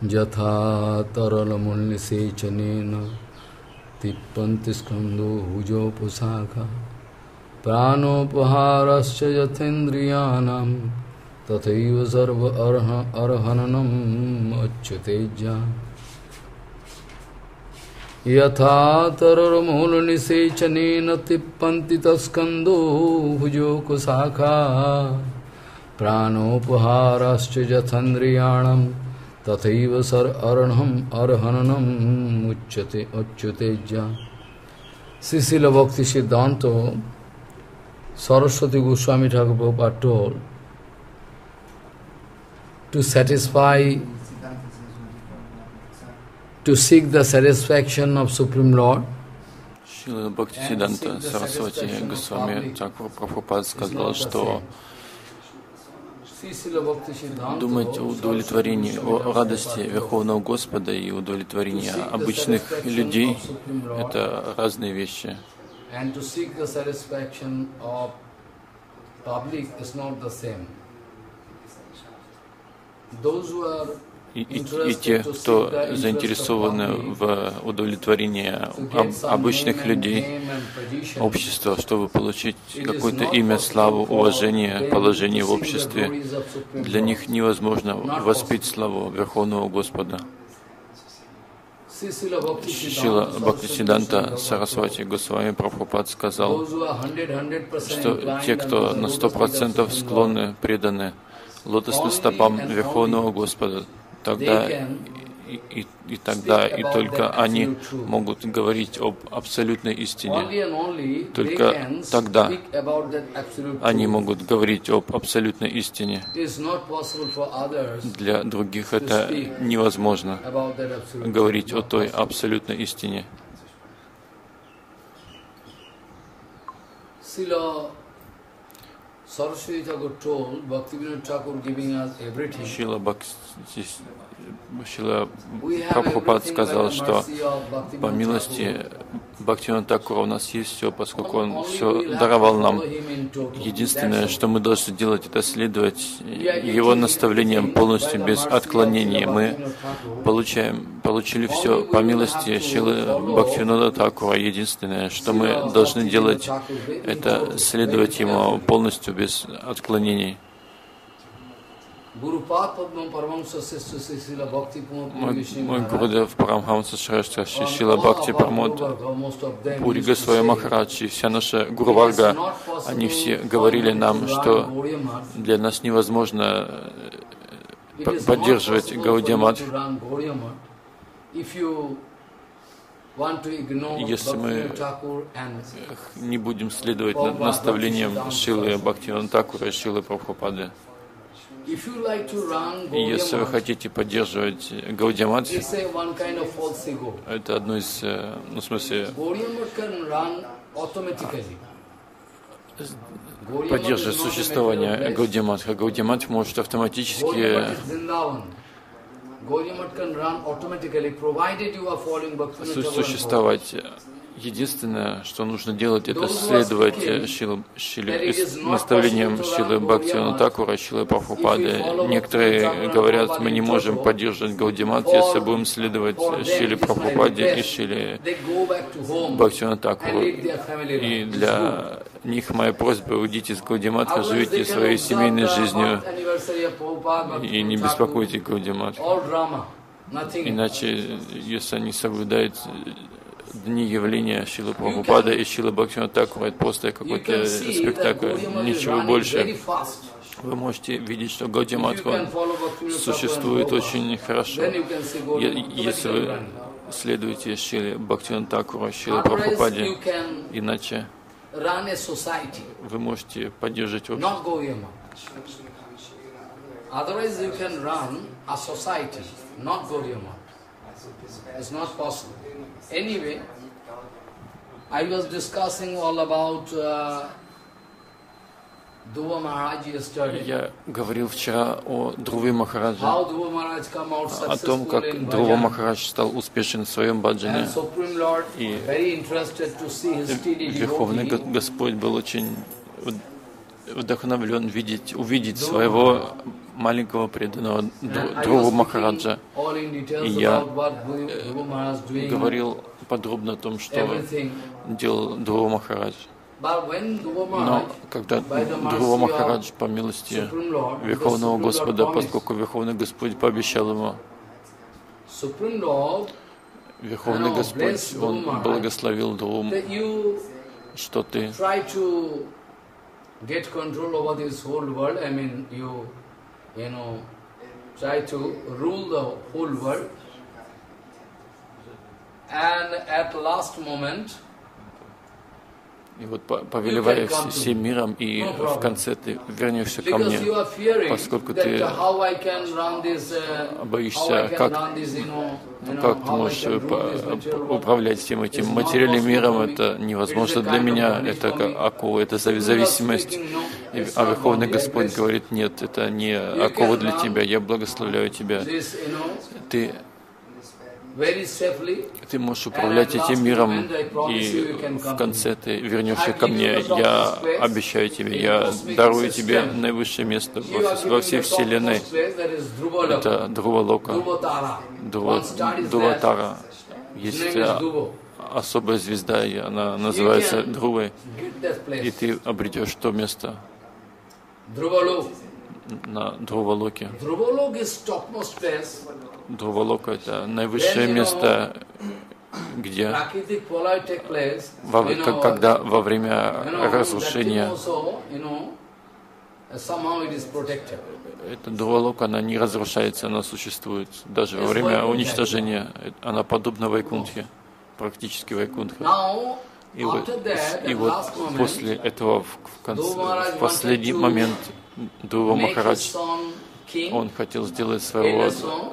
यथा तरलमुलसेचनेन तिप्पन्ति स्कंदो भुजोपशाखा प्राणोपहारश्च यथेन्द्रियाणां तथैव सर्व अर्हननं उच्यतेजा यथा तरलमुलसेचनेन तिप्पन्ति तस्कंदो भुजोपशाखा प्राणोपहारश्च यथेन्द्रियाणां तथैव सर अर्णम अर्हननम उच्यते उच्युतेज्या। शिशिल भक्ति सिद्धांत सरस्वती गोस्वामी Thakur Prabhupada told, to seek the satisfaction of Supreme Lord. Shila Bhakti Siddhanta Saraswati Goswami Thakur Prabhupada сказал, что думать о удовлетворении, о радости Верховного Господа и удовлетворении обычных людей — это разные вещи. И те, кто заинтересованы в удовлетворении обычных людей, общества, чтобы получить какое-то имя, славу, уважение, положение в обществе, для них невозможно воспеть славу Верховного Господа. Шрила Бхактисиддханта Сарасвати Госвами Прабхупад сказал, что те, кто на 100% склонны, преданы лотосным стопам Верховного Господа, тогда и только они могут говорить об абсолютной истине. Только тогда они могут говорить об абсолютной истине. Для других это невозможно говорить о той абсолютной истине. Шрила Прабхупад сказал, что по милости Бхактивинода Такура у нас есть все, поскольку он все даровал нам. Единственное, что мы должны делать, это следовать его наставлениям полностью, без отклонений. Мы получили все по милости Шрилы Бхактивинода Такура. Единственное, что мы должны делать, это следовать ему полностью, без отклонений. Мой Гурудев Парамхамса Шрештха Шрила Бхакти Прамод Пури Госвами Махарадж и вся наша Гуруварга, они все говорили нам, что для нас невозможно поддерживать Гаудия Мат. Если мы не будем следовать наставлениям Шрилы Бхактивинода Такура и Шрилы Прабхупады. Если вы хотите поддерживать Гаудия Мат, это одно из, ну, в смысле, поддерживать существование Гаудия Мат. Гаудия Мат может автоматически существовать. Единственное, что нужно делать, это следовать наставлениям Шрилы Бхактивинода Такура, Шрилы Прабхупады. Некоторые говорят, мы не можем поддерживать Гаудия Мат, если будем следовать Шриле Прабхупаде и Шриле Бхактивинода Такуру. И для них моя просьба: уйдите из Гаудия Мат, живите своей семейной жизнью и не беспокойте Гаудия Мат. Иначе, если они соблюдают дни явления Шрилы Прабхупады и Шрилы Бхактивинода Такура, это просто какой-то спектакль, ничего больше. Вы можете видеть, что Гаудия Мат существует очень хорошо, если вы следуете Шриле Бхактивинода Такура, Шриле Прабхупаде. Иначе вы можете поддерживать общество. It's not possible. Anyway, I was discussing all about Dhruva Maharaj yesterday. Я говорил вчера о Друве Махарадже, о том, как Друва Махарадж стал успешен в своем баджане, и Верховный Господь был очень вдохновлен увидеть своего маленького преданного Друву Махараджа. И я говорил подробно о том, что делал Друва Махарадж. Но когда Друва Махарадж, по милости Верховного Господа, поскольку Верховный Господь пообещал ему, Верховный Господь, Он благословил Друву, что ты и вот повелевая всем миром, и в конце ты вернешься ко мне, поскольку ты боишься, как ты можешь управлять всем этим материальным миром, это невозможно для меня, это акула, это зависимость. А Верховный Господь говорит: нет, это не акула для тебя, я благословляю тебя. Ты можешь управлять этим миром, и в конце ты вернешься ко мне. Я обещаю тебе, я дарую тебе наивысшее место во всей Вселенной. Это Друва Лока, Друватара. Есть особая звезда, и она называется Друвой. И ты обретешь то место на Друвалоке. Друвалока — это наивысшее место, где, когда во время разрушения, эта Друвалока, она не разрушается, она существует. Даже во время уничтожения она подобна Вайкунтхе, практически Вайкунтхе. И вот после этого, в последний момент, Друва Махарадж, он хотел сделать своего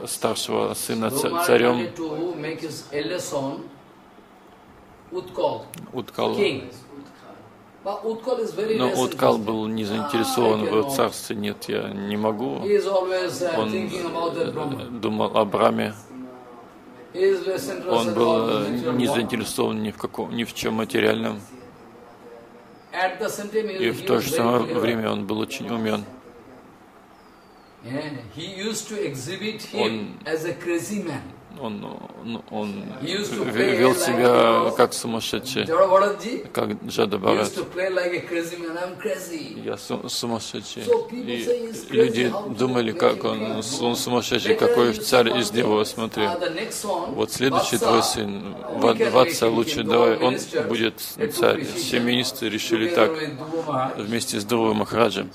старшего сына царем, Уткалу. Но Уткал был не заинтересован в царстве. Нет, я не могу. Он думал о Браме. Он был не заинтересован ни в чем материальном. И в то же самое время он был очень умен. Он вел себя как сумасшедший, как Джадабарат. Я сумасшедший. И люди думали, как он сумасшедший, какой царь из него, смотри. Вот следующий твой сын, Ватса, лучше давай, он будет царь. Все министры решили так, вместе с Друвой Махараджем.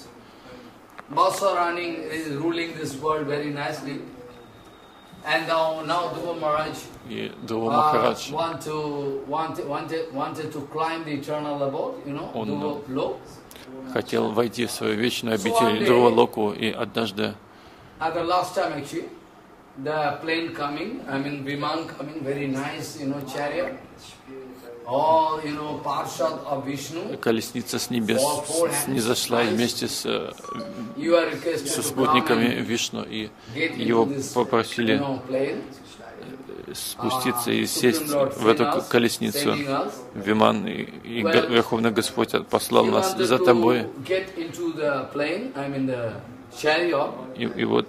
И Друва Махарадж, он хотел войти в свою вечную обитель Друва Локу, и однажды колесница с небес снизошла вместе со спутниками Вишну, и его попросили спуститься и сесть в эту колесницу. Виман, и Верховный Господь послал нас за тобой. И вот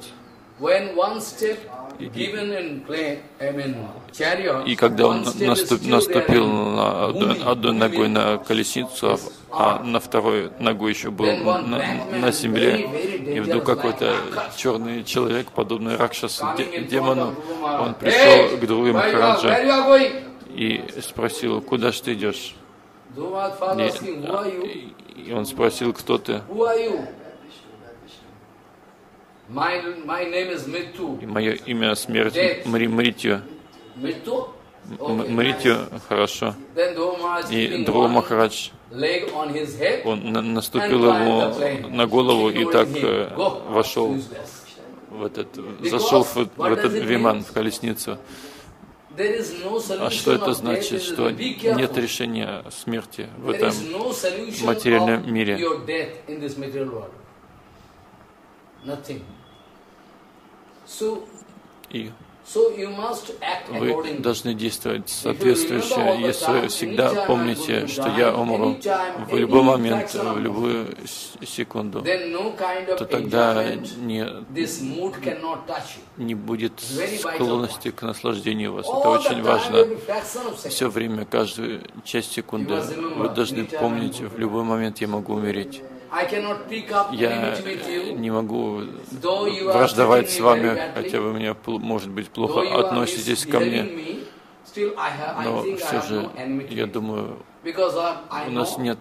и когда он наступил на одной ногой на колесницу, а на второй ногой еще был на земле, и вдруг какой-то черный человек, подобный Ракшасу, демону, он пришел к Друве Махараджу и спросил: куда же ты идешь? И он спросил: кто ты? Мое имя Смерть, Мритью. Мритью, хорошо. И Друва Махарадж, он наступил ему на голову и так вошел в зашел в этот виман, в колесницу. А что это значит? Что нет решения смерти в этом материальном мире. И Вы должны действовать соответствующе. Если всегда помните, что я умру в любой момент, в любую секунду, то тогда не будет склонности к наслаждению вас. Это очень важно. Все время, каждую часть секунды вы должны помнить, в любой момент я могу умереть. Я не могу враждовать с вами, хотя вы меня, может быть, плохо относитесь ко мне, но все же, я думаю, у меня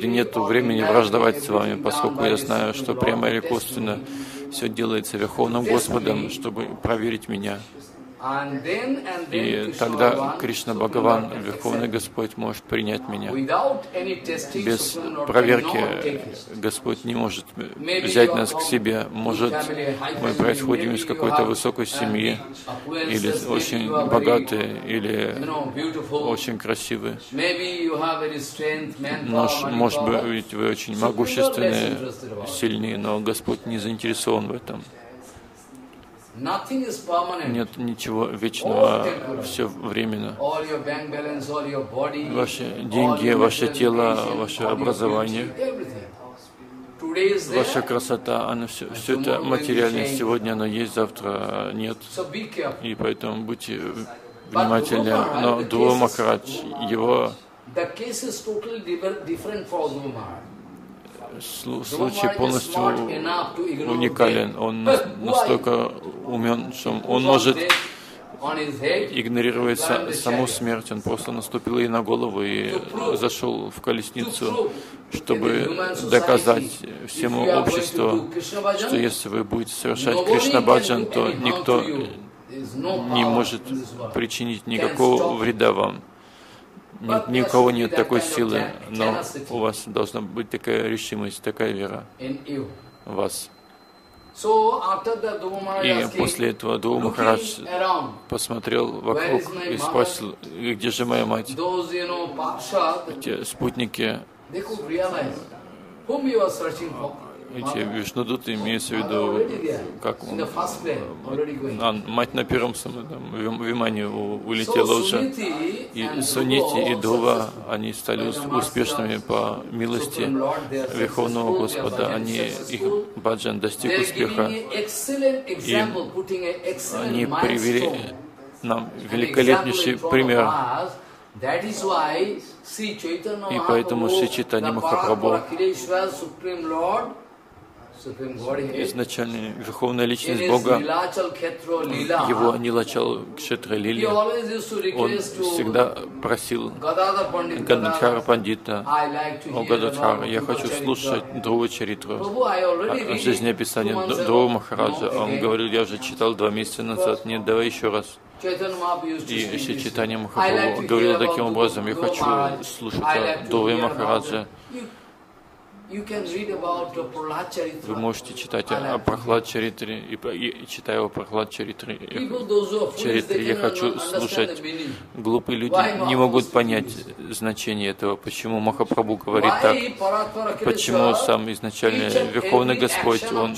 нет времени враждовать с вами, поскольку я знаю, что прямо или косвенно все делается Верховным Господом, чтобы проверить меня. И тогда Кришна Бхагаван, Верховный Господь, может принять меня. Без проверки Господь не может взять нас к себе. Может, мы происходим из какой-то высокой семьи, или очень богатые, или очень красивые. Может быть, вы очень могущественные, сильные, но Господь не заинтересован в этом. Нет ничего вечного, все временно. Ваши деньги, ваше тело, ваше образование, ваша красота, она все это материально. Сегодня оно есть, завтра нет. И поэтому будьте внимательны. Но Dhruva Махарадж, его случай полностью уникален. Он настолько умен, что он может игнорировать саму смерть. Он просто наступил ей на голову и зашел в колесницу, чтобы доказать всему обществу, что если вы будете совершать Кришна-баджан, то никто не может причинить никакого вреда вам. Нет, ни у кого нет такой силы, но у вас должна быть такая решимость, такая вера в вас. И после этого Dhruva Махарадж посмотрел вокруг и спросил, где же моя мать? Эти спутники, эти Вишнудуты, имеется в виду, как мать на первом Вимане улетела уже. И Сунити, и Dhruva, они стали успешными по милости Верховного Господа. Их баджан достиг успеха. И они привели нам великолепнейший пример. И поэтому Шри Чайтанья Махапрабху, изначально Верховная Личность Бога, его Нилачал Кшетра Лили, он всегда просил Гададхара Пандита: «О Гададхара, я хочу слушать Dhruva Чариту, жизнеописание Dhruva Махараджа». Он говорил: «Я уже читал 2 месяца назад, нет, давай еще раз». И Шри Чайтанья Махапрабху говорил таким образом: «Я хочу слушать Dhruva Махараджа». Вы можете читать о Прахлад Чаритре, и читая о Прахлад Чаритре, я хочу слушать. Глупые люди не могут понять значение этого, почему Махапрабху говорит так, почему сам изначально Верховный Господь, он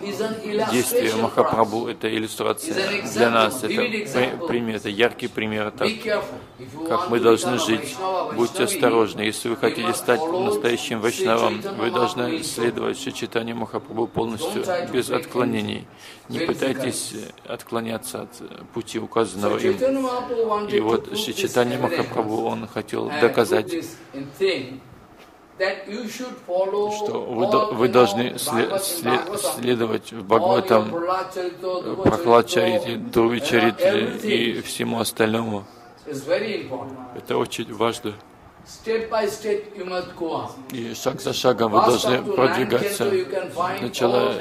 действие Махапрабху — это иллюстрация для нас, это пример, это яркий пример, так, как мы должны жить. Будьте осторожны, если вы хотите стать настоящим вайшнавам, вы должны следовать Шри Чайтанье Махапрабху полностью, без отклонений. Не пытайтесь отклоняться от пути, указанного им. И вот Шри Чайтанья Махапрабху, он хотел доказать, что вы должны следовать в Бхагаватам, Прахлад Чарите, Dhruva Чарите и всему остальному. Это очень важно. И шаг за шагом вы должны продвигаться. Сначала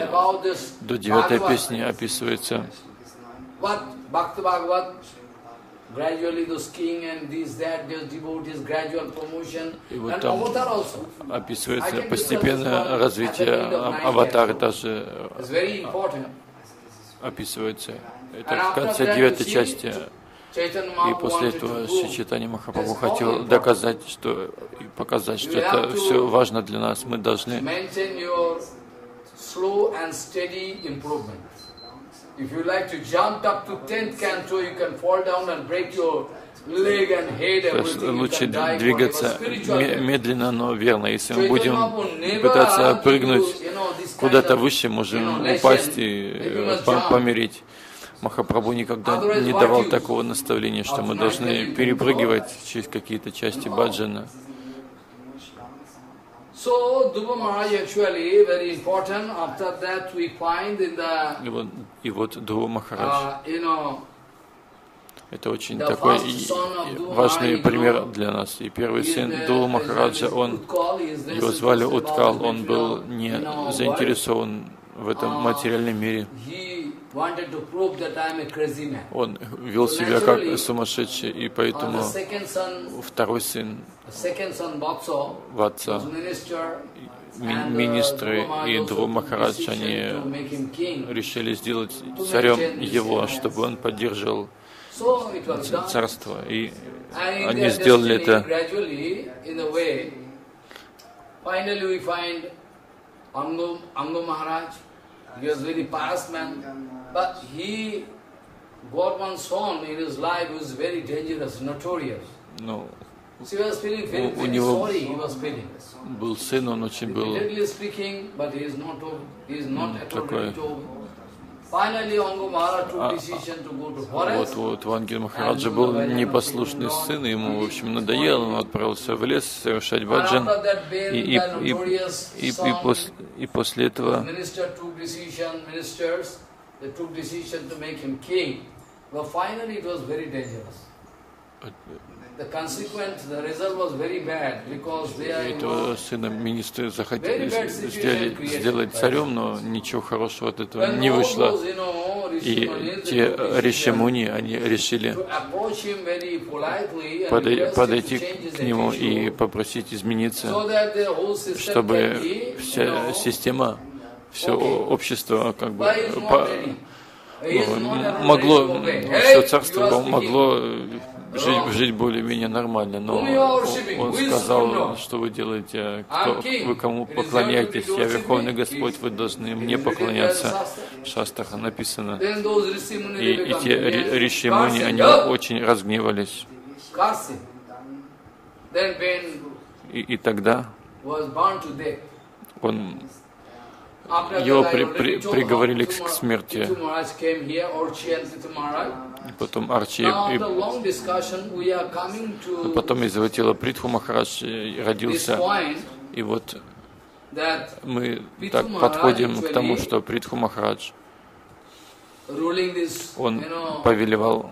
до 9-й песни описывается. И вот там описывается постепенное развитие аватара, даже описывается. Это в конце 9-й части. И после этого Шри Чайтанья Махапрабху хотел доказать, что и показать, что это все важно для нас. Мы должны If you like to jump up to 10th canto, you can fall down and break your leg and head, everything. Лучше двигаться медленно, но верно. Если мы будем пытаться прыгнуть куда-то выше, можем упасть и помереть. Махапрабху никогда не давал такого наставления, что мы должны перепрыгивать через какие-то части баджана. И вот Dhruva Махарадж. Это очень такой важный пример для нас. И первый сын Dhruva Махараджа, его звали Уткал, он был не заинтересован в этом материальном мире. Он вел себя как сумасшедший, и поэтому второй сын Ватса, министры и Dhruva Махарадж, они решили сделать царем его, чтобы он поддерживал царство. И они сделали это. Angam Maharaj, he was very pious man, but he got one son in his life who was very dangerous, notorious. No. So he was feeling very, very sorry. He was feeling. Был сын, он очень был. Literally speaking, but he is not. He is not at all. Finally, Angam Maharaj took decision to go to forest. Вот у Ангелы Махараджа был непослушный сын, ему в общем надоело, он отправился в лес совершать баджан, и после этого этого сына министры захотели сделать царем, но ничего хорошего от этого не вышло. И те риши-муни, они решили подойти к нему и попросить измениться, чтобы вся система, все общество как бы могло, все царство могло жить более-менее нормально, но он сказал, что вы делаете, вы кому поклоняетесь, я Верховный Господь, вы должны мне поклоняться, в шастрах написано. И те риши-муни, они очень разгневались. И тогда его приговорили к смерти. Потом Арчи и потом из его тела Притху Махарадж родился. И вот мы так подходим к тому, что Притху Махарадж, он повелевал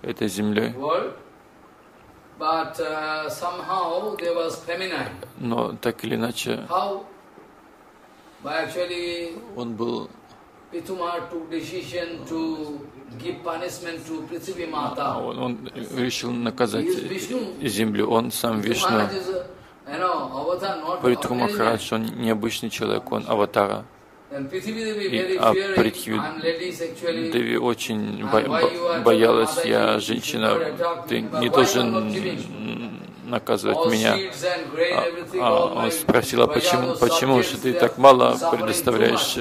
этой землей. Но так или иначе, он был... Он решил наказать землю, он сам Вишну. Притху Махарадж, он необычный человек, он аватара. А Притхи Деви очень боялась, я женщина, ты не должен наказывать меня. Он спросил, почему же ты так мало предоставляешь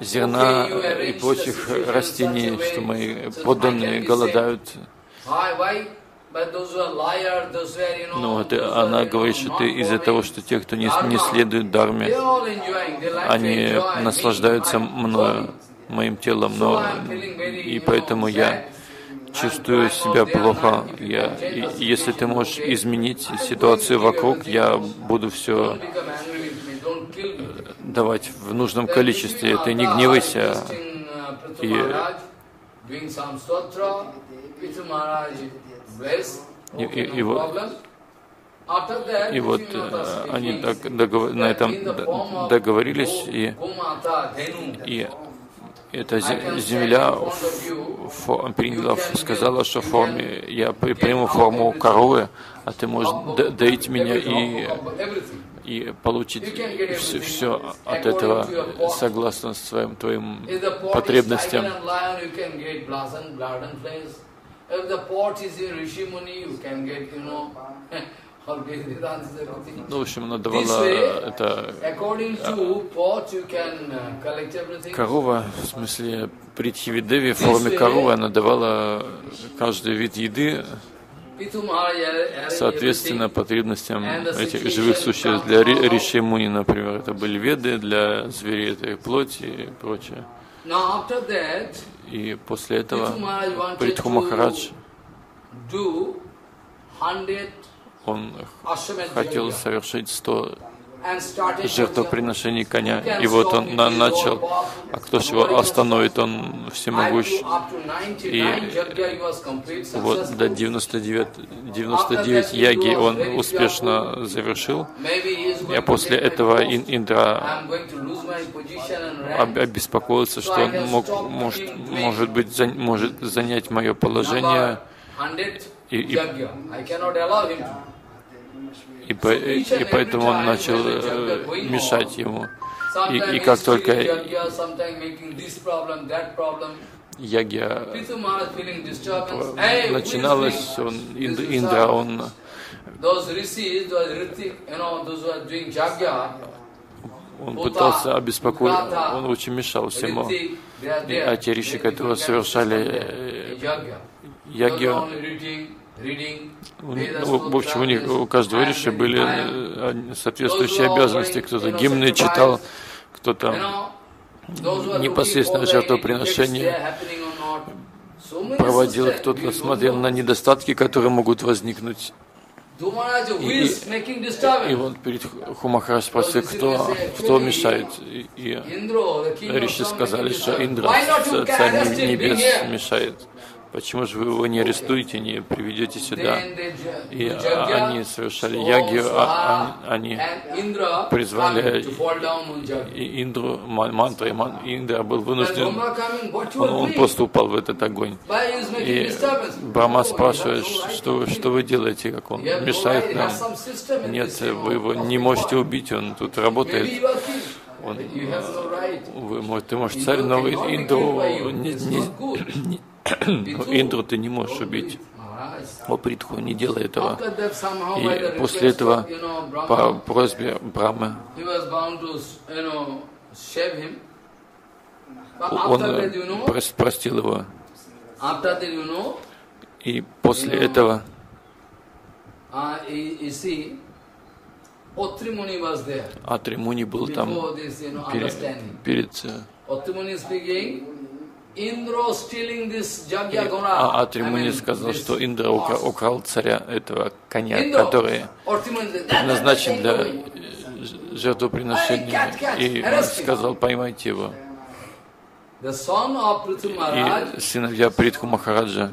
зерна и прочих растений, что мои подданные голодают. Но она говорит, что ты из-за того, что те, кто не следует дхарме, они наслаждаются мною, моим телом, но и поэтому я чувствую себя плохо. Если ты можешь изменить ситуацию вокруг, я буду все давать в нужном количестве, ты не гневайся. И вот они на этом договорились, и эта земля сказала, что форме, я приму форму коровы, а ты можешь доить меня и получить все от этого согласно своим твоим потребностям. Ну, в общем, она давала это корова, в смысле Притхивидеви, в форме коровы, она давала каждый вид еды соответственно потребностям этих живых существ. Для Риши Муни, например, это были веды, для зверей это их плоть и прочее. И после этого Притху Махарадж, он хотел совершить 100 жертвоприношений коня, и вот он начал, а кто же его остановит, он всемогущ. И вот до 99 яги он успешно завершил, а после этого Индра обеспокоился, что он может занять мое положение, и поэтому он начал мешать ему. И как только ягья начиналась, Индра он пытался обеспокоить, он очень мешал всему. А те риши, которые совершали ягью, в общем, у каждого риши были соответствующие обязанности. Кто-то гимны читал, кто-то непосредственно жертвоприношение проводил, кто-то смотрел на недостатки, которые могут возникнуть. И вот перед Хумахараш спросил, кто мешает. И риши сказали, что Индра, царь небес, мешает. Почему же вы его не арестуете, не приведете сюда? И они совершали ягью, они призвали Индру мантрой, и Индра был вынужден, он просто упал в этот огонь. И Брахма спрашивает, что вы делаете, как он мешает нам? Нет, вы его не можете убить, он тут работает. Ты можешь царь, но Индру Индру ты не можешь убить. О, Притху, не делай этого. И после этого, по просьбе Брахмы, он простил его. И после этого Атри Муни был там перед... А Атри Муни сказал, что Индра украл царя этого коня, который предназначен для жертвоприношения, и он сказал: поймайте его. И сыновья Притху Махараджа.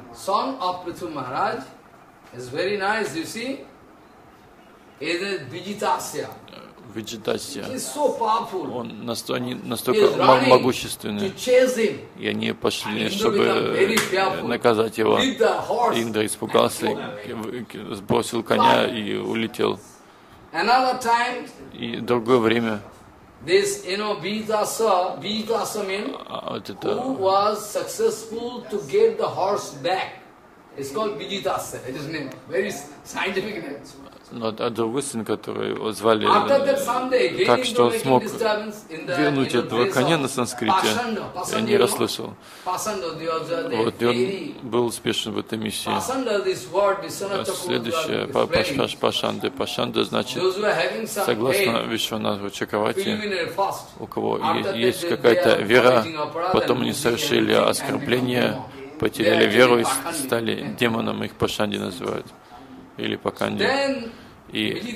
Виджитасия. Он настолько могущественный, и они пошли, чтобы наказать его. Индра испугался, сбросил коня и улетел. И другое время вот это... А другой сын, которого звали так, что смог вернуть этого коня на санскрите, я не расслышал. Вот, и он был успешен в этой миссии. А следующее, Пашанды. Пашанда значит, согласно Вишванатху Чакраварти, у кого есть какая-то вера, потом они совершили оскорбление, потеряли веру и стали демоном, их Пашанди называют. Или пока нет. И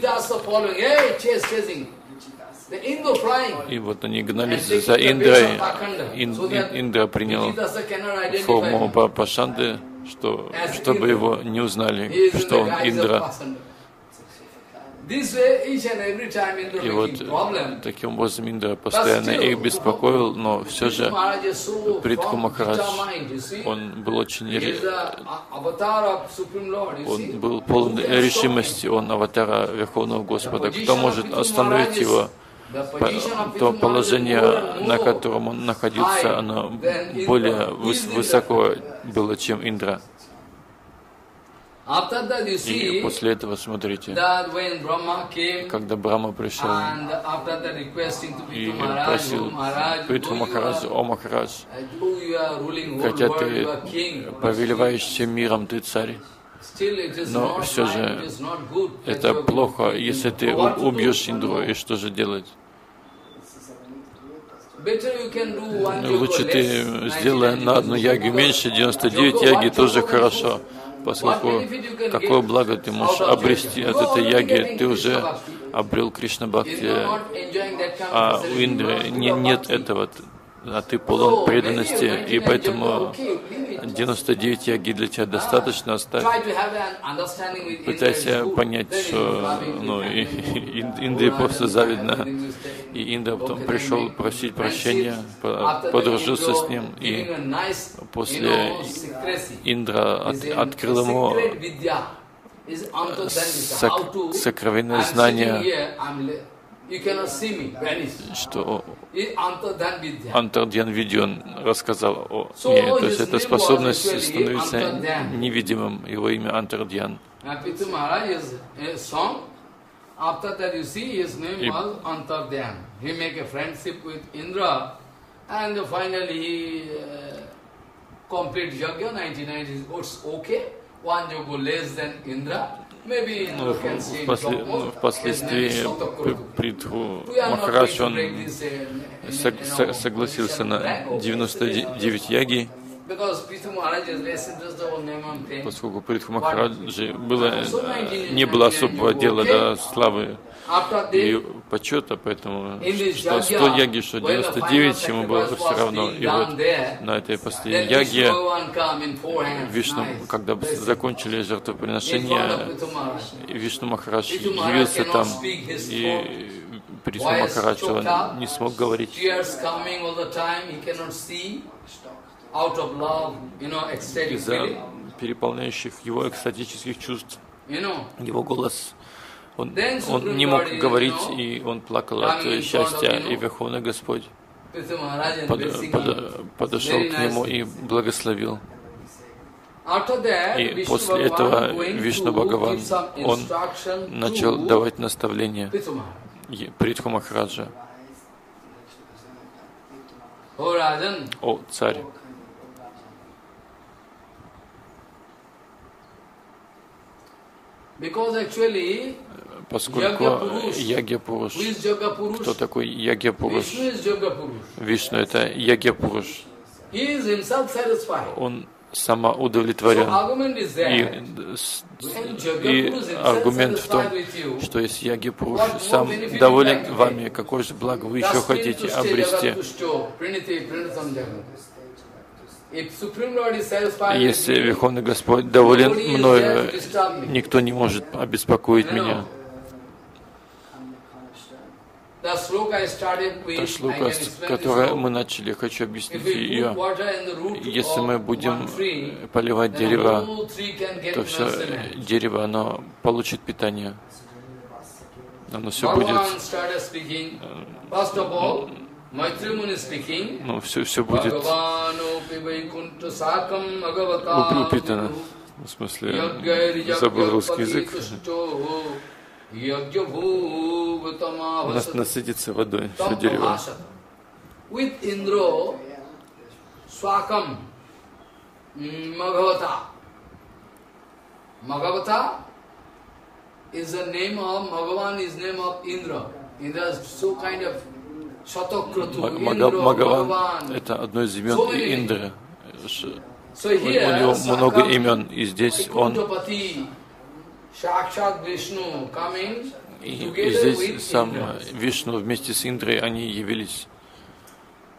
вот они гнались за Индрой. Индра принял форму Пашанды, чтобы его не узнали, что он Индра. И вот таким образом Индра постоянно их беспокоил, но все же Притху Махарадж, он был он был полон решимости, он аватара Верховного Господа. Кто может остановить его? То положение, на котором он находился, оно более высоко было, чем Индра. И после этого, смотрите, когда Брахма пришел и просил Притху Махараджу: «О Махарадж, хотя ты повелеваешь всем миром, ты царь, но все же это плохо, если ты убьешь Индру, и что же делать? Лучше ты сделай на одну ягу меньше, 99 яги тоже хорошо, поскольку какое благо ты можешь обрести от этой яги, ты уже обрел Кришна Бхакти, а у Индры нет этого, а ты полон преданности, и поэтому 99 яги для тебя достаточно, оставь. Пытайся понять, что Индра просто завидна. И Индра потом пришел просить прощения, подружился с ним, и после Индра открыл ему сокровенное знание, что Антардьян Видьон рассказал о ней, то есть эта способность становится невидимым, его имя Антардьян. Впоследствии Притху Махарадж он согласился на 99 яги, поскольку Притху Махараджи не было особого дела до славы и почета, поэтому что 100 яги, что 99, ему было все равно. И вот на этой последней яге Вишну, когда закончили жертвоприношение, Вишну Махарадж явился там, и Притху Махарадж он не смог говорить. Из-за переполняющих его экстатических чувств, его голос, он не мог говорить, и он плакал от счастья, и Верховный Господь подошел к нему и благословил. И после этого Вишну Бхагаван, он начал давать наставления Притху Махараджа. «О, царь! Поскольку Ягья-Пуруш, кто такой Ягья-Пуруш? Вишну — это Ягья-Пуруш. Он самоудовлетворен. И аргумент в том, что если Ягья-Пуруш сам доволен вами, какое же благо вы еще хотите обрести? Если Верховный Господь доволен мною, никто не может обеспокоить меня». Та шлока, с которой мы начали, хочу объяснить ее. Если мы будем поливать дерево, то все дерево, оно получит питание. Оно все будет... все будет упитано. В смысле, забыл русский язык. Насытится водой все дерево. Магавата is the name of Bhagavan, is name of Indra. Indra is so kind of Магаван — это одно из имен Индры. У него много имен, и здесь он... И здесь сам Вишну вместе с Индрой они явились.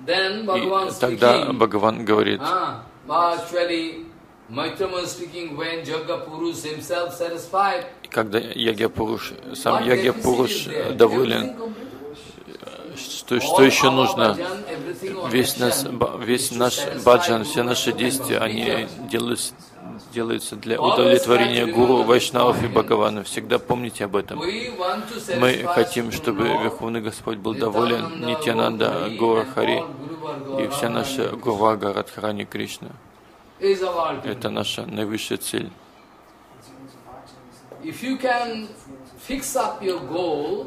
И тогда Бхагаван говорит: когда Ягья-Пуруш, сам Ягья-Пуруш доволен, что еще нужно? Весь наш баджан, все наши действия, они делаются для удовлетворения гуру, вайшнавов и Бхагавана. Всегда помните об этом. Мы хотим, чтобы Верховный Господь был доволен, Нитьянанда, Гора Хари и вся наша Гурвага, Радхарани, Кришна. Это наша наивысшая цель. If you can fix up your goal,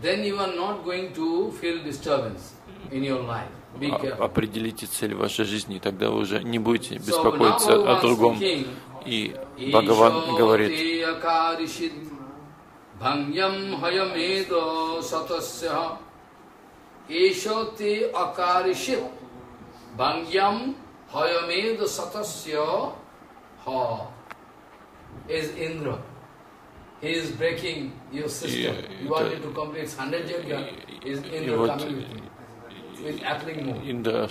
then you are not going to feel disturbance in your life. Определите цель вашей жизни, тогда вы уже не будете беспокоиться о другом. И Бхагаван говорит: Индра,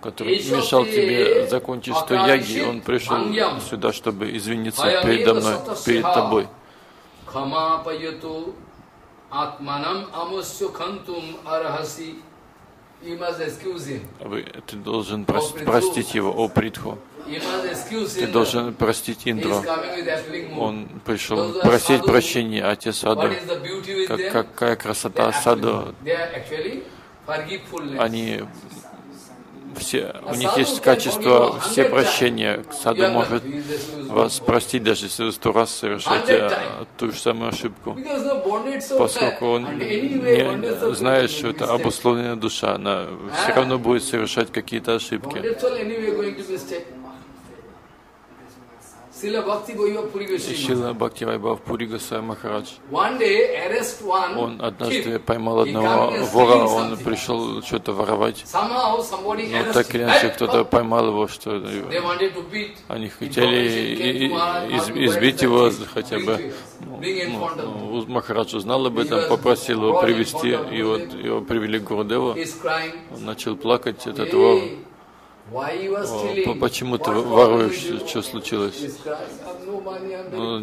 который мешал тебе закончить 100 яги, он пришел сюда, чтобы извиниться передо мной, перед тобой. Ты должен простить его, о Притху. Ты должен простить Индру. Он пришел просить прощения, отец Саду. Какая красота Саду! Они все, у них есть качество все прощения. Саду может вас простить, даже если вы 100 раз совершите ту же самую ошибку, поскольку он не знает, что это обусловленная душа, она все равно будет совершать какие-то ошибки. Шрила Бхакти Вайбхав Пури Госвами Махарадж. Он однажды поймал одного вора, он пришел что-то воровать, но так или иначе кто-то поймал его, что они хотели избить его хотя бы. Махарадж узнал об этом, попросил его привести, и вот его привели к Гурудеву, он начал плакать, этот вор. Почему ты воруешь? Что случилось?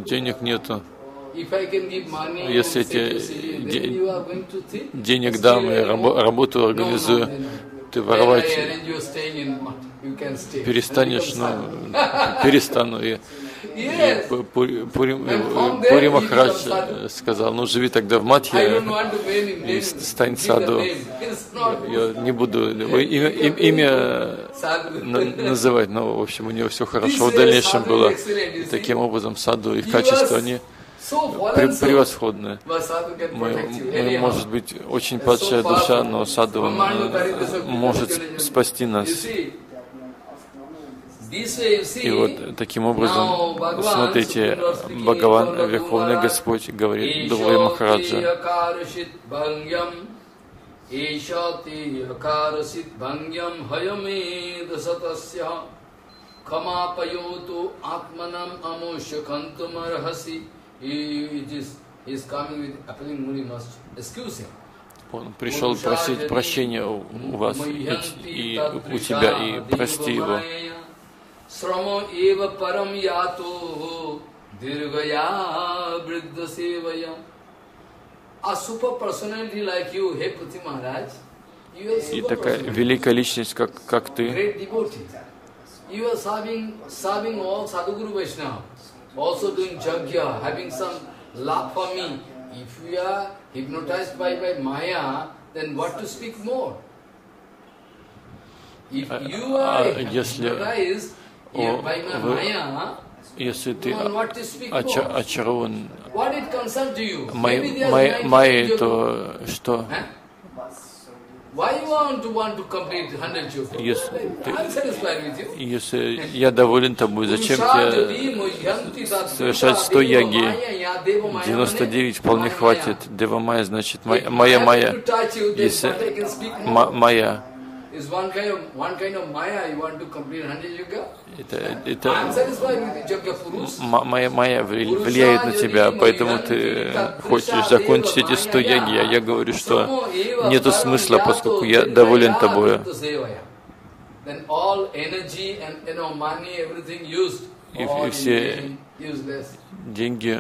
Денег нету. Если я тебе денег дам и работу организую, ты воровать перестанешь, но перестану. Пури Махарадж сказал: ну живи тогда в Матхе и стань Саду. Я не буду имя называть, но в общем у него все хорошо в дальнейшем было. И таким образом Саду, их качества они превосходны. Мы, может быть, очень падшая душа, но Саду может спасти нас. И вот таким образом, смотрите, Бхагаван, Верховный Господь, говорит Дуре Махараджа: он пришел просить прощения у вас и у тебя, и прости его. Срамо эва парам ято диргая вридда севая. A super personality like you, hey Prithvi Maharaj, you are super personality. И такая великая личность, как ты. Great devotee. You are serving all Sadhguru Vaishnava, also doing yajna, having some love for me. If you are hypnotized by Maya, then what to speak more? If you are hypnotized by Maya, если ты очарован Майей, то что? Если я доволен тобой, зачем тебе совершать 100 яги? 99 вполне хватит. Дева Майя значит Майя. Если Майя. Майя влияет на тебя, поэтому ты хочешь закончить эти 100 яги, а я говорю, что нету смысла, поскольку я доволен тобой. И все деньги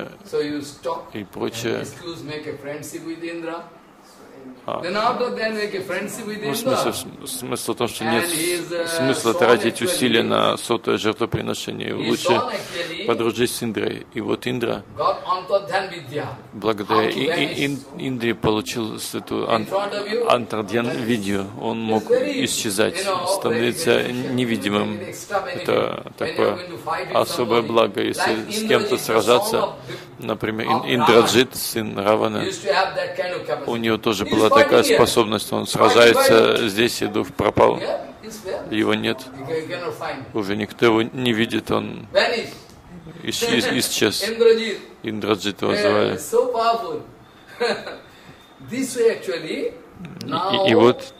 и прочее. Смысл в том, что нет смысла тратить усилия на сотое жертвоприношение. Лучше подружись с Индрой. И вот Индра, благодаря Индре, получил эту антардьян-видью. Он мог исчезать, становиться невидимым. Это такое особое благо, если с кем-то сражаться. Например, Индраджит, сын Равана, у него тоже была такая способность, он сражается здесь и дух пропал, его нет, уже никто его не видит, он исчез. Индраджит его называли. И вот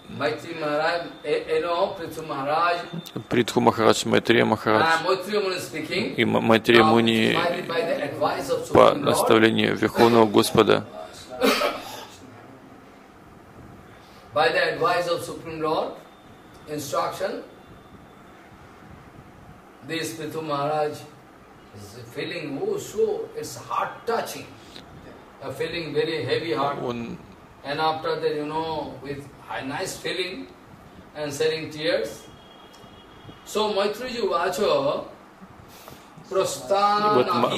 Притху Махарадж, Майтрея Махарадж и Майтрея Муни по наставлению Верховного Господа, by the advice of Supreme Lord, instruction, this Prithu Maharaj is feeling so, it's heart-touching, a feeling very heavy heart. And after that, you know, with a nice feeling and shedding tears. So Maitriji Vacha, Prasthanamimo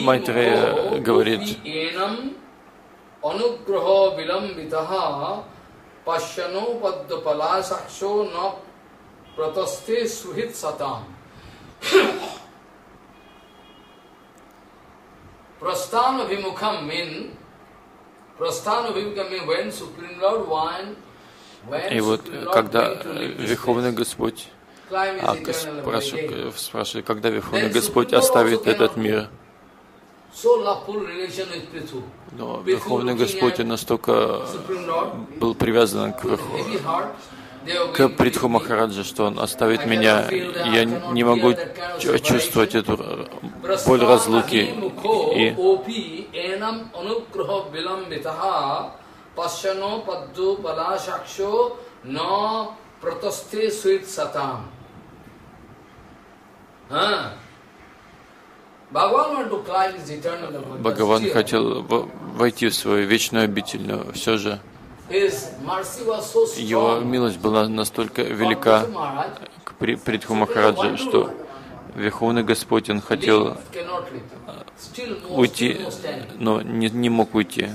Upienam Anugraho Vilambitaha Пашяно паддапала сакшо на пратасте сухит сатам. Прастхана вимукам мин when Supreme Lord И вот когда Верховный Господь спрашивает, когда Верховный Господь оставит этот мир. Но Верховный Господь настолько был привязан к Притху Махараджа, что он оставит меня, я не могу чувствовать эту боль разлуки. Бхагаван хотел войти в свою вечную обитель, но все же его милость была настолько велика к Притху Махараджу, что Верховный Господь, он хотел уйти, но не мог уйти.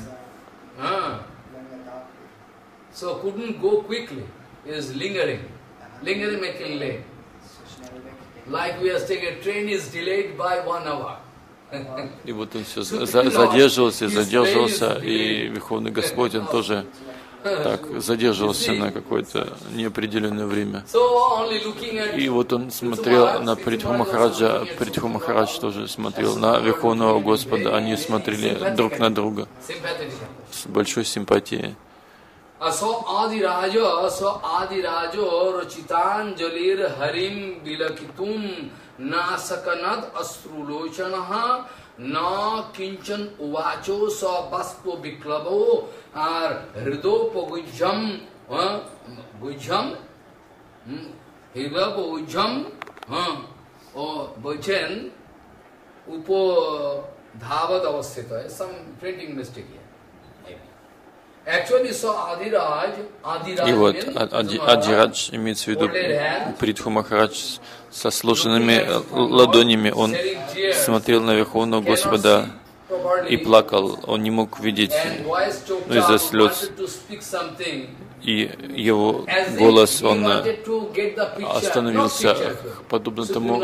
И вот он все задерживался, и Верховный Господь, он тоже так задерживался на какое-то неопределенное время. И вот он смотрел на Притху Махараджа, Притху Махарадж тоже смотрел на Верховного Господа, они смотрели друг на друга с большой симпатией. Aso Adirajo, Aso Adirajo, Ruchitanjalir Harim Vilakitum, Nasakanad Astrulochanaha, Na Kinchan Uvacho, Sa Baspo Biklabo, Ar Hridopo Gujam, Gujam, Hilapo Gujam, or Bochen, Upo Dhavad Avastita, some printing mistake here. И вот Адирадж, имеется в виду Притху Махарадж, со сложенными ладонями, он смотрел на Верховного Господа и плакал, он не мог видеть из-за слез, и его голос, он остановился, подобно тому,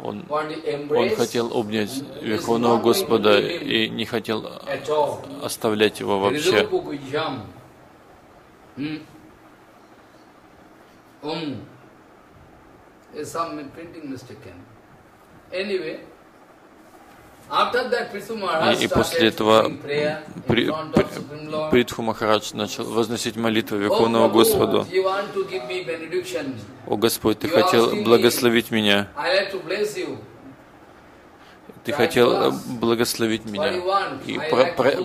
он хотел обнять Верховного Господа и не хотел оставлять его вообще. И после этого Притху Махарадж начал возносить молитву Верховному Господу. «О Господь, Ты хотел благословить меня. Ты хотел благословить меня. И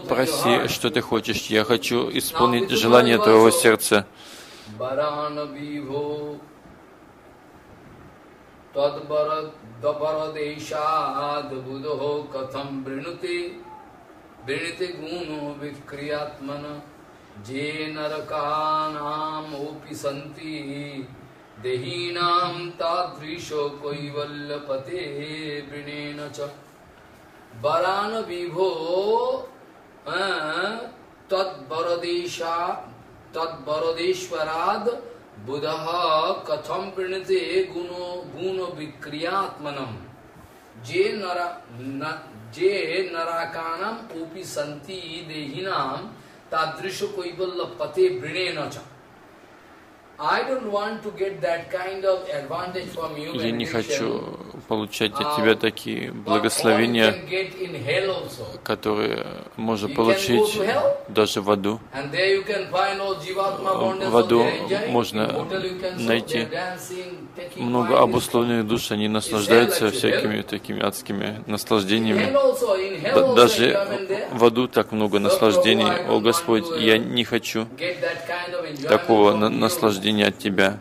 проси, что Ты хочешь. Я хочу исполнить желание Твоего сердца». जे नरकानाम ओपिसन्ति देहीनाम तादृशो कैवल्यपते वृणेन च वरान विभो तद्वरदेशा तद्वरदेश्वराद बुधः कथम प्रणते गुणो गुण विक्रियात्मनम जे नराकानाम ओपिसन्ति देहीनाम Tadrisho koivalla pate vrinena cha. I don't want to get that kind of advantage from you. Я не хочу получать от тебя такие благословения, которые можно получить даже в аду. В аду можно найти много обусловленных душ, они наслаждаются всякими такими адскими наслаждениями. Даже в аду так много наслаждений. О Господь, я не хочу такого наслаждения от Тебя.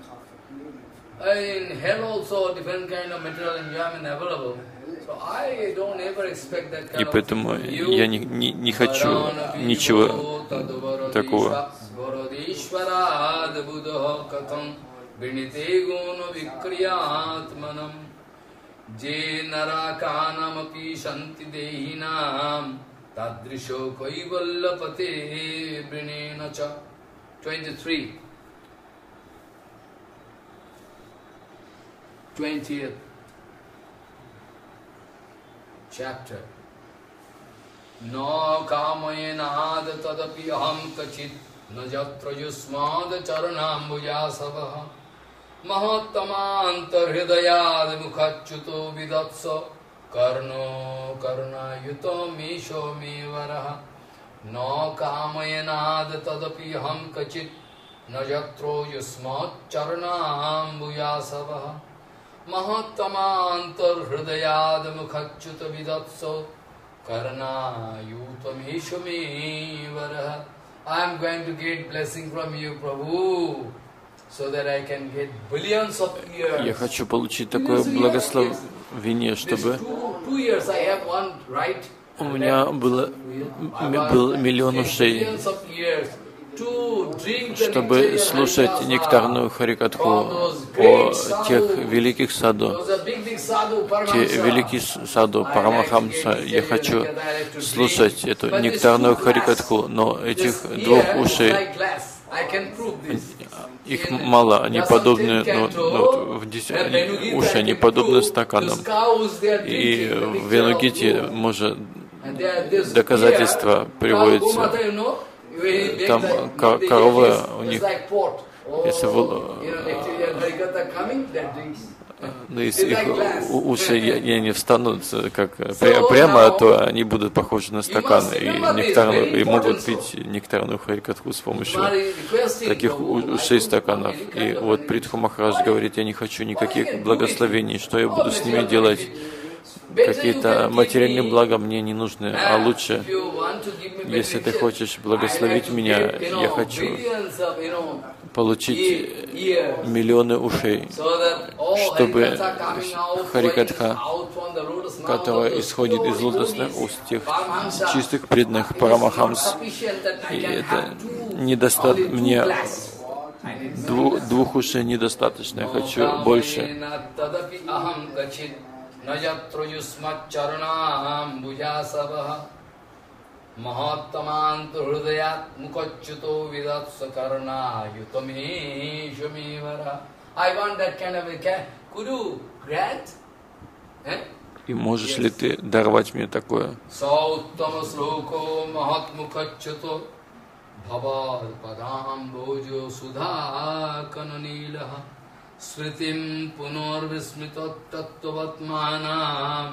In hell also different kind of material enjoyment available. So I don't ever expect that kind of. И поэтому я не хочу ничего такого. Twentieth chapter. No kamayena tadapi aham kachit najatra yusmad charanambujasavaha mahattamantar hridayad mukhachuto vidatsa karno karna yuto misho mevaraha no kamayena tadapi aham kachit najatro yusmad charanambujasavaha Mahattamantar hridayad mukhachuta vidatso karna yutamishami varaha. I am going to get blessing from you, Prabhu, so that I can get billions of years. Я хочу получить такое благословение, чтобы у меня был миллион ушей, чтобы слушать нектарную харикатху о тех великих саду, те великие саду Парамахамса. Я хочу слушать эту нектарную харикатху, но этих двух ушей, их мало, они подобны, уши, они подобны стаканам. И в Венугите, может, доказательства приводятся. Там коровы у них, если их уши не встанут как прямо, то они будут похожи на стакан и могут пить нектарную харикатху с помощью таких ушей стаканов. И вот Притху Махарадж говорит: я не хочу никаких благословений, что я буду с ними делать? Какие-то материальные блага мне не нужны, а лучше, если ты хочешь благословить меня, я хочу получить миллионы ушей, чтобы харикатха, которая исходит из лотосных уст тех чистых преданных Парамахамс, и это мне двух ушей недостаточно, я хочу больше. Najatro yusmat charanam bhujasavaha mahattaman hridayat mukachchuto vidatsa karna yutameshumevara. I want that kind of a Guru grant. И можешь ли ты даровать мне такое? Sauttama sloko mahat mukachchuto bhavad padam bhojo sudha kananilaha Sritim punarvismitat tattvatmanam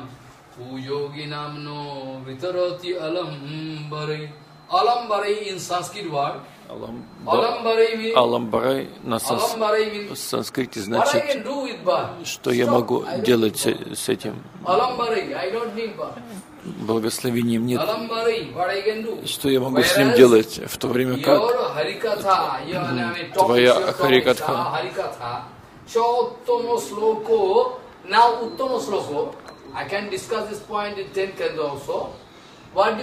pujoginam no vitarati alambare. Alambare in Sanskrit word. Алам-барай на санскрите значит, что я могу делать с этим благословением, нет, что я могу с ним делать, в то время как твоя харикатха. What do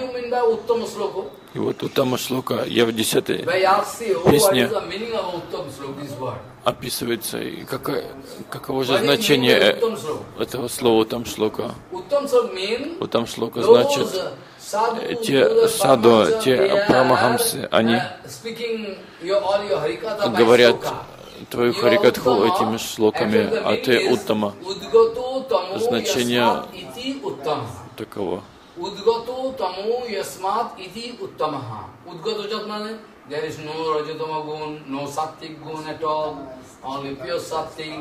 you mean by Uttama Sloka? И вот Уттама Шлока, я в 10-й песне описывается, и каково же значение этого слова Уттам Шлока. Уттам Шлока значит, те саду, те прамахамсы, они говорят твою харикатху этими шлоками, а ты уттама. Значение такого. Udgato tamu yasmat iti uttamaha. Udgato jatmane, there is no rajatama gun, no sattik gun at all, only pure sattik.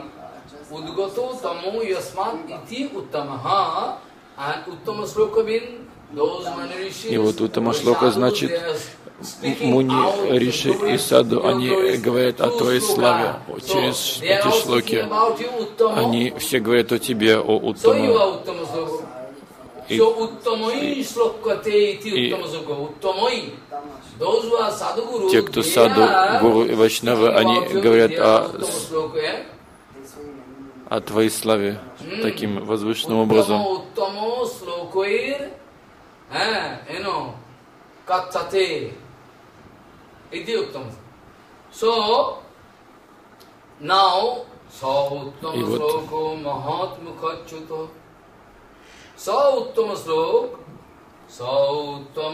Udgato tamu yasmat iti uttamaha. And uttama shloka bin, those mani rishis. И вот уттама шлока значит, муни, риши и саду, они говорят о твоей славе через эти шлоки. Они все говорят о тебе, о уттама. И те, кто саду, гуру и вайшнавы, они говорят о твоей славе таким возвышенным образом. И вот. Sa-uttama shloka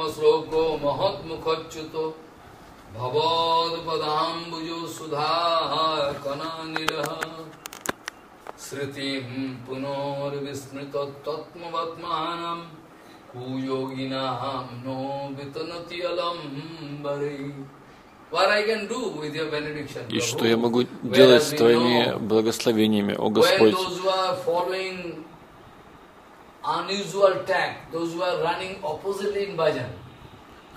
mahat-mukha-chuto bhavad-padham-bujo-sudha-kana-niraha Sritim-punor-vismrita-tatma-vatmahanam Ku-yoginaham-no-vitanati-alam-bari. What I can do with your benediction, Prabhu? И что я могу делать с твоими благословениями, о Господь?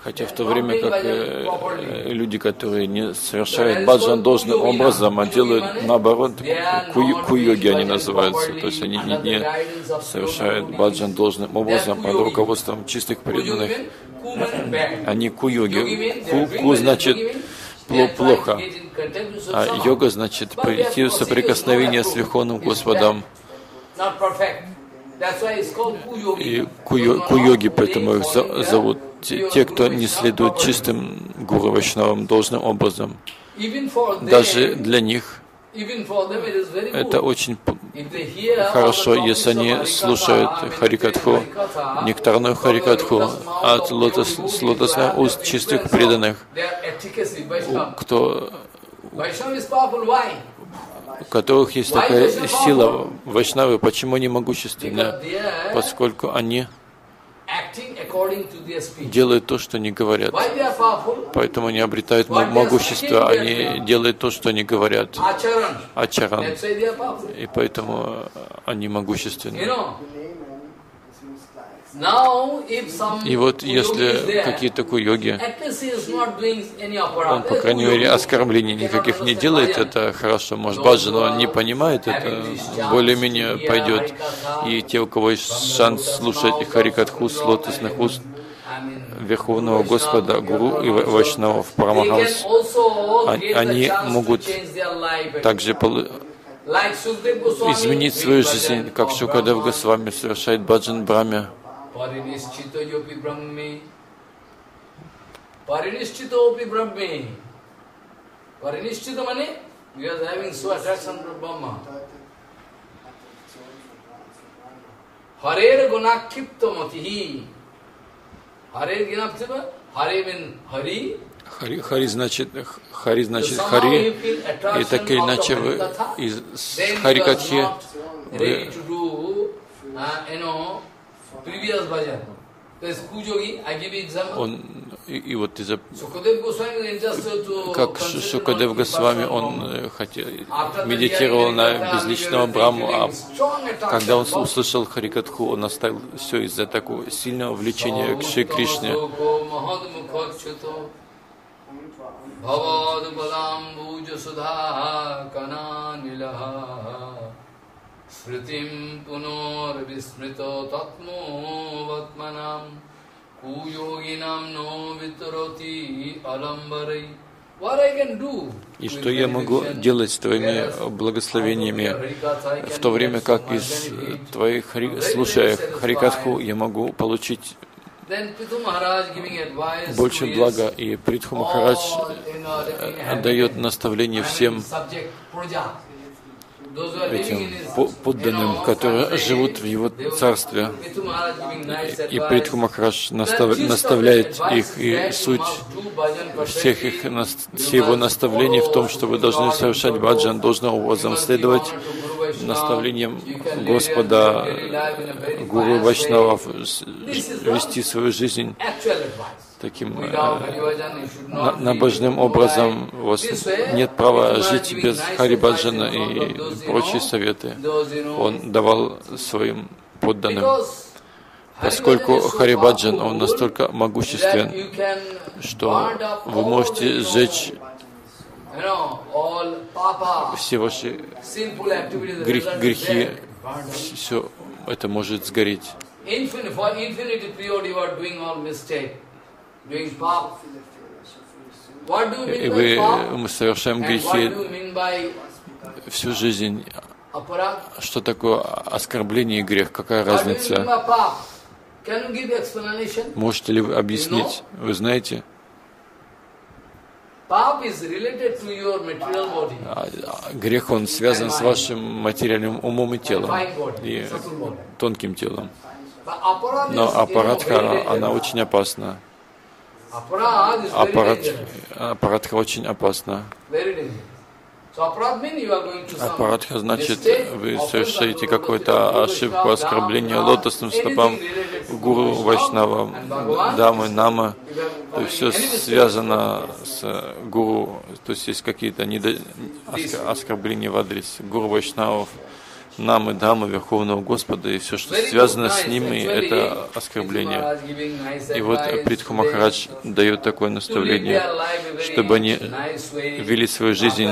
Хотя в то время как люди, которые не совершают баджан должным образом, а делают наоборот, ку-йоги они называются, то есть они не совершают баджан должным образом под руководством чистых преданных, они ку-йоги. Ку значит плохо, а йога значит прийти в соприкосновение с Верховным Господом. И ку-йоги, поэтому их зовут те, кто не следует чистым гуру вайшнавам должным образом. Даже для них это очень хорошо, если они слушают харикатху, нектарную харикатху от лотосных уст чистых преданных, у которых есть такая сила, вайшнавы, почему они могущественны? Поскольку они делают то, что они говорят. Поэтому они обретают могущество, они делают то, что они говорят. Ачаран. И поэтому они могущественны. И вот если какие-то ку-йоги, он, по крайней мере, оскорблений никаких не делает, это хорошо, может, баджан, но он не понимает, это более-менее пойдет. И те, у кого есть шанс слушать харикатху с лотосных уст Верховного Господа, Гуру и Вайшнавов, Парамахамс, они могут также изменить свою жизнь, как Шукадев Госвами совершает баджан браме. Паринишчито мане, you are having so attraction to Brahma. Harer gunakipto matihi. Harer gunakipto, Harer means Hari. Хари значит хари, и так или иначе вы из харикатхи вы и вот из-за как Шукадев Госвами, он медитировал на безличного Брахму, а когда он услышал харикатху, он оставил все из-за такого сильного влечения к Шри Кришне. Sritim punor vismrito tatmo vatmanam kuyoginam no vitaroti alambarai. И что я могу делать с твоими благословениями, в то время как из твоих, слушая харикатху, я могу получить Больше блага, и Притху Махарадж отдает наставление всем этим подданным, которые живут в его царстве. И Притху Махарадж наставляет их, и суть всех их его наставлений в том, что вы должны совершать баджан, должным образом следовать наставлением Господа, Гуру Вайшнавов, вести свою жизнь таким набожным образом. У вас нет права жить без Харибаджана и прочие советы он давал своим подданным. Поскольку Харибаджан, он настолько могуществен, что вы можете сжечь все ваши грехи, все это может сгореть. И мы совершаем грехи всю жизнь. Что такое оскорбление и грех? Какая разница? Можете ли вы объяснить? Вы знаете? Грех, он связан с вашим материальным умом и телом, и тонким телом. Но апарадха, она очень опасна. Апарадха очень опасна. Апарадха значит, вы совершаете какую-то ошибку, оскорбление лотосным стопам Гуру, Вайшнава, Дамы, Нама. То есть все связано с Гуру, то есть есть какие-то оскорбления в адрес Гуру, Вайшнавов, Намы, Дамы, Верховного Господа, и все, что связано с ними, это оскорбление. И вот Притху Махарадж дает такое наставление, чтобы они вели свою жизнь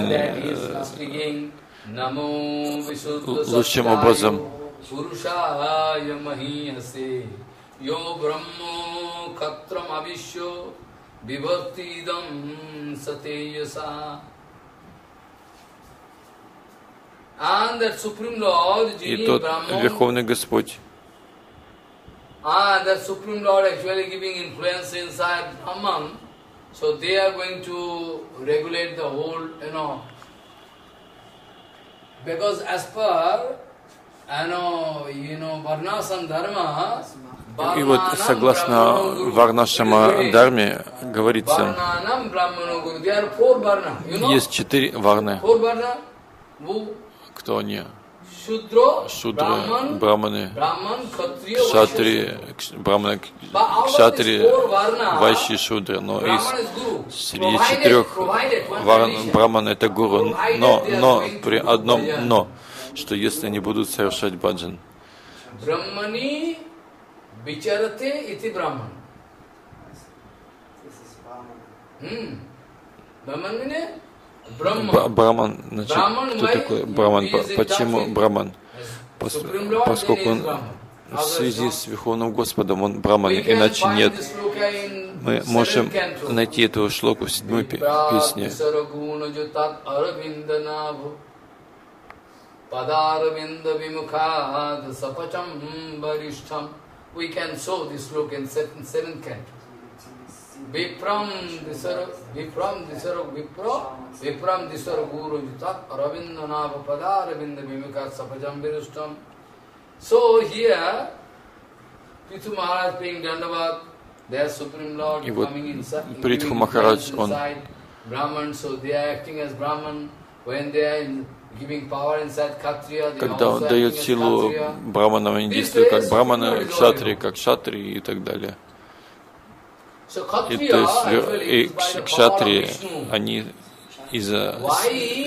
лучшим образом. И тот Верховный Господь, и вот согласно Варнашама Дхарме говорится, есть 4 варны. Кто они? Шудры, брахманы, кшатри, вайши, шудры. Но из среди 4 варн брахман — это гуру. Но при одном но, что если они будут совершать баджан. Брахмани бичарате ити брахман. Брахман. Брахман, значит, кто такой Брахман? Почему Брахман? Поскольку он в связи с Верховным Господом, он Брахман, иначе нет. Мы можем найти эту шлоку в 7-й песне. Vipram disaro guru jutak Aravinda nava pada Aravinda bhimika sapajam virustam. So here, Prithhu Maharaj paying Dandavat, their Supreme Lord coming inside. Prithhu Maharaj, он Brahman, so they are acting as Brahman. When they are giving power inside Kshatriya, they also acting as Kshatriya. This way, Supreme Lord is Lord. И то есть кшатрии, они из-за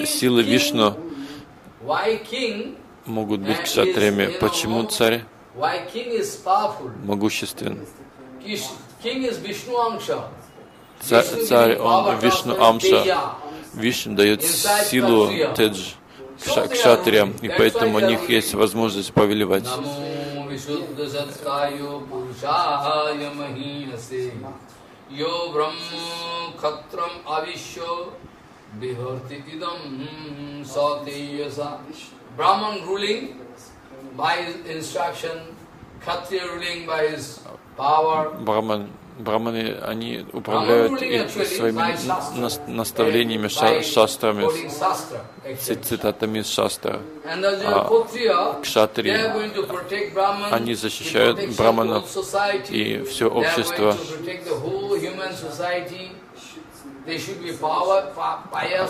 силы Вишну могут быть кшатриями. Почему царь могуществен? Царь, он Вишну Амша. Вишну дает силу тедж кшатриям, и поэтому у них есть возможность повелевать. Yo Brahma Khatram Avishyo Bihorti Idam Sati Yasa. Brahman ruling by instruction, Брахманы, они управляют своими наставлениями, шастрами, цитатами из шастра. А кшатри, они защищают брахманов и все общество.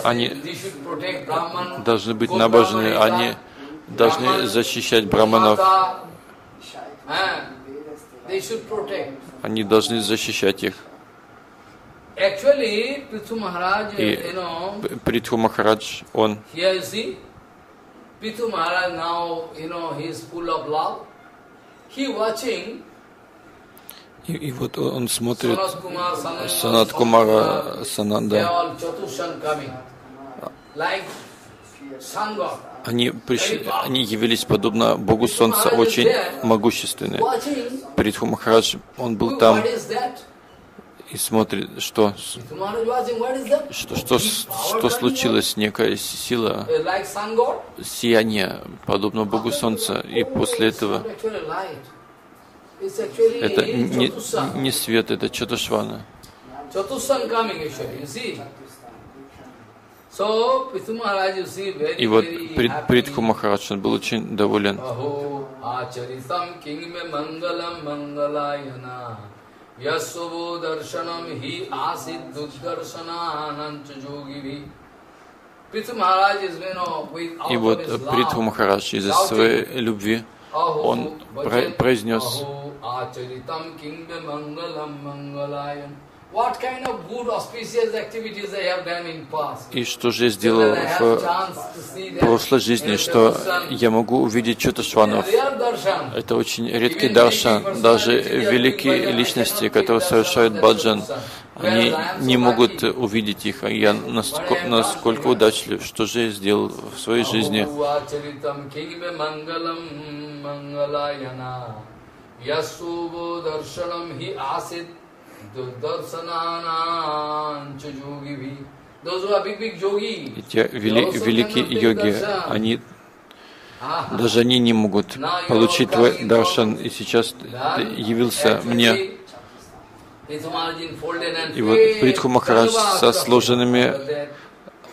Они должны быть набожны, они должны защищать брахманов. Они должны защищать их. И Притху Махарадж, он и вот он смотрит Санат Кумара, Сананда. Они явились подобно Богу Солнца, очень могущественные. Притху Махарадж, он был там и смотрит, что случилось, некая сила, сияние, подобно Богу Солнца, и после этого это не свет, это Чатушвана. И вот Притху Махарадж был очень доволен. И вот Притху Махарадж из-за своей любви он произнес: и что же я сделал в прошлой жизни, что я могу увидеть Чатушванов? Это очень редкий даршан. Даже великие личности, которые совершают баджан, они не могут увидеть их. Я насколько удачлив, что же я сделал в своей жизни. И те великие йоги, даже они не могут получить твой даршан, и сейчас ты явился мне. И вот Притху Махарадж со сложенными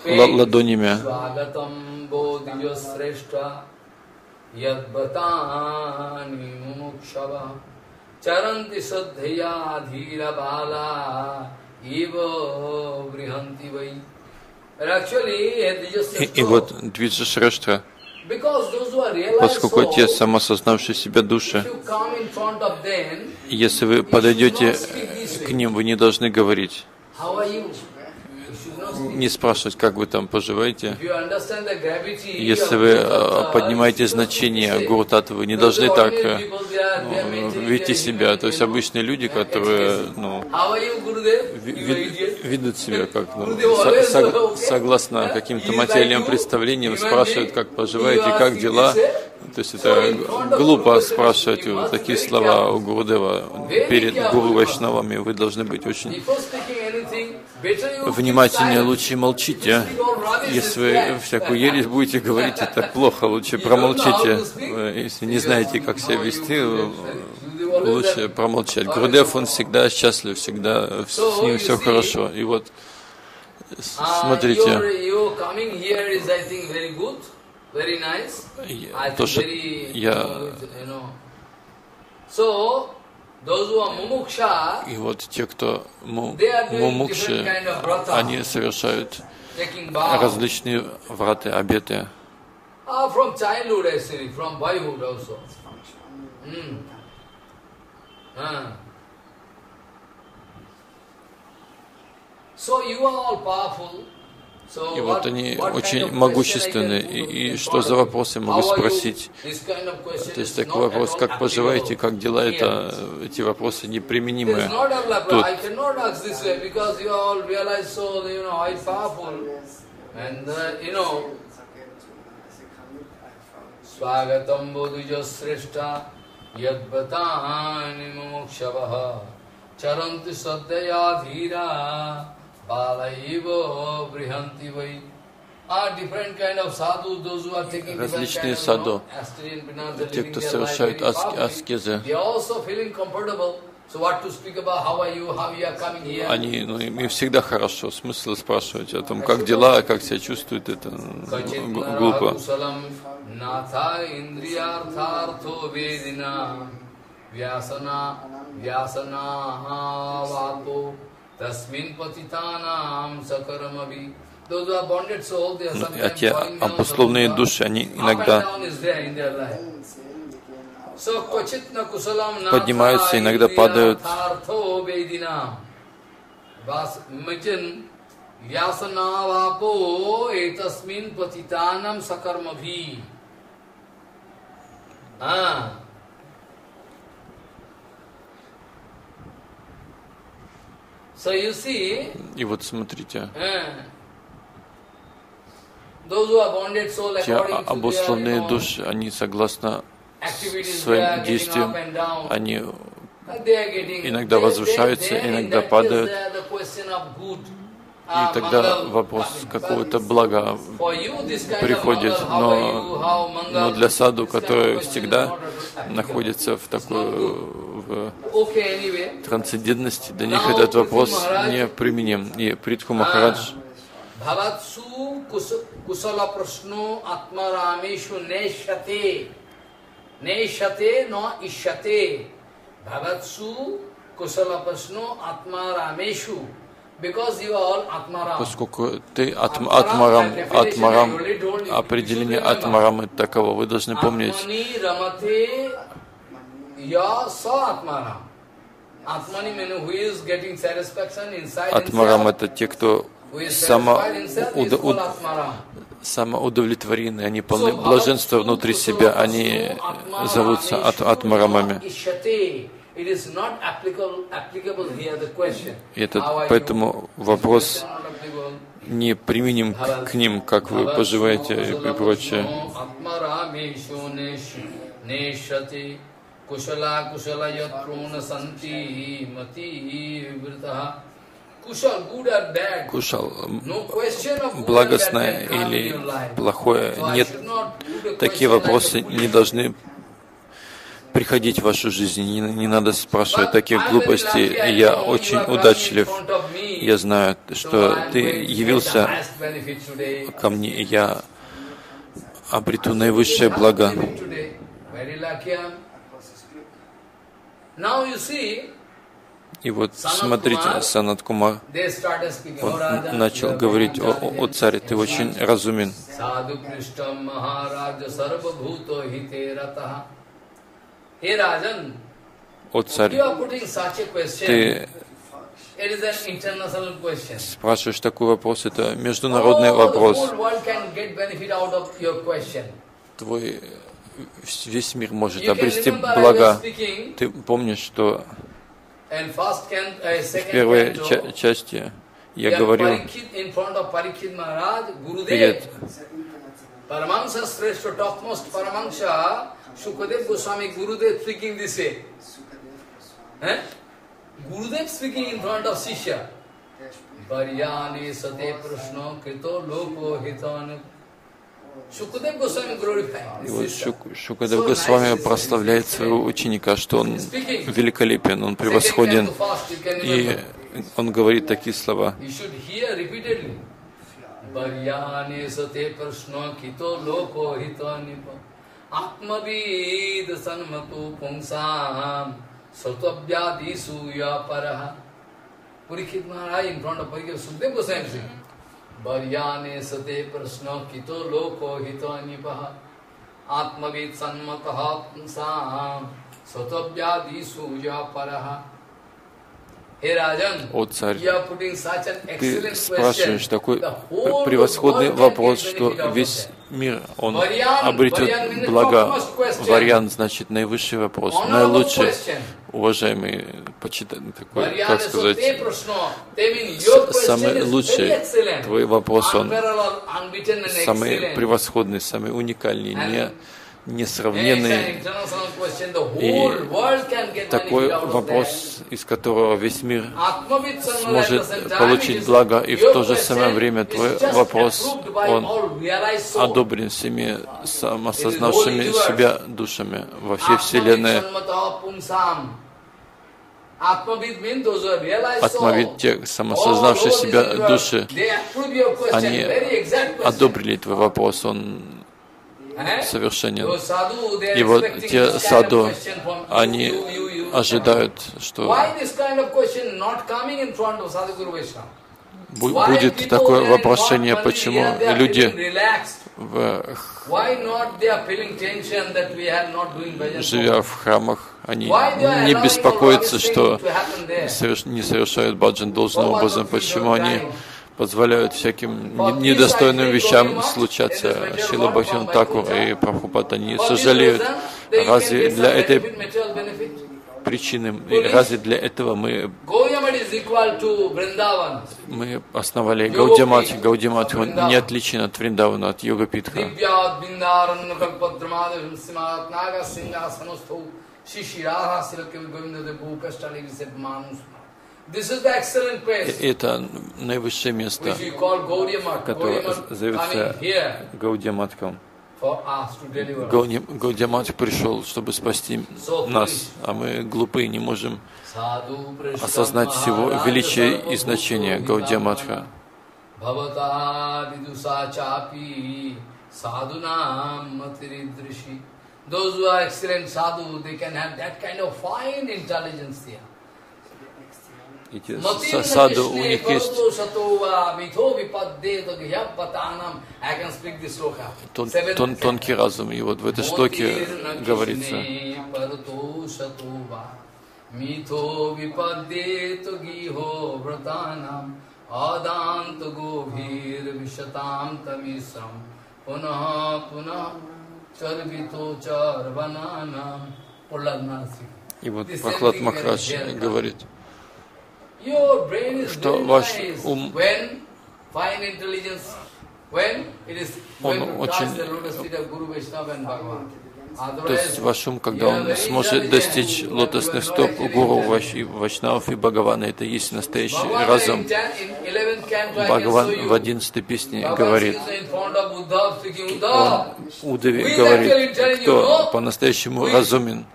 ладонями. Чаранти саддхья дхира бала ива бриханти вай. И вот Двиджа Шрештха, поскольку те самосознавшие себя души, если вы подойдете к ним, вы не должны говорить, не спрашивать, как вы там поживаете. Если вы поднимаете значение Гуру Таттвы, вы не должны так вести себя. То есть обычные люди, которые ведут себя как согласно каким-то материальным представлениям, спрашивают, как поживаете, как дела. То есть это глупо спрашивать вот такие слова у Гурудева перед Гуру Вайшнавами. Вы должны быть очень внимательнее, лучше молчите. Если вы всякую ересь будете говорить, это плохо, лучше промолчите. Если не знаете, как себя вести, лучше промолчать. Гурудев, он всегда счастлив, всегда с ним все хорошо. И вот, смотрите, то, что я... И вот те, кто мумукши, они совершают различные враты, обеты. И вот они очень могущественны. И что за вопросы могу спросить? То есть такой вопрос, как поживаете, как дела, эти вопросы неприменимы тут. различные саду, те, кто совершают аскезы, они, им всегда хорошо, смысл спрашивать о том, как дела, как себя чувствуют, это глупо. А те обусловленные души, они иногда поднимаются, иногда падают. И вот смотрите, те обусловленные души, они согласно своим действиям, они иногда возвышаются, иногда падают. И тогда вопрос какого-то блага приходит, но для саду, который всегда находится в такой трансцендентности, для них этот вопрос не применим. И Притху Махарадж поскольку ты атмарам, определение атмарам таково, вы должны помнить. Атмарам — это те, кто самоудовлетворены, они полны блаженства внутри себя, они зовутся атмарамами. Поэтому вопрос не применим к ним, как вы поживаете и прочее. Кушал, благостное или плохое, нет, такие вопросы не должны приходить в вашу жизнь, не надо спрашивать таких глупостей. Я очень удачлив, я знаю, что ты явился ко мне, и я обрету наивысшее благо. И вот смотрите, Санат Кумар, он начал говорить о царе, ты очень разумен. О царь, ты спрашиваешь такой вопрос, это международный вопрос. Твой весь мир может обрести блага. Ты помнишь, что в первой части я говорил перед Shukadev Goswami, Gurudev speaking this way. Gurudev speaking in front of Sishya. Varyani Sate Prashna Krito Loko Hitanu. Shukadev Goswami glorified. И вот Шукадев Госвами прославляет своего ученика, что он великолепен, он превосходен. И он говорит такие слова. Varyani Sate Prashna Krito Loko Hitanu. Atmavida sanmatu pungsam satvabhyadisu yaparaha. Parikshit Maharaj in front of Parikshit Sukhdev Goswami Singh. Varyane sate prasna kito loko hito nipaha. Atmavid sanmataha pungsam satvabhyadisu yaparaha. О царь, ты спрашиваешь такой превосходный вопрос, что весь мир, он обретет блага. Вариант значит наивысший вопрос, наилучший, уважаемый, почитаемый, такой, как сказать, самый лучший твой вопрос, он самый превосходный, самый уникальный, несравненный. И такой вопрос, из которого весь мир сможет получить благо, и в то же самое время твой вопрос, он одобрен всеми самосознавшими себя душами во всей Вселенной. Атмавид, те самосознавшие себя души, они одобрили твой вопрос, он совершенен. И вот те саду, они ожидают, что будет такое вопрошение, почему люди, живя в храмах, они не беспокоятся, что не совершают баджан должным образом, почему они позволяют всяким недостойным вещам случаться. Шрила Бхактивинод Тхакур и Прабхупад, они сожалеют, разве для этой причины, разве для этого мы основали Гаудия-матху? Гаудия-матху не отличен от Вриндавана, от Йога-питха. Это наивысшее место, которое зовется Гаудия-матхом. Гаудия-матх пришел, чтобы спасти нас, а мы глупые, не можем осознать всего величия и значения Гаудия-матха. Those who are excellent sadhu, they can have that kind of fine intelligence there. Саду, у них есть тонкий разум, и вот в этой шлоке говорится. И вот Прахлад Махарадж говорит, что ваш ум, он очень, то есть ваш ум, когда он сможет достичь лотосных стоп Гуру, Вайшнавов и Бхагавана, это и есть настоящий разум. Бхагаван в 11 песне говорит, Удаве говорит, кто по-настоящему разумен.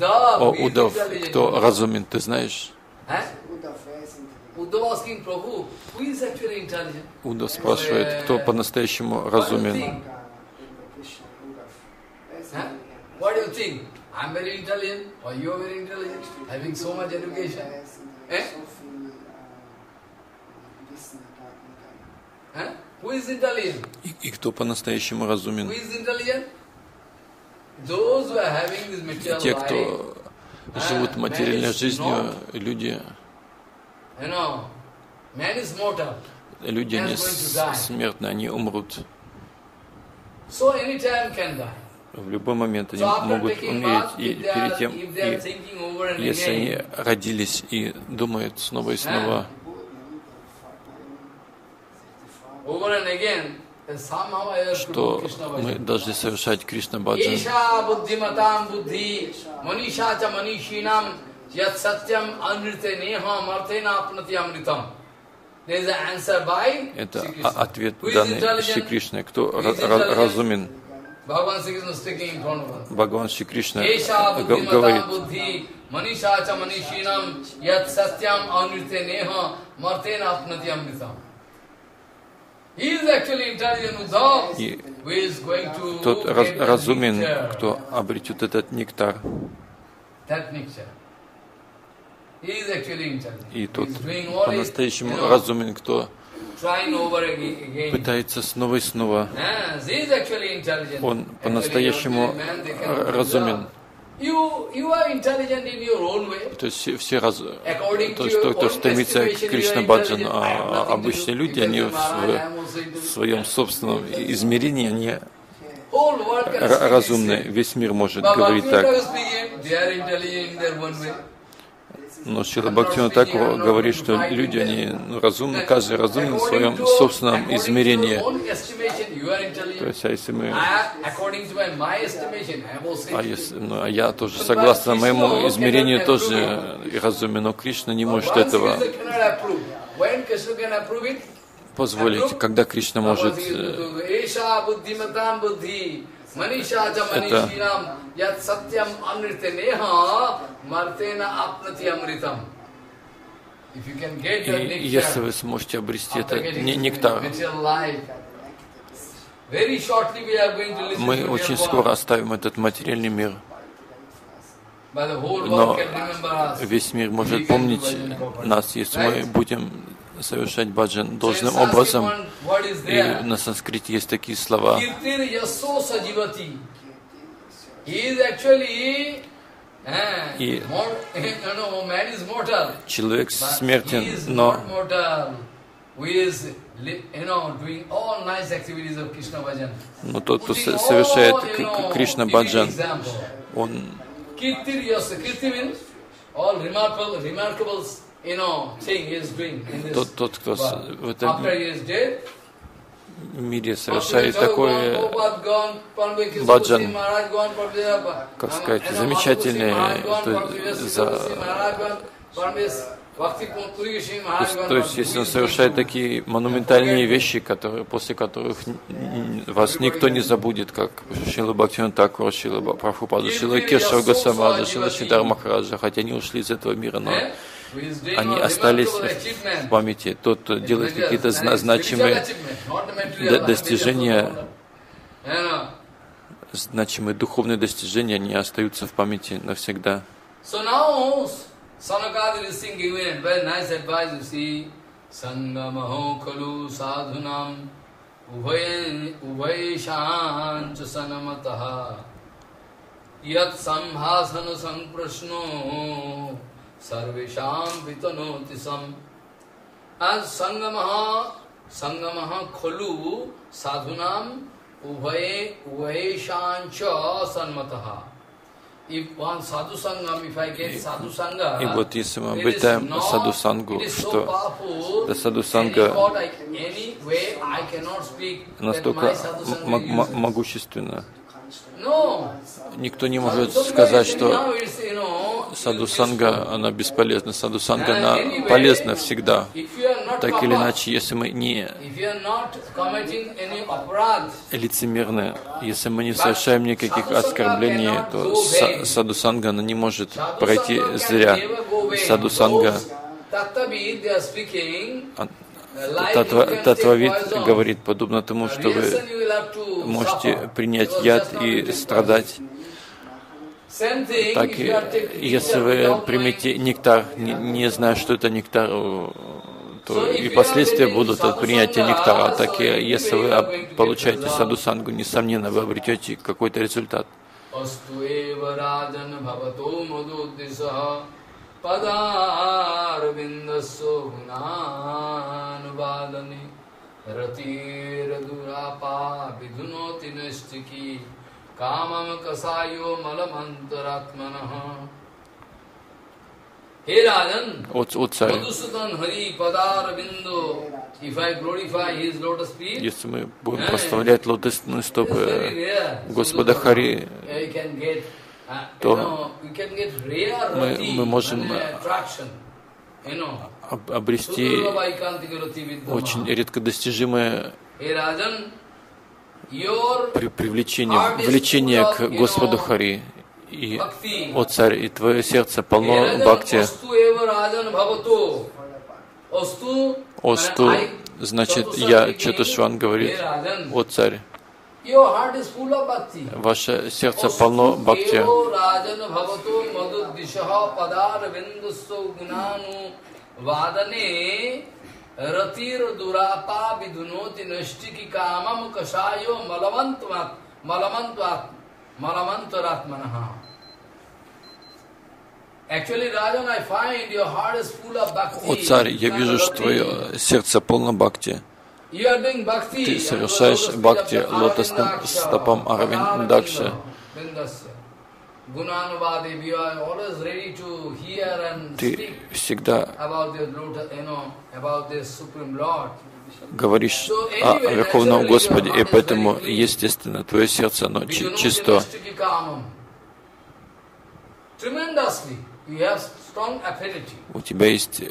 О, Удав, кто разумен, ты знаешь? Удав спрашивает, кто по-настоящему разумен. И кто по-настоящему разумен? И те, кто живут материальной жизнью, люди. Люди не смертны, они умрут. В любой момент они могут умереть, и перед тем, если они родились и думают снова и снова. Что мы должны совершать Кришна Баджан. Это ответ данный Шри Кришне. Кто разумен? Бхагаван Шри Кришна говорит. И тот разумен, кто обретет этот нектар. И тот по-настоящему разумен, кто пытается снова и снова. Он по-настоящему разумен. То есть все разумны, кто стремится к Кришна Баджану, а обычные люди, они в своем собственном измерении, они разумны. Весь мир может говорить так. Но Шрила Бхактивинода Тхакур говорит, что люди, они разумны, каждый разумен в своем собственном измерении. То есть, а я тоже согласно моему измерению тоже разумен, но Кришна не может этого позволить. Когда Кришна может это. И если вы сможете обрести это нектар, мы очень скоро оставим этот материальный мир. Но весь мир может помнить нас, если мы будем совершать баджан должным образом. И на санскрите есть такие слова. И человек смертен, но тот, кто совершает Кришна баджан, он тот, кто в этом мире совершает такой баджан, как сказать, замечательный, то есть если он совершает такие монументальные вещи, которые, после которых вас никто не забудет, как Шрила Бхактивинода Тхакур, Шрила Прабхупада, Шрила Кешава Госвами, Шрила Сиддхарта Махараджа, хотя они ушли из этого мира, но они остались в памяти. Тот, кто делает какие-то значимые достижения, значимые духовные достижения, они остаются в памяти навсегда. Sanakadil is giving a very nice advice, you see. Sangamaho kalu sadhunam uvaishan sanamataha yat samhasana samprashno sarvesham vitanotisam. As sangamaha kalu sadhunam uvaishan sanmataha. И вот если мы обретаем саду-сангу, что до саду-санга настолько могущественно, никто не может сказать, что саду-санга, она бесполезна, саду-санга, она полезна всегда. Так или иначе, если мы не лицемерны, если мы не совершаем никаких оскорблений, то саду-санга, она не может пройти зря. Саду-санга, Таттвавид говорит, подобно тому, что вы можете принять яд и страдать. Так, если вы примете нектар, не зная, что это нектар, то и последствия будут от принятия нектара. Так, если вы получаете саду-сангу, несомненно, вы обретете какой-то результат. Камам касайо маламантаратманаха. Hey Rajan, Madhusudan Hari Padar Bindu, if I glorify his lotus feet, если мы будем прославлять лотосные стопы Господа Хари, то мы можем обрести очень редкодостижимое влечение к Господу Хари. И, о царь, и твое сердце полно бхакти. Осту, значит, я, Чатушван говорит, о царь, ваше сердце полно бхакти. Ратир дурапа бидуноти наштики камам кашайо маламантаратманаха. О царь, я вижу, что твое сердце полно бхакти. Ты совершаешь бхакти лотосным стопам Аравиндакши. Ты всегда говоришь о Верховном Господе, и поэтому, естественно, твое сердце, оно чисто. У тебя есть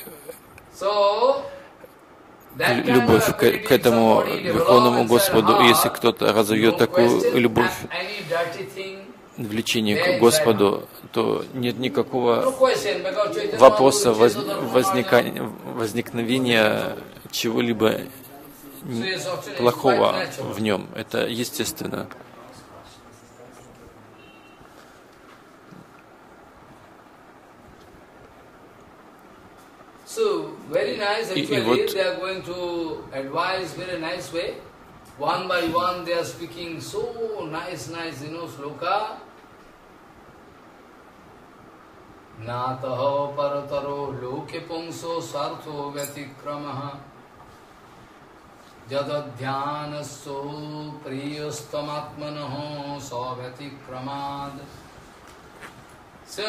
любовь к этому Верховному Господу. Если кто-то разовьет такую любовь, влечение к Господу, то нет никакого вопроса возникновения чего-либо плохого в нем. Это естественно. И вот one by one they are speaking so nice, you know, sloka. Nataho parataro loke pungso sartho vyatikramaha jadadhyanasso priyastamatmanaho sa vyatikramad. So,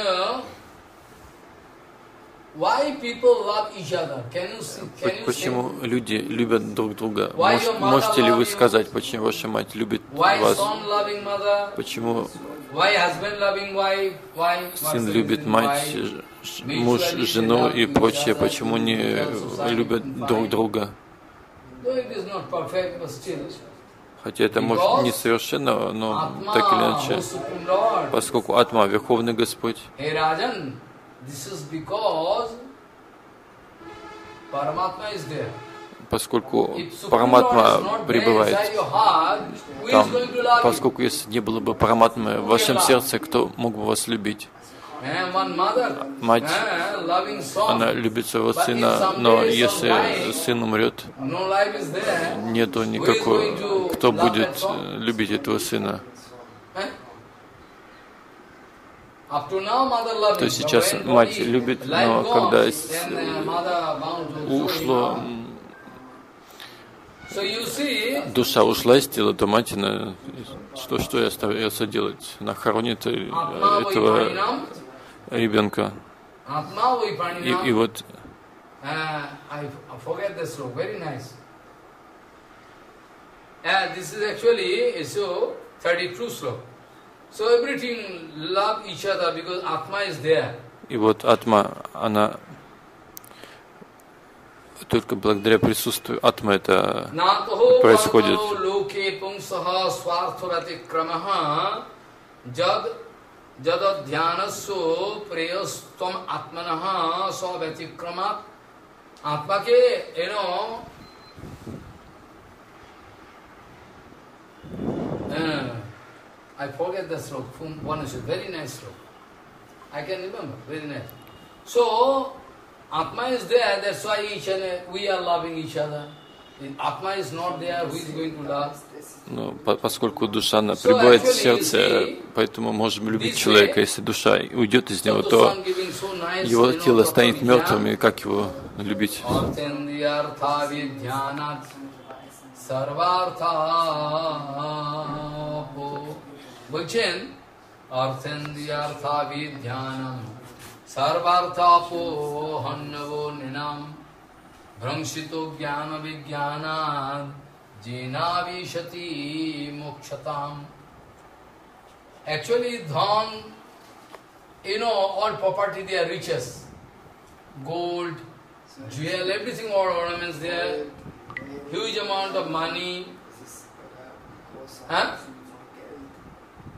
почему люди любят друг друга? Можете ли вы сказать, почему ваша мать любит вас? Почему сын любит мать, муж жену и прочее? Почему не любят друг друга? Хотя это может несовершенно, но так или иначе, поскольку Атма, Верховный Господь. Поскольку Параматма пребывает там, поскольку если не было бы Параматмы в вашем сердце, кто мог бы вас любить? Мать, она любит своего сына, но если сын умрет, нету никакого, кто будет любить этого сына? То есть сейчас мать любит, но когда ушло, душа ушла из тела, то мать, что ей остается делать? Она хоронит этого ребенка. И вот... И вот Атма, она только благодаря присутствию Атмы это происходит. I forget the sloka. One is a very nice sloka. I can remember. Very nice. So, Atma is there. That's why each and we are loving each other. If Atma is not there, who is going to love? Ну, поскольку душа пребывает в сердце, поэтому можем любить человека. Если душа уйдет из него, то его тело станет мертвым, и как его любить? Bhajan arthandiyartha vidyanam sarvartha po hannavo ninam bhramshito jnana vidyanam jinavishati mokshatam. Actually, dhan, you know, all property, they are riches. Gold, jewel, everything, all ornaments there. Huge amount of money. Huh?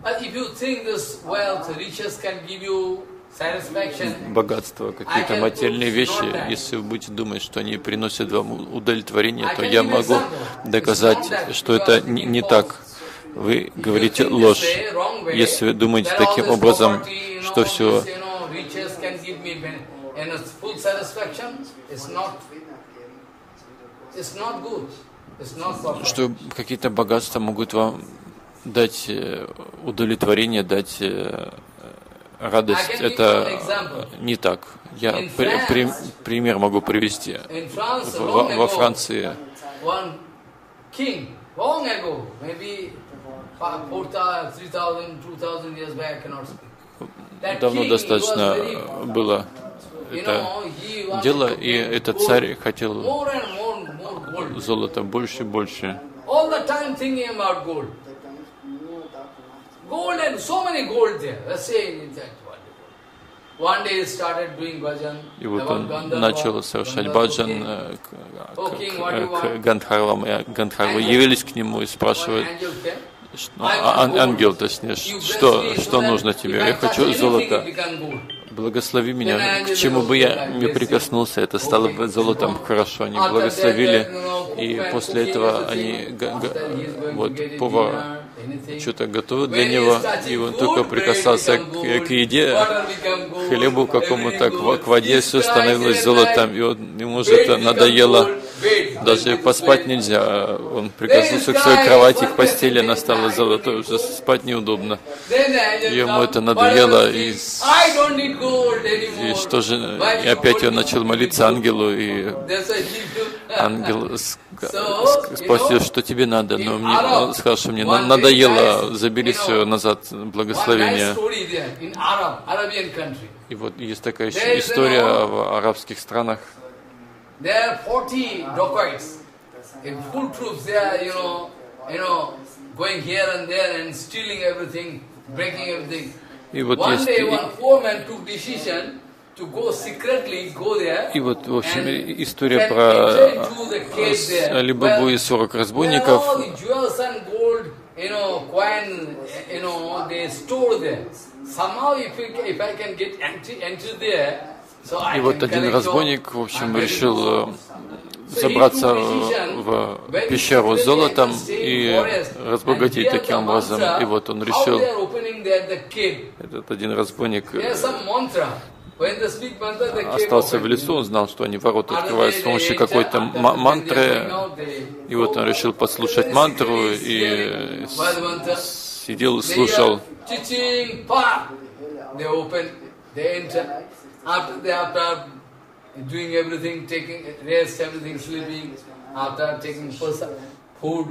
But if you think this wealth, riches can give you satisfaction, богатство, какие-то материальные вещи, если вы будете думать, что они приносят вам удовлетворение, то я могу доказать, что это не так. Вы говорите ложь. Если вы думаете таким образом, что все... что какие-то богатства могут вам дать удовлетворение, дать радость, это не так. Я пример могу привести. Во Франции давно достаточно было это дело, и этот царь хотел золота больше и больше. И вот он начал совершать баджан к Гандхарвам, и Гандхарвы явились к нему и спрашивают, ангел, точнее, что нужно тебе? Я хочу золото. Благослови меня, к чему бы я не прикоснулся, это стало бы золотом. Хорошо, они благословили, и после этого они, вот, повар что-то готовил для него, и он только прикасался к еде, к хлебу какому-то, к воде, все становилось золотом, и он, ему же это надоело. Даже поспать нельзя. Он прикоснулся к своей кровати, к постели, она стала золотой, уже спать неудобно. Ему это надоело, и что же, и опять он начал молиться ангелу, и ангел спросил, что тебе надо, но он сказал, что мне надоело, забери все назад, благословение. И вот есть такая еще история в арабских странах. There are 40 dacoits in full troops. They are, going here and there and stealing everything, breaking everything. One day, one poor man took decision to go secretly go there. И вот, в общем, история про Алибабу и 40 разбойников. All the jewels and gold, coin, they store there. Somehow, if I can get entry there. И вот один разбойник, в общем, решил забраться в пещеру с золотом и разбогатеть таким образом. И вот он решил, этот один разбойник остался в лесу, он знал, что они ворота открывают с помощью какой-то мантры. И вот он решил послушать мантру и сидел и слушал. After doing everything, taking rest, everything, sleeping, after taking food,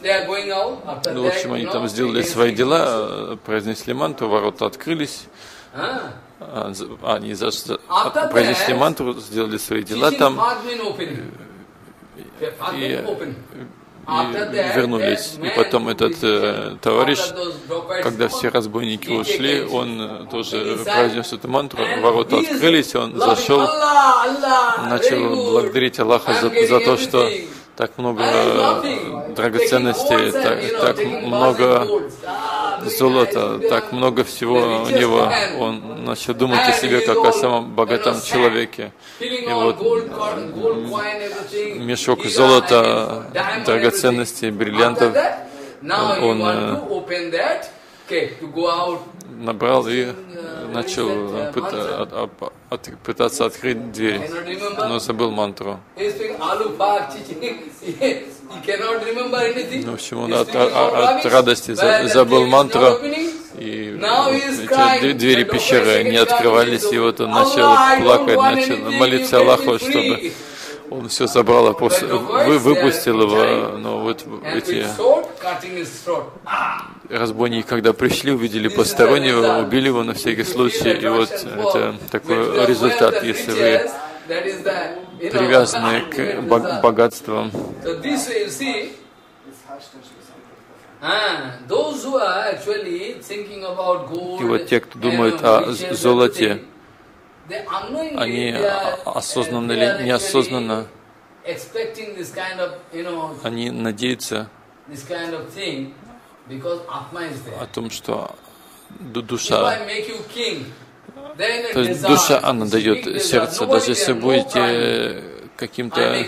they are going out. After that, в общем, они там сделали свои дела, произнесли мантру, ворота открылись. Они произнесли мантру, сделали свои дела там и вернулись. И потом этот товарищ, когда все разбойники ушли, он тоже произнес эту мантру, ворота открылись, он зашел, начал благодарить Аллаха за то, что так много драгоценностей, так много золота, так много всего у него. Он начал думать о себе как о самом богатом человеке. И вот мешок золота, драгоценностей, бриллиантов он набрал и начал пытаться открыть дверь, но забыл мантру. В общем, он от радости забыл мантру, и эти двери пещеры не открывались, и вот он начал плакать, начал молиться Аллаху, чтобы он все забрал, выпустил его, но вот эти разбойники, когда пришли, увидели постороннего, убили его на всякий случай, и вот это такой результат, если вы привязаны к богатствам. И вот те, кто думает о золоте, они осознанно или неосознанно, они надеются о том, что душа, то есть душа, она дает сердце, даже если будете каким-то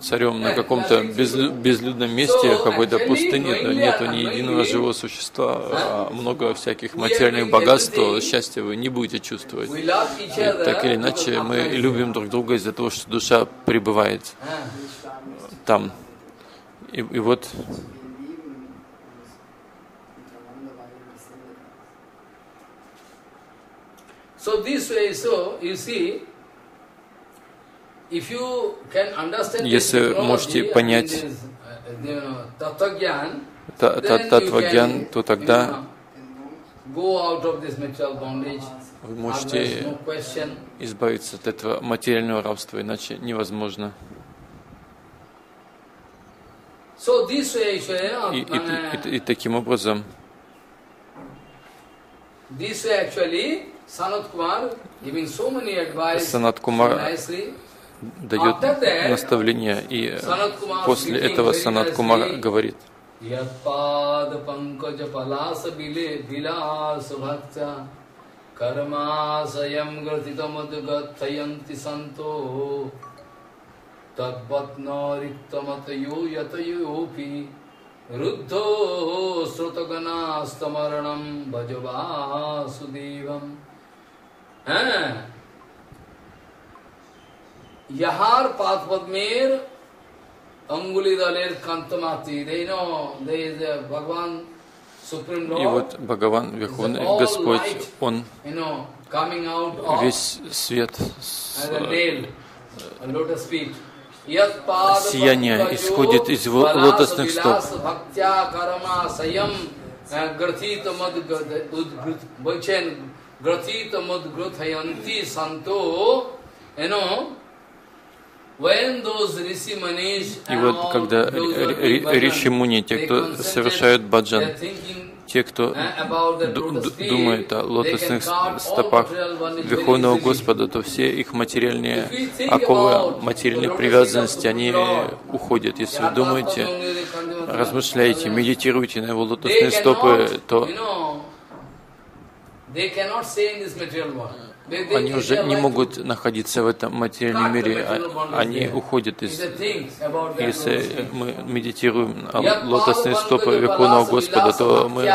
царем на каком-то безлюдном месте, какой-то пустыне, нету ни единого живого существа, а много всяких материальных богатств, счастья вы не будете чувствовать. И так или иначе, мы любим друг друга из-за того, что душа пребывает там. И вот... Если можете понять Татвагьян, то тогда вы можете избавиться от этого материального рабства, иначе невозможно. И таким образом Санат Кумар дает наставление, и после этого Санат Кумар говорит: Ruddho srutagana stamaranam bhajavasudevam. Yahar Pathpadmer Angulidaler Kantamati. They know there is a Bhagavan, Supreme Lord. И вот Бхагаван, Верховный Господь, Он весь свет, сияние исходит из его лотосных стоп. И вот когда риши муни, те, кто совершают баджан, те, кто думает о лотосных стопах Верховного Господа, то все их материальные оковы, материальные привязанности, они уходят. Если вы думаете, размышляете, медитируете на его лотосные стопы, то они уже не могут находиться в этом материальном мире, они уходят из... Если мы медитируем на лотосные стопы Верховного Господа, то мы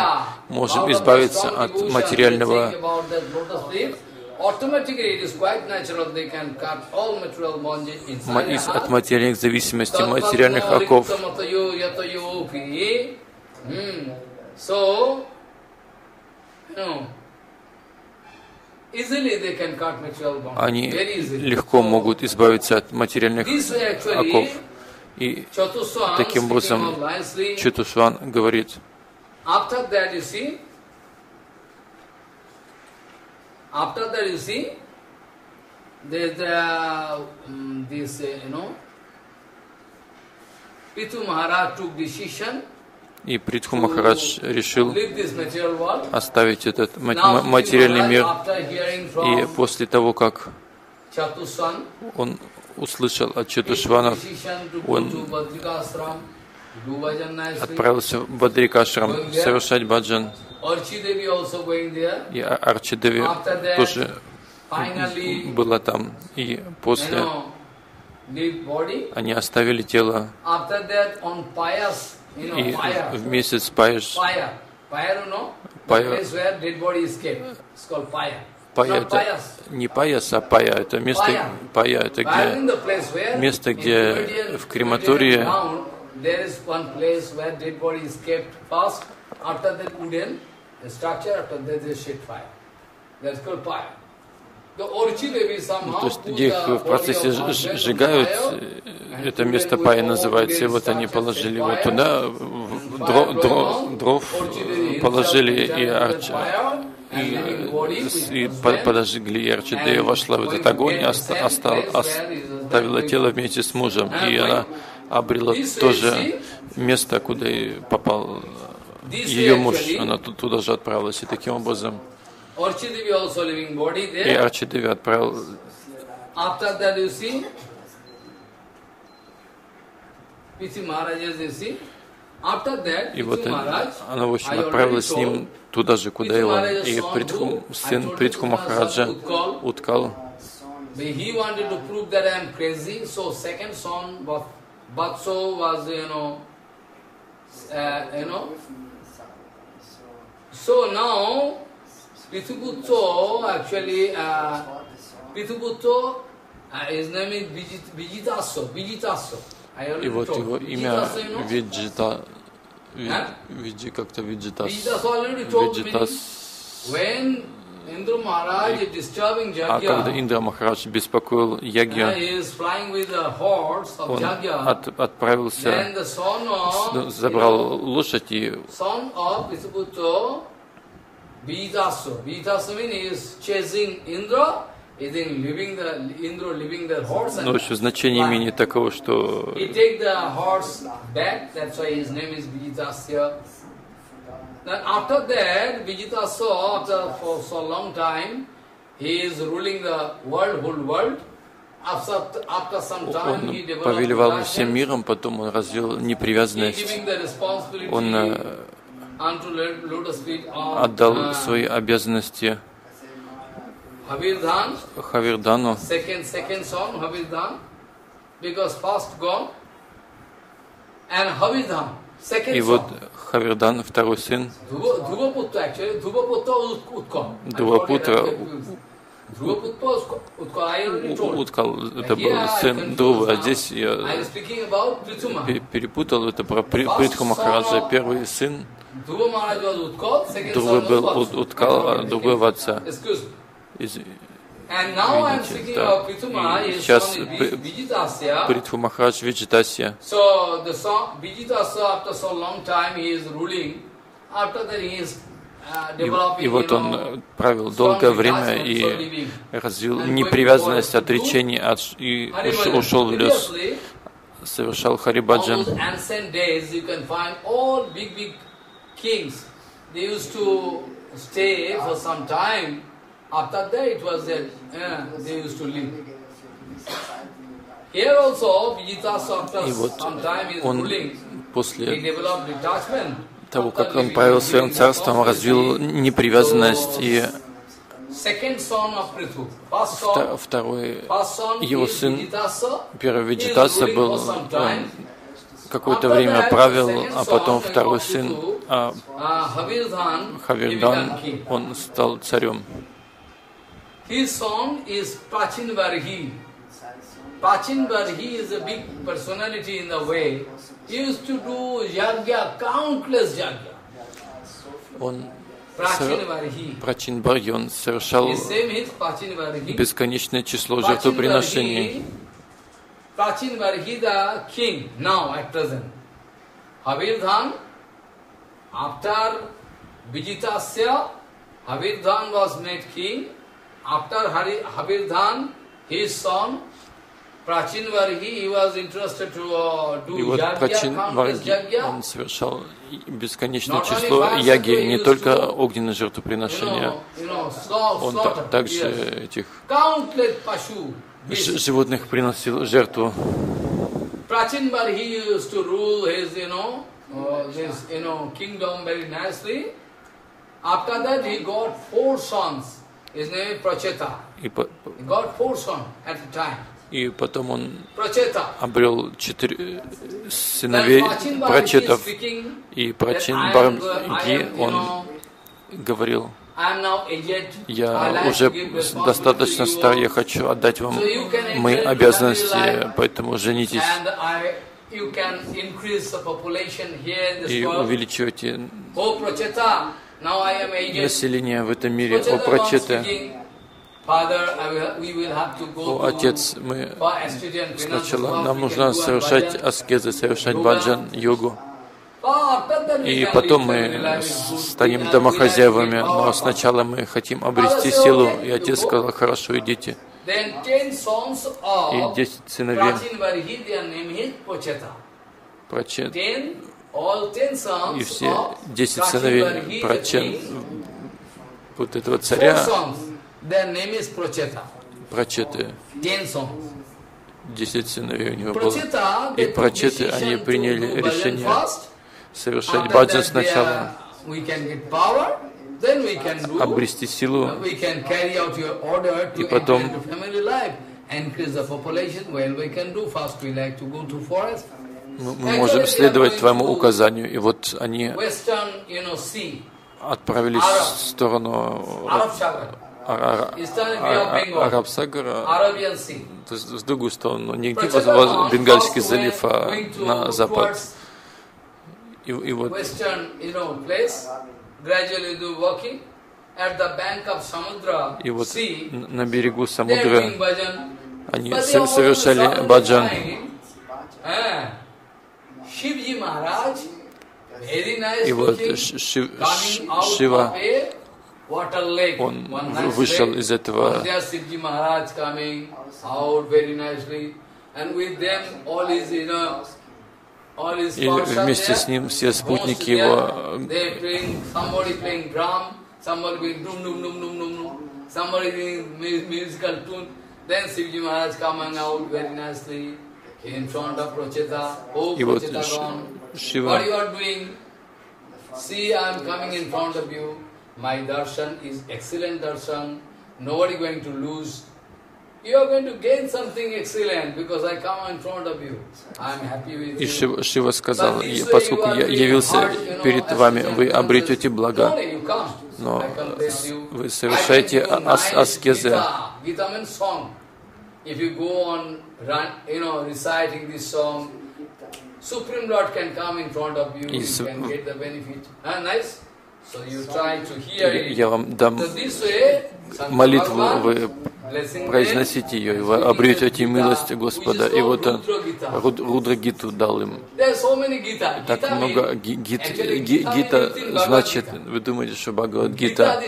можем избавиться от материального от материальных зависимостей, материальных оков. Они легко могут избавиться от материальных оков. И таким образом Чатусван говорит: и Притху Махарадж решил оставить этот материальный мир. И после того, как он услышал от Чатушвана, он отправился в Бадрикашрам совершать баджан. И Арчи Деви тоже была там. И после они оставили тело. И в месяц Паяш, это не Паяс, а Пая, это место, Пая, это где, место, где в крематории то есть их в процессе сжигают, это место Пая называется, и вот они положили его туда, дров положили, и подожгли, и Арчи Деви вошла в этот огонь, и оставила тело вместе с мужем, и она обрела тоже место, куда попал ее муж, она туда же отправилась, и таким образом и Арчи Деви отправил и вот она, в общем, отправилась с ним туда же, куда и он. И Притху, сын Притху Махараджа, Уткал, Prithubutto, his name is Vijitasso. И вот его имя Виджита, как-то Виджитас. когда Индра Махарадж беспокоил Ягья, он отправился, забрал лошадь и... Но еще значение имени такого, что он повелевал всем миром, потом он развил непривязанность, он отдал свои обязанности Хавирдану. И вот Хавирдан, второй сын, Друвапутра, это был сын Друва, а здесь я перепутал, это про Притху Махараджа, первый сын Друва был Уткал, а другого отца. Извините, да. Сейчас Притху Махарадж Виджитасия. И вот он правил долгое время и развил непривязанность, отречение и ушел в лес, совершал харибаджан. After that, it was that they used to live. Here also, Vijitasa after some time is ruling. He developed detachment. Того, как он правил своим царством, развил непривязанность, и второй его сын, первый Виджитаса, был какое-то время правил, а потом второй сын Хавирдан, он стал царем. His son is Prachin Varhi. Prachin Varhi is a big personality in the way. He used to do yagya, countless yagya. Prachin Varhi, он совершал бесконечное число жертвоприношений. Prachin Varhi, the king, now at present. Havirdan, after Vijitasya, Havirdan was made king. After Havirdan, his son, Prachin Varhi, he was interested to do yagya, он совершал бесконечное число яги, не только огненные жертвоприношения, он также этих животных приносил жертву. Prachin Varhi used to rule his, kingdom very nicely. After that, he got 4 sons. His name is Pracheta. He got 4 sons at the time. И потом он обрел 4 сыновей Прачетов. И Прачин Бармги, он говорил: я уже достаточно стар, я хочу отдать вам мои обязанности, поэтому женитесь и увеличивайте население в этом мире. О, Прачета, о, отец, мы сначала, нам нужно совершать аскезы, совершать баджан, йогу, и потом мы станем домохозяевами, но сначала мы хотим обрести силу. И отец сказал: хорошо, идите. И 10 сыновей Прачета. И все 10 сыновей Прачен, вот этого царя, Прачеты, 10 сыновей у него было. И Прачеты, они приняли решение совершать баджан сначала, обрести силу, и потом мы можем следовать твоему указанию. И вот они отправились в сторону Арабсагара, то есть в другую сторону, не в Бенгальский залив, а на запад. И вот И вот на берегу Самудра они совершали баджан. И вот Шива, он вышел из этого и вместе с ним все спутники его и вот Шива My darshan is excellent darshan. Nobody going to lose. You are going to gain something excellent because I come in front of you. I am happy with you. И Шива сказал, поскольку я явился перед вами, вы обретете блага, но вы совершаете аскезы. If you go on, reciting this song, Supreme Lord can come in front of you. You can get the benefit. Nice. Я вам дам молитву, вы произносите ее, и вы обретете милость Господа. И вот он Рудра-гиту дал им. Так много гит. Гита значит, вы думаете, что Бхагавад-гита,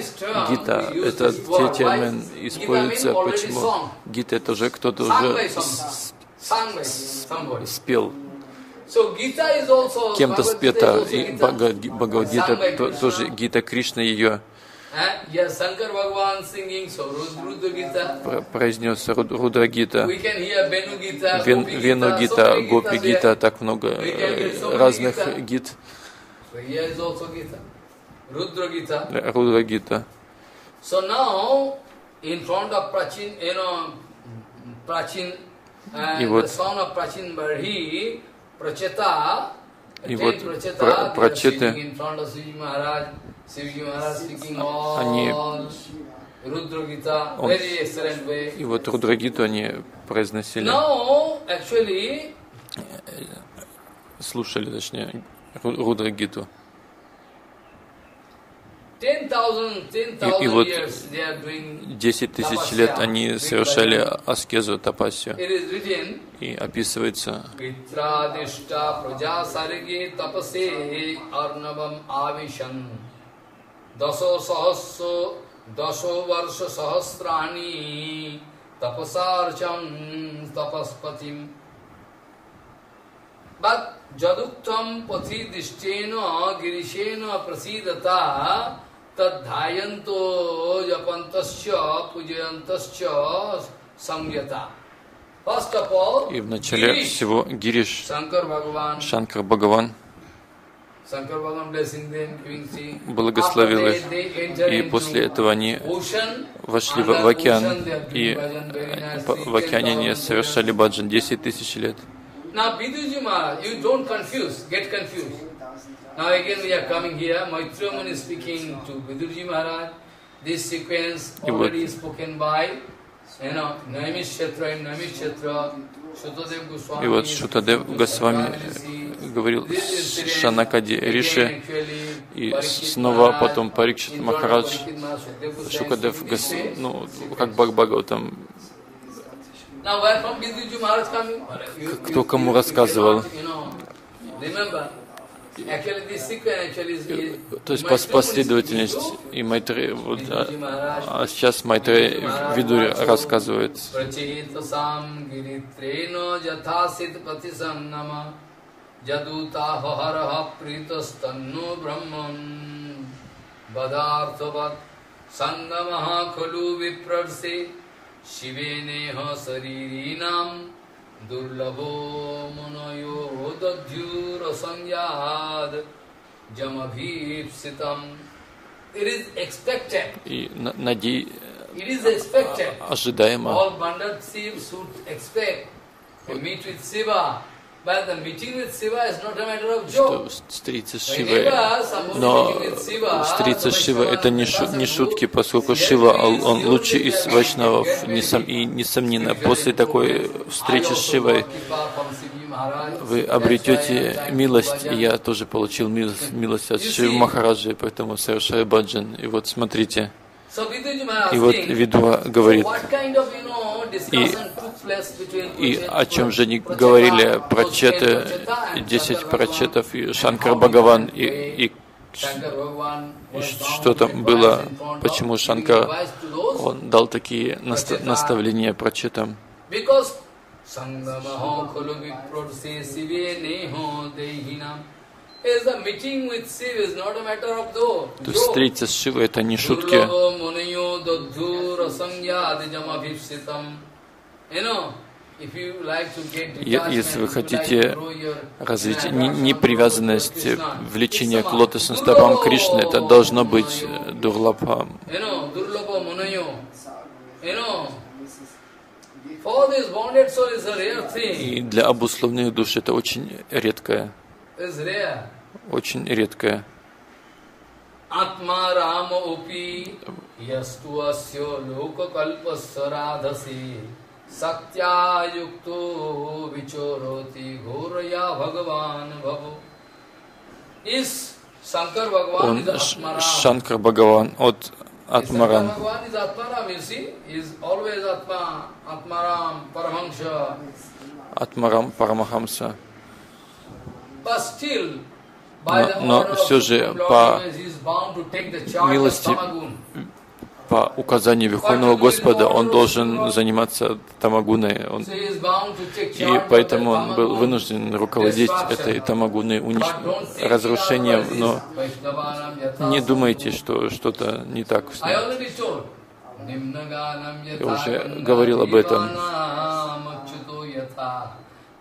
гита, это термин используется, почему? Гита, это уже кто-то уже спел. Кем-то спета, и Бхагавад-гита, тоже Гита Кришна ее произнес, Рудра-гита, Вену-гита, Гопи-гита, так много разных гит. Рудра-гита. И вот прачеты, они, и вот Рудра-гиту они произносили, слушали, точнее, Рудра-гиту. И вот 10 тысяч лет они совершали аскезу, тапасию. И описывается, Tadhayanto japantasya pujayantasya samyata. First of all, и в начале всего Гириш, Шанкар Бхагаван, благословил их, и после этого они вошли в океан, и в океане они совершали баджан 10 тысяч лет. Now, Biduji Maharaj, you don't confuse, get confused. Now again we are coming here, Maitreya Muni is speaking to Biduji Maharaj. This sequence already spoken by, Naimishyatra and Naimishyatra, Shuttadev Goswami. И вот Шутадев Госвами говорил Шанакади Риши, и снова потом Парикшит Махарадж, Шукадев Госвами, ну, как Бхагаватам. Кто кому рассказывал? То есть последовательность и Майтрея. Вот, а сейчас Майтрея Видури рассказывает. Shiveneha Saririnam Durlabho Manayo Dadhyura Sangyad Jamabhipsitam. It is expected. It is expected. All Bandar Sivs should expect to meet with Shiva. But the meeting with Shiva is not a matter of joke. Но встретиться с Шивой это не шутки, поскольку Шива, он лучший из вайшнавов, и несомненно, после такой встречи с Шивой вы обретете милость, и я тоже получил милость от Шивы Махараджи, поэтому совершаю баджан. И вот смотрите. И вот Видура говорит, и о чем же они говорили, прачеты, 10 прачетов, и Шанкар Бхагаван, и что там было, почему Шанкар он дал такие наставления прачетам. То есть встретиться с Шивой — это не шутки. Если вы хотите развить непривязанность, влечение к лотосным стопам Кришны, это должно быть дурлапа. И для обусловленных душ это очень редкое. Очень редкое. Он Шанкар Бхагаван от Атмарам. Атмарам Парамахамса. Но все же по милости, по указанию Верховного Господа, он должен заниматься тамагуной. И поэтому он был вынужден руководить этой тамагуной разрушением. Но не думайте, что что-то не так. Я уже говорил об этом.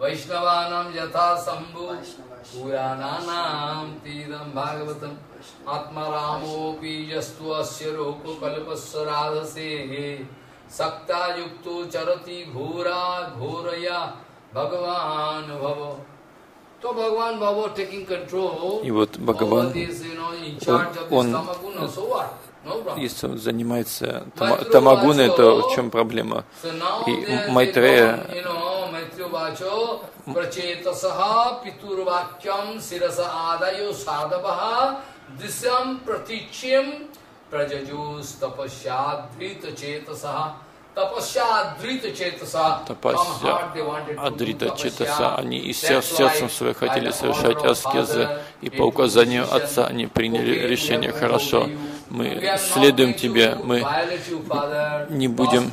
Vaishnavānam yatha sambhu purānānam tīdam bhāgavatam atmarāmopi yastu asya roko kalpasarādhase sakta yukto charati ghora ghoraya bhagavān bhavo. So Bhagavan Bhavo taking control over this, in charge of this tamaguna, so what? Если он занимается тамагуной, то в чем проблема? И Майтрея, Адрита Четаса, они и сердцем своим хотели совершать аскезы, и по указанию Отца они приняли решение: хорошо, мы следуем Тебе, мы не будем,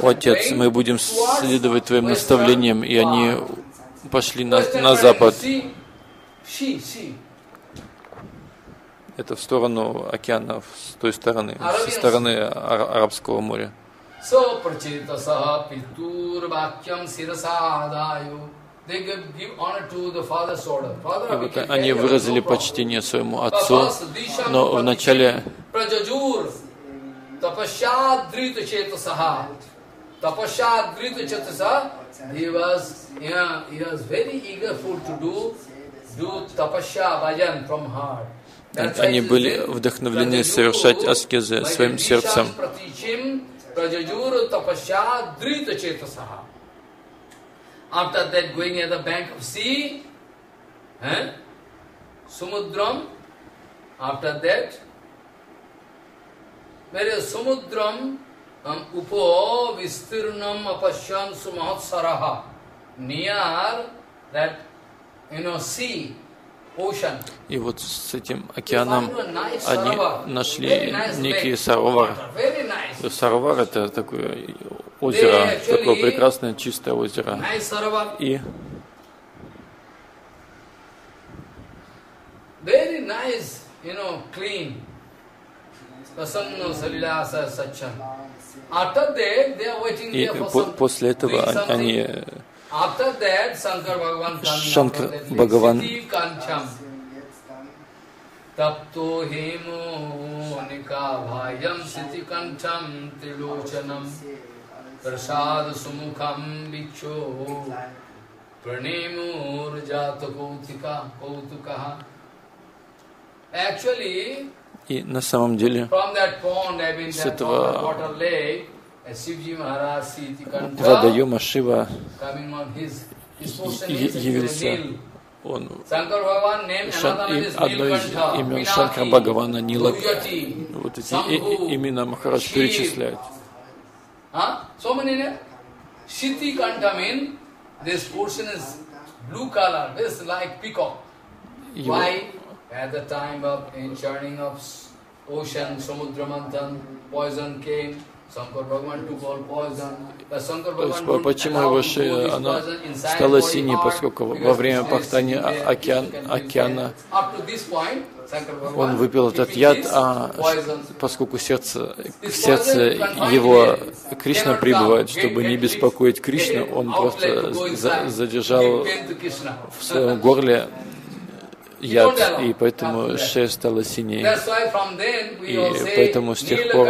Отец, мы будем следовать Твоим наставлениям, и они пошли на запад. Это в сторону океана, с той стороны, со стороны Арабского моря. So pracetasaha pitur vakyam sirasadayo. They give honor to the father's order. И вот они выразили почтение своему отцу, но вначале они были вдохновлены совершать аскезы своим сердцем. Prajajur tapasya drita chetasaha. After that, going at the bank of sea, Samudram. After that, mere Samudram upo vistirnam apasyan sumahatsaraha. Near that, sea. И вот с этим океаном они нашли некий саровар. Саровар — это такое озеро, такое прекрасное чистое озеро. И после этого они... Шанкар Бхагаван и на самом деле с этого водоема Шива явился он одно из имен Шанкара Бхагавана Нила. Вот эти имена Махарадж перечисляет. Почему его шея она стала синей, поскольку во время пахтания океана он выпил этот яд, а поскольку в сердце его Кришна пребывает, чтобы не беспокоить Кришну, он просто задержал в своем горле яд, и поэтому шея стала синее. И поэтому с тех пор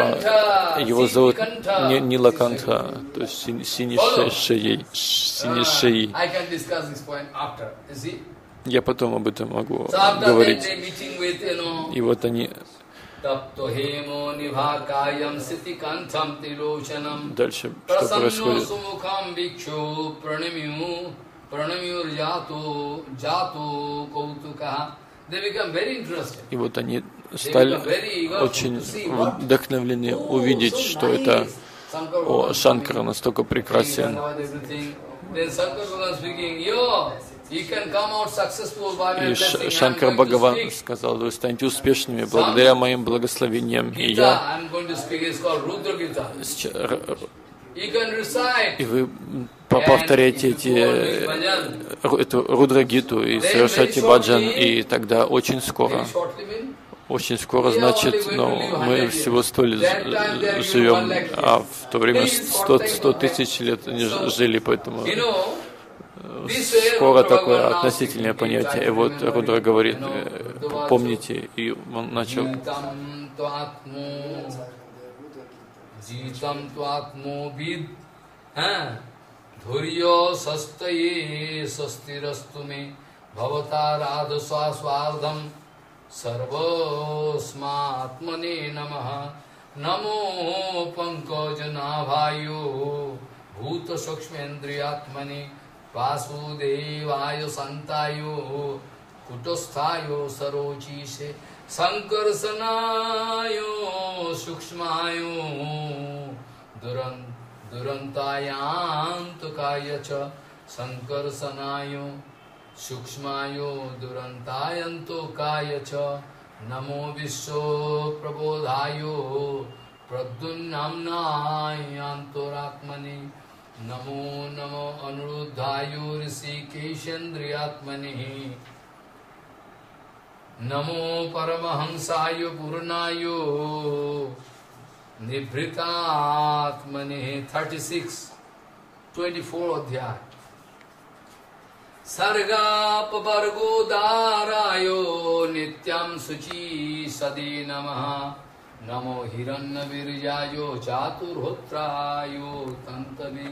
его зовут Нилакантха, то есть синей шеей. Я потом об этом могу говорить. И вот они дальше, что происходит. И вот они стали очень вдохновлены увидеть, что это Шанкара настолько прекрасен. И Шанкар Бхагаван сказал: вы станете успешными благодаря моим благословениям. И я и вы повторяйте эту Рудра-гиту и совершайте баджан, и тогда очень скоро, значит, мы всего 100 лет живем, а в то время 100 тысяч лет не жили, поэтому скоро такое относительное понятие. И вот Рудра говорит: помните, и он начал. Jitam tvatmo vid, dhuryo sastaye sastirastume, bhavatarada swaswardham, sarvasmatmane namaha, namo pankajnabhayo, bhuta sukshmendriyatmane, vasudevayo santayo, kutasthayo sarochise, Sankarsanayo Sukshmayo Durantayantukayacha Sankarsanayo Sukshmayo Durantayantukayacha Namo Vishwa Prabodhayo Pradyunnamnayanturatmani Namo Namo Anuruddhayo Risikeshendriyatmani Namo Paramahamsayo Purnayo Nibhritatmane 36, 24 adhyaya. Sarga pavargo dharayo nityam suchi sadi namaha Namo hiranna virjayo chaturhotrayo tantave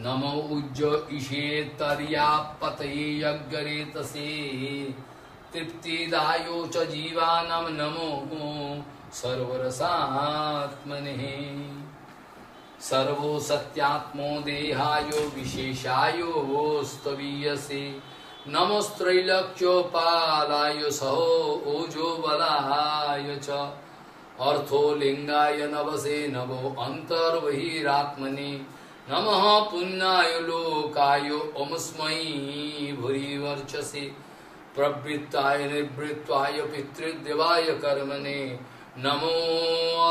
Namo ujjo ishe tarya pataye yaggaretase Triptidayo cha jivanam namo sarvarasatmane Sarvo satyatmo dehayo visheshayo staviyase Namostrailakcho palayo saho ojo valahayo cha Artho lingaya navase navo antarvahiratmane Namaha punnayo lokayo omusmai bhurivarchase Prabhittaya nibhritvaya pitridevaya karmane Namo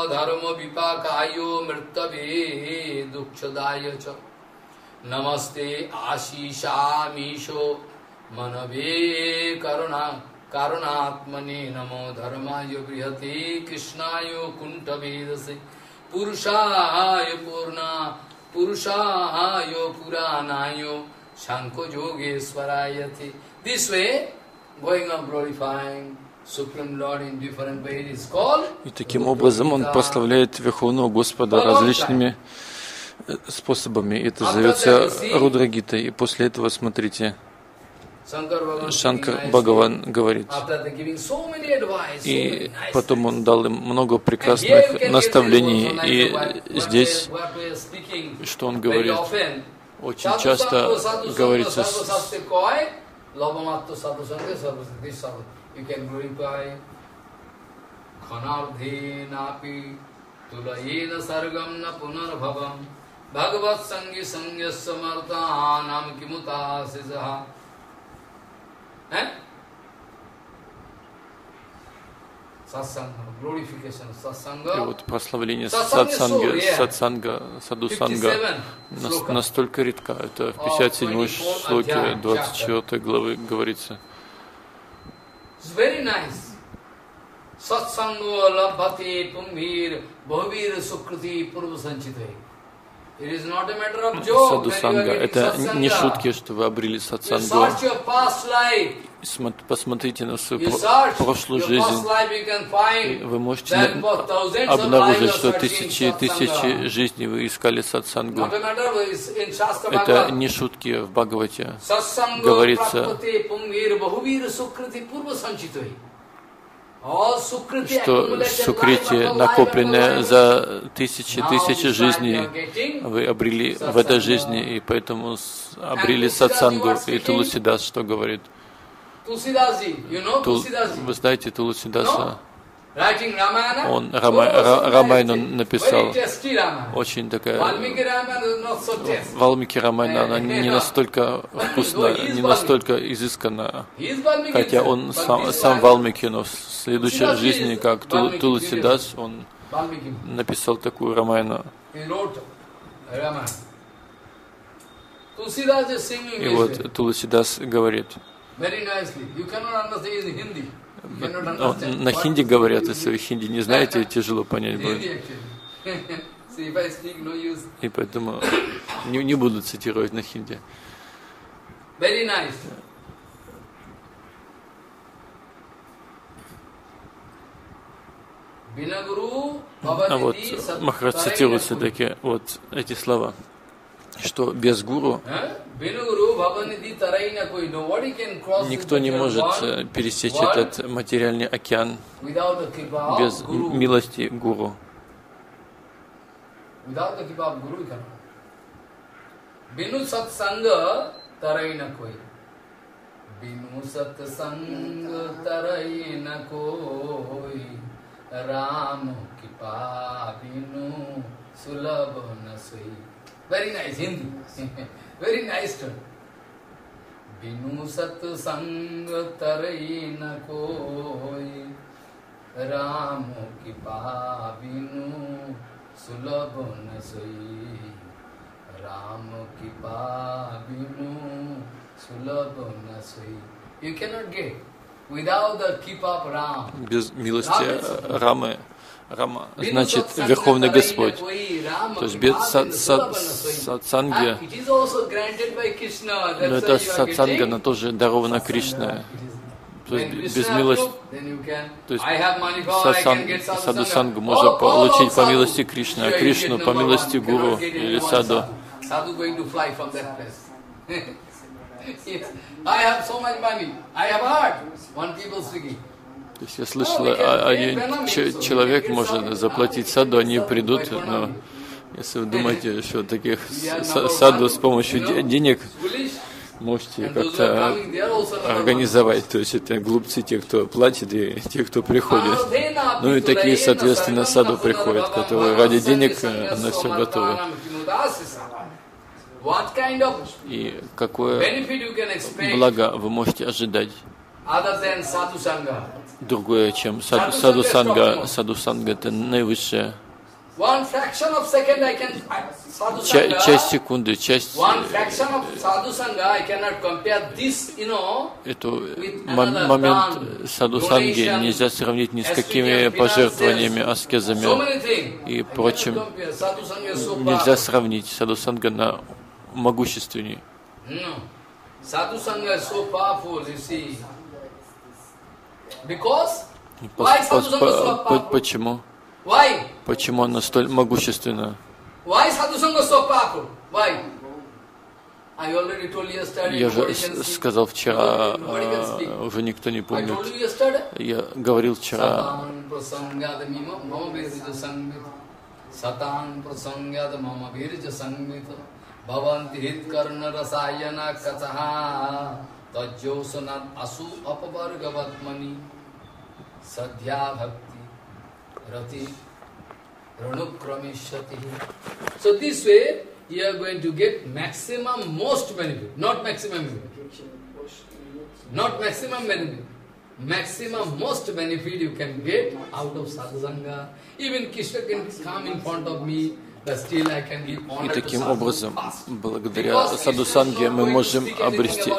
adharma vipakayo mrtave dukshadaya cha Namaste ashishamisho manave karunatmane Namo dharmayo vrihate krishnayo kuntavedase Purushayo puranayo shanko yogeswarayate. This way going on glorifying Supreme Lord in different ways is called. И таким образом он прославляет Верховного Господа различными способами. Это зовется Рудра-гита. И после этого, смотрите, Шанкар Бхагаван говорит. И потом он дал им много прекрасных наставлений. И здесь, что он говорит, очень часто говорится Lavamatta Sarvasanga Sarvasati Sarva. You can glorify Khanardhe Napi Tulayena Sargam Na Punarbhavam Bhagavat Sangi Sangya Samartha Nam Kimuta Sizaha. Satsanga, glorification of Satsanga. И вот прославление Сатсанга, Садусанга настолько редко. Это в 57-й шлоке 24 главы говорится. It's very nice. Satsanga labhati pumbhir bhavir sukriti purvasanchite. Садусанга. Это не шутки, что вы обрели сатсангу. Посмотрите на свою прошлую жизнь. И вы можете обнаружить, что тысячи и тысячи жизней вы искали сатсангу. Это не шутки, в Бхагавате говорится, что сукрити, накопленное за тысячи жизней, вы обрели в этой жизни, и поэтому обрели сатсангу. И Тулсидас что говорит? Вы знаете Тулсидаса? Он Рамайну написал, очень такая, Валмики Рамайна, она не настолько вкусна, не настолько изысканна, хотя он сам Валмики, но в следующей жизни, как Тулсидас, он написал такую Рамайну. И вот Тулсидас говорит, на хинди говорят, если вы хинди не знаете, тяжело понять будет. И поэтому не буду цитировать на хинди. Very nice. А вот Махарадж цитирует все-таки вот эти слова, что без гуру никто не может пересечь этот материальный океан без милости гуру. Very nice Hindi. Very nice term. Binu sat sang tarai na koi Ramu ki pa binu sulab na soi Ramu ki pa binu sulab na soi. You cannot get without the keep up Ram. Без милости Рамы. Рама значит Верховный Господь. То есть без сатсанги, но это сатсанга, она тоже дарована Кришна. То есть без милости, то есть садусангу можно получить по милости Кришны, а Кришну по милости гуру или саду. То есть я слышал, человек может заплатить саду, они придут, но если вы думаете, что таких саду с помощью денег можете как-то организовать, то есть это глупцы, те, кто платит, и те, кто приходит. Ну и такие, соответственно, саду приходят, которые ради денег на все готовы. И какое благо вы можете ожидать? Другое, чем садусанга. Садусанга — это наивысшее. Часть секунды, часть... Этот момент садусанги нельзя сравнить ни с какими пожертвованиями, аскезами и прочим. Нельзя сравнить. Садусанга на могущественней. Садусанга so powerful, you see. Почему? Почему она столь могущественна? Я же сказал вчера, уже никто не помнит. Я говорил вчера. तज्योसनाद असु अपवर्गवत्मनि सद्या भक्ति रति रणुक्रमेशति. So this way you are going to get maximum most benefit, not maximum benefit. Not maximum benefit. Maximum most benefit you can get out of sadhusanga. Even Krishna can come in front of me, but still I can give honor to sadhusanga. И таким образом, благодаря садхусанге мы можем обрести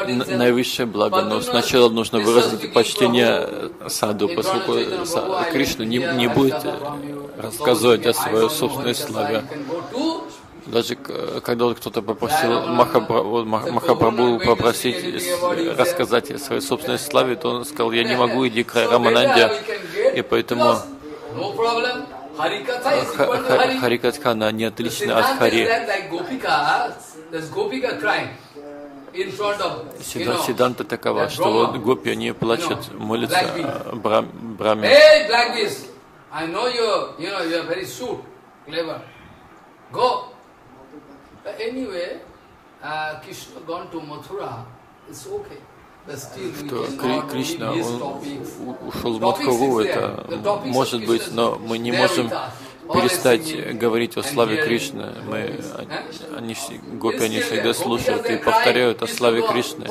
наивысшее благо, но сначала нужно выразить почтение саду, поскольку Кришна не будет рассказывать о своей собственной славе. Даже когда кто-то попросил Махапрабху попросить рассказать о своей собственной славе, то он сказал: я не могу, иди к Рамананде. И поэтому Харикатха, она не отлична от Хари. Сиданта такова, что вот гопи, они плачут, молятся Браме. But anyway, Krishna gone to Mathura. It's okay. But still we cannot leave these topics. Может быть, но мы не можем перестать говорить о славе Кришны. Гопи, они всегда слушают и повторяют о славе Кришны.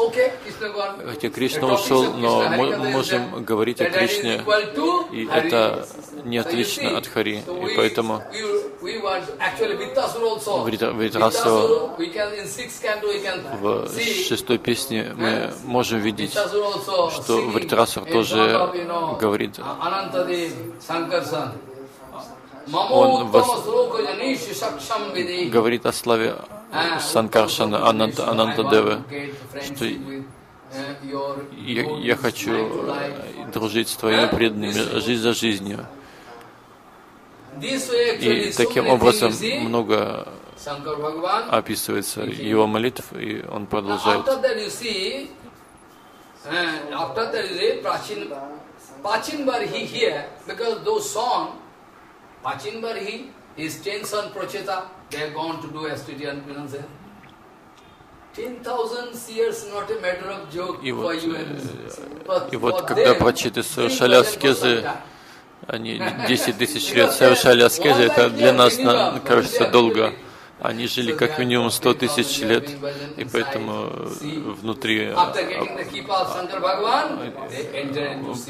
Хотя Кришна ушел, но мы можем говорить о Кришне, и это не отлично от Хари. И поэтому в шестой песне мы можем видеть, что Вритрасур тоже говорит. Он говорит о славе Санкаршана, Анантадевы, что я хочу дружить с твоими преданными жизнь за жизнью. И таким образом много описывается его молитв, и он продолжает. Pachinbarhi, his 10 sons Procheta, they have gone to do austerity and penance. 10,000 years not a matter of joke for you and me. И вот когда Прочеты совершали аскезы, они 10 000 лет совершали аскезы, это для нас кажется долго. Они жили как минимум 100 000 лет, и поэтому внутри,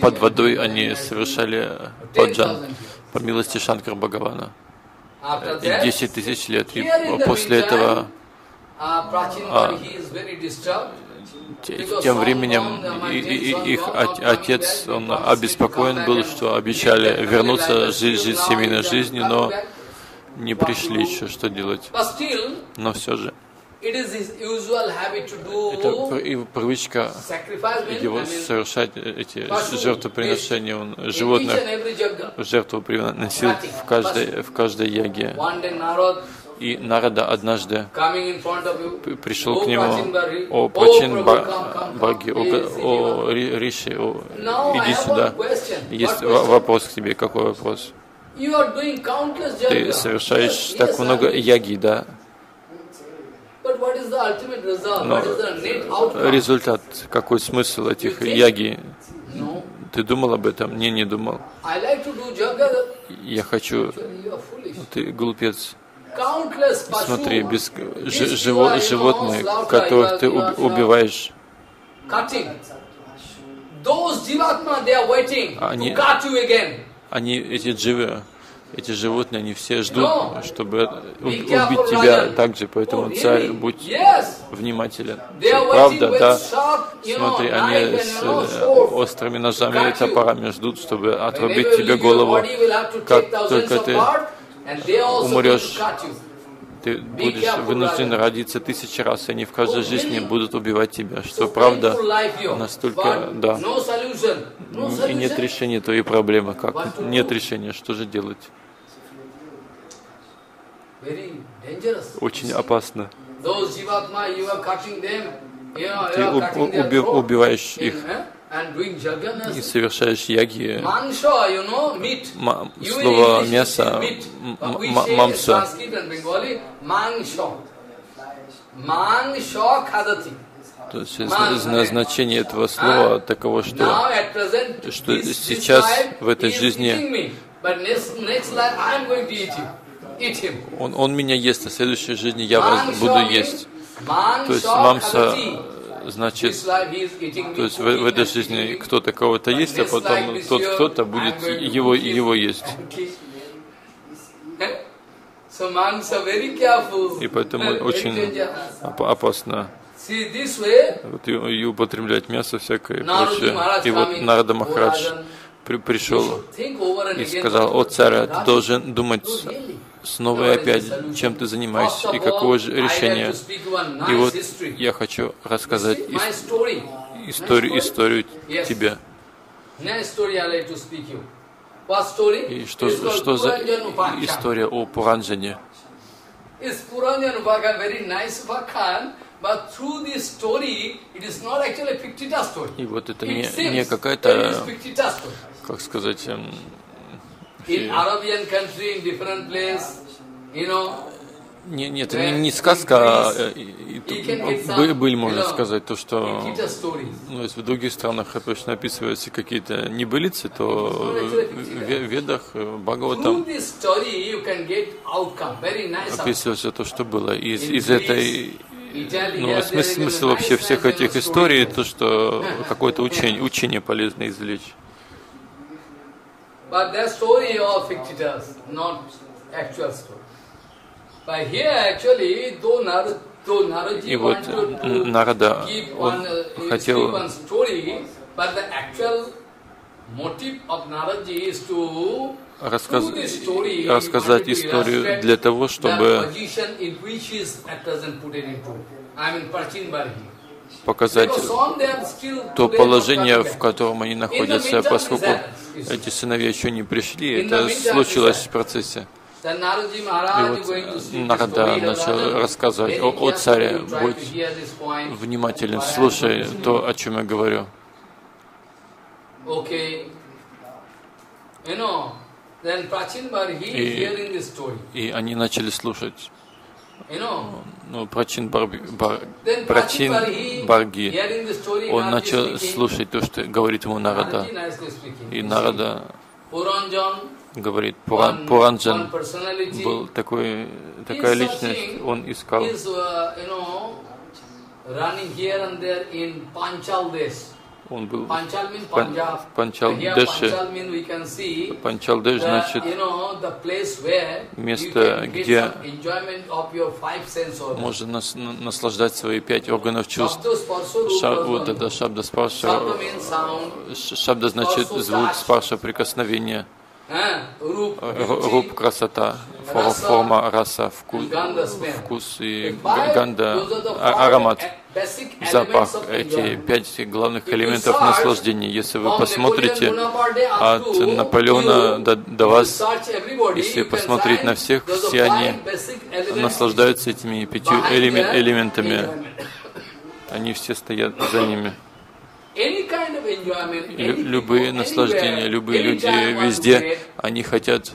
под водой они совершали паджан. По милости Шанкар Бхагавана. 10 000 лет. И после этого, тем временем, их отец, он обеспокоен был, что обещали вернуться, жить семейной жизнью, но не пришли еще, что делать. Но все же. Это привычка его совершать эти жертвоприношения. Он животных жертву приносил в каждой яге. И Нарада однажды пришел к нему: о Прачин Барги, о Риши, иди сюда. Есть вопрос к тебе. Какой вопрос? Ты совершаешь так много яги, да? Но результат, какой смысл этих яги? Ты думал об этом? Не, не думал. Я хочу... Ты глупец. Смотри, животные, которых ты убиваешь, они эти дживы. Эти животные, они все ждут, чтобы убить тебя также, поэтому, царь, будь внимателен. Правда, да. Смотри, они с острыми ножами и топорами ждут, чтобы отрубить тебе голову. Как только ты умрешь, ты будешь вынужден родиться 1000 раз, и они в каждой жизни будут убивать тебя. Что правда, настолько, да, и нет решения твоей проблемы. Как? Нет решения, что же делать? Очень опасно. Ты убиваешь их и совершаешь яги. Слово мясо, мамса. То есть значение этого слова таково, что сейчас в этой жизни он меня ест, а в следующей жизни я вас буду есть. То есть мамса значит, то есть в этой жизни кто-то кого-то есть, а потом тот кто-то будет его есть. И поэтому очень опасно вот и употреблять мясо всякое и прочее. И вот Нарада Махарадж пришел и сказал: «О царь, ты должен думать снова и опять, чем ты занимаешься и какое же решение». И вот я хочу рассказать историю тебе. И что за история о Пуранджане? И вот это не какая-то, как сказать, нет, не сказка, были, можно сказать, то, что если в других странах обычно описываются какие-то небылицы, то в Ведах, Бхагаватам описывается то, что было. Из этой, смысл вообще всех этих историй, то, что какое-то учение полезно извлечь. И вот Нарада, он хотел, рассказать историю для того, чтобы показать то положение, в котором они находятся, поскольку эти сыновья еще не пришли, это случилось в процессе. И вот Нарада начал рассказывать: «О царе, будь внимателен, слушай то, о чем я говорю». И они начали слушать. Ну, Прачин Барги, он начал слушать то, что говорит ему Нарада. И Нарада говорит: Пуранджан был такая личность, он искал. Он был в Панчал-Деше. Панчал-Деш значит место, где можно наслаждать свои 5 органов чувств. Вот это шабда спарша. Шабда значит звук, спарша прикосновение. Руп красота, форма, раса, вкус и ганда, аромат, запах. Эти 5 главных элементов наслаждения. Если вы посмотрите от Наполеона до вас, если посмотреть на всех, все они наслаждаются этими 5 элементами. Они все стоят за ними. Любые наслаждения, любые люди везде, они хотят,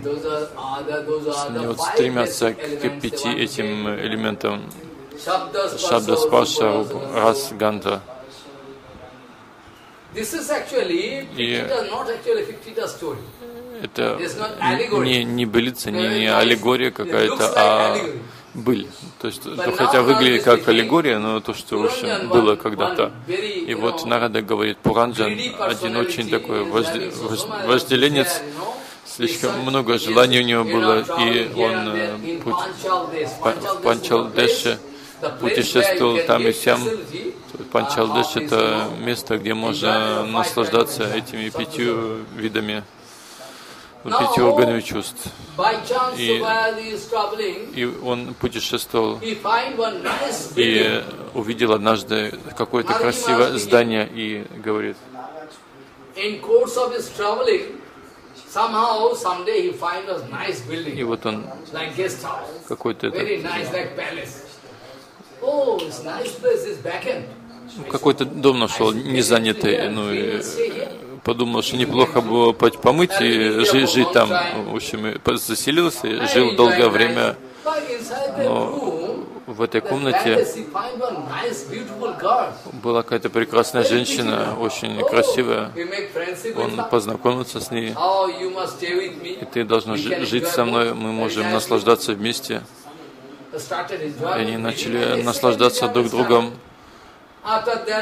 стремятся к 5 этим элементам. Шабда, спарша, рас, ганда. И это не былица, не аллегория какая-то, а быль. То есть, хотя выглядит как аллегория, но то, что уже было когда-то. И вот Нарада говорит: Пуранджан один очень такой вожделенец, слишком много желаний у него было, и он в Панчал-Деше путешествовал там и сям. Панчал-Деш — это место, где можно наслаждаться этими 5 видами, 5 органов чувств. И он путешествовал и увидел однажды какое-то красивое здание и говорит: и вот он какой-то дом нашел незанятый, подумал, что неплохо было помыть и жить там. В общем, заселился, жил долгое время, но в этой комнате была какая-то прекрасная женщина, очень красивая. Он познакомился с ней. И ты должна жить со мной, мы можем наслаждаться вместе. И они начали наслаждаться друг другом.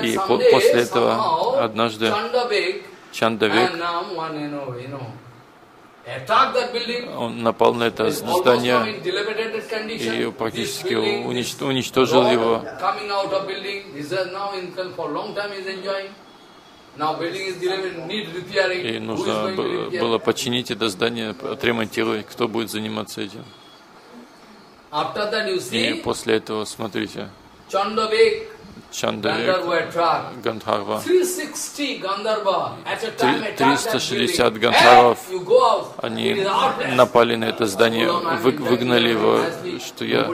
И после этого однажды Чандавек, он напал на это здание и практически уничтожил его. И нужно было починить это здание, отремонтировать. Кто будет заниматься этим? И после этого, смотрите, Чандавек, Гандхарва, 360 гандхарвов, они напали на это здание, выгнали его, что я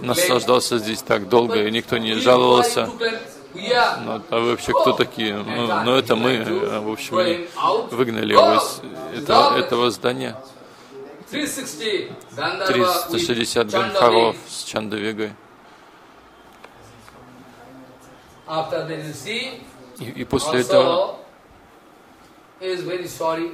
наслаждался здесь так долго, и никто не жаловался. Но, а вообще кто такие? Ну это мы, в общем, выгнали его из этого здания. 360 гандхарвов с Чандавегой. И после этого он Джаванешваре.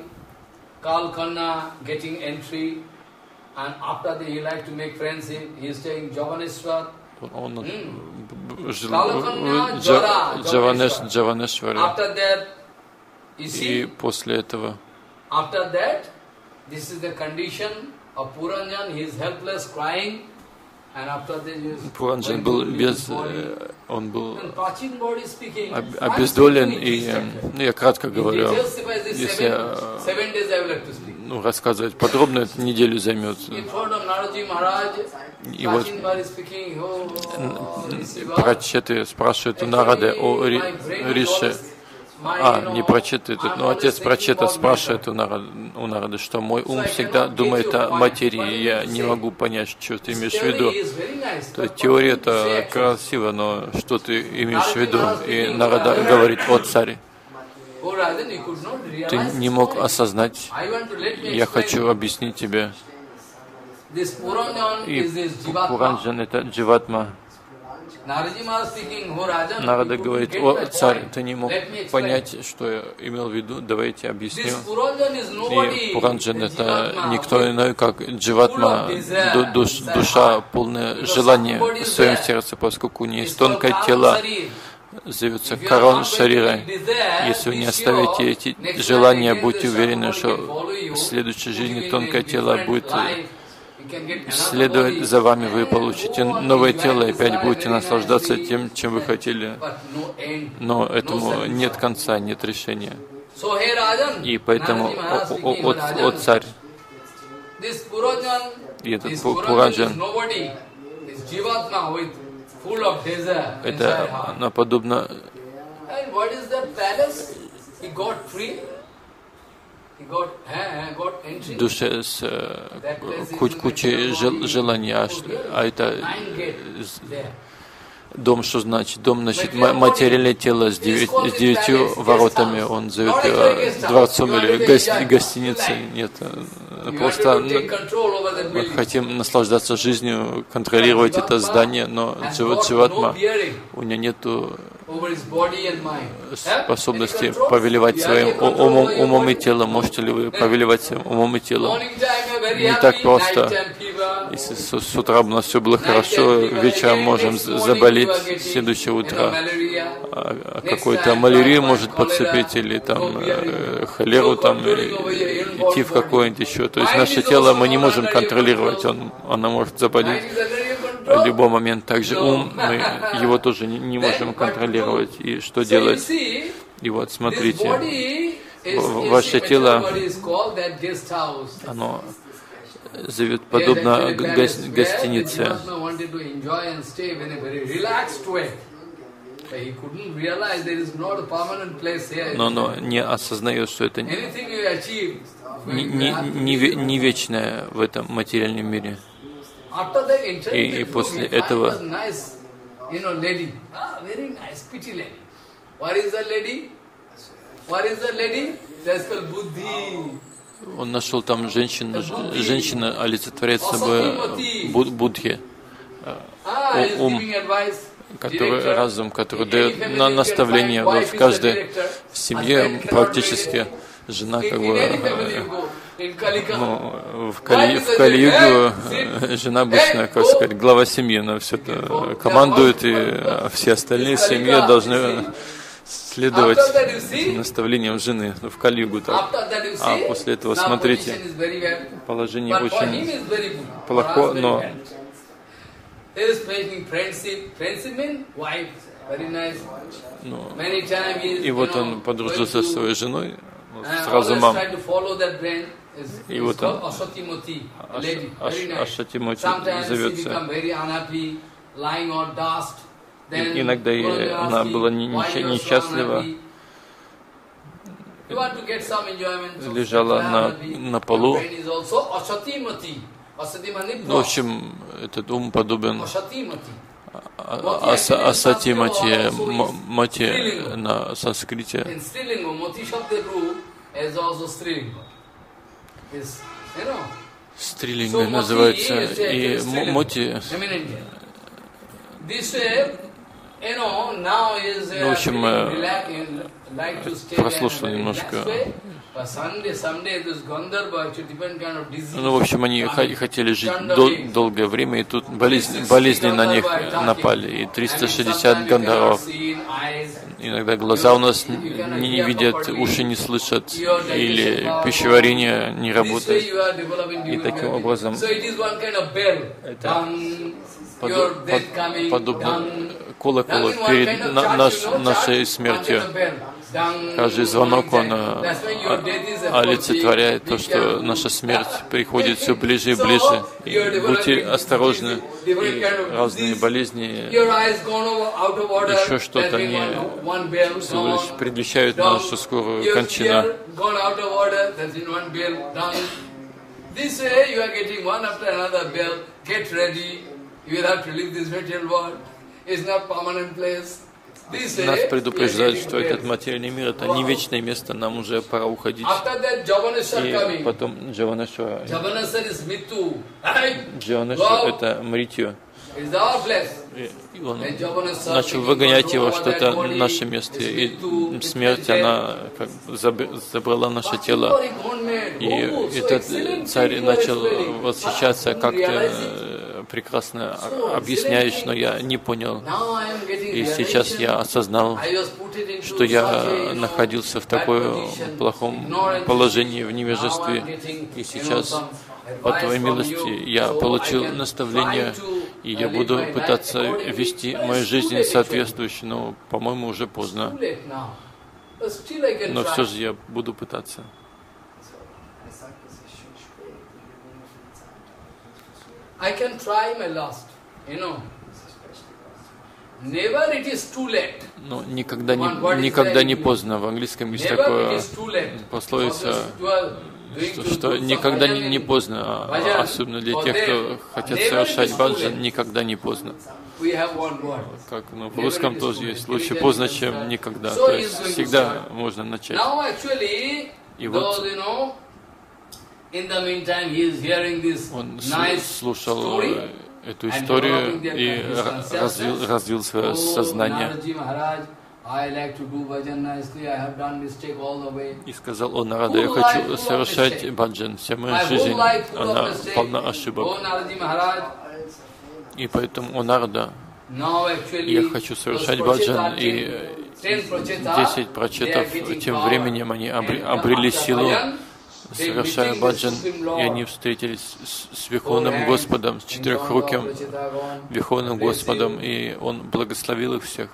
И после этого Пуранджан был обездолен, и я кратко говорю, если рассказывать подробно, это неделю займет. И вот Прачеты спрашивают у Нарады о Рише. Не Прачета этот, но отец Прачета спрашивает у Нарады, что мой ум всегда думает о материи, я не могу понять, что ты имеешь в виду. Теория-то красива, но что ты имеешь в виду? И Нарада говорит: о царь, ты не мог осознать, я хочу объяснить тебе. И Пуранджан — это Дживатма. Нарада говорит: о царь, ты не мог понять, что я имел в виду, давайте объясню. И Пуранджан — это никто иной, как Дживатма, душа, полная желания в своем сердце, поскольку у нее есть тонкое тело, зовется корон шарира. Если вы не оставите эти желания, будьте уверены, что в следующей жизни тонкое тело будет следовать за вами, вы получите новое тело и опять будете наслаждаться тем, чем вы хотели. Но этому нет конца, нет решения. И поэтому, о царь, и этот Пуранджан, это наподобно... душе с кучей желаний, а это дом, что значит? Дом, значит, материальное тело с 9 воротами, он зовет дворцом или гостиницей. Нет, просто мы хотим наслаждаться жизнью, контролировать это здание, но Дживатма, у нее нету способности повелевать своим умом и телом. Можете ли вы повелевать своим умом и телом? Не так просто. Если с утра у нас все было хорошо, вечером можем заболеть, следующее утро какой-то малярия может подцепить, или там холеру, там идти в какое-нибудь еще. То есть наше тело мы не можем контролировать, оно может заболеть в любой момент. Также ум, мы его тоже не можем контролировать. И что делать? И вот смотрите, ваше тело, оно зовет подобно гостинице. Но оно не осознает, что это не вечное в этом материальном мире. И после этого он нашел там женщину, женщина олицетворяет собой Буддхи. ум, который, разум, который дает на наставление. Вот в каждой семье практически жена как бы, ну, в Кали-югу жена обычно, как сказать, глава семьи, она все это командует, и все остальные семьи должны следовать наставлениям жены, в Кали-югу так. А после этого, смотрите, положение очень плохо, но... Ну, и вот он подружился со своей женой, с разумом. И вот он, Ашатимати зовется. Иногда она была несчастлива, лежала на полу. В общем, этот ум подобен Асатимати, мати на санскрите. Стрилинга называется, и моти. Ну, в общем, прослушал немножко. Ну, в общем, они хотели жить долгое время, и тут болезни на них напали, и 360 гандхарвов. Иногда глаза у нас не видят, уши не слышат, или пищеварение не работает. И таким образом это подобно колоколу перед нашей смертью. Каждый звонок, он олицетворяет то, что наша смерть приходит все ближе и ближе. И будьте осторожны, и разные болезни, еще что-то, они всего лишь предвещают нашу скорую кончину. Нас предупреждают, что этот материальный мир — это не вечное место, нам уже пора уходить. И потом Джаванешвар. Джаванешвар — это Мритью. И он начал выгонять его, что это наше место. И смерть, она как забрала наше тело. И этот царь начал восхищаться, как ты прекрасно объясняешь, но я не понял. И сейчас я осознал, что я находился в таком плохом положении, в невежестве. И сейчас, по твоей милости, я получил наставление, и я буду пытаться вести мою жизнь соответствующую, но, по-моему, уже поздно. Но все же я буду пытаться. Но никогда не поздно. В английском есть такое пословица, что никогда не поздно, особенно для тех, кто хотят совершать баджан, никогда не поздно. Как, ну, в русском тоже есть лучше поздно, чем никогда. То есть всегда можно начать. И вот он слушал эту историю и развил свое сознание. И сказал: «О, Нарада, я хочу совершать баджан. Вся моя жизнь, она полна ошибок. И поэтому, о, Нарада, я хочу совершать баджан». И 10 прочетов, тем временем они обрели силу, совершая баджан, и они встретились с Верховным Господом, с Четырехруким Верховным Господом, и Он благословил их всех.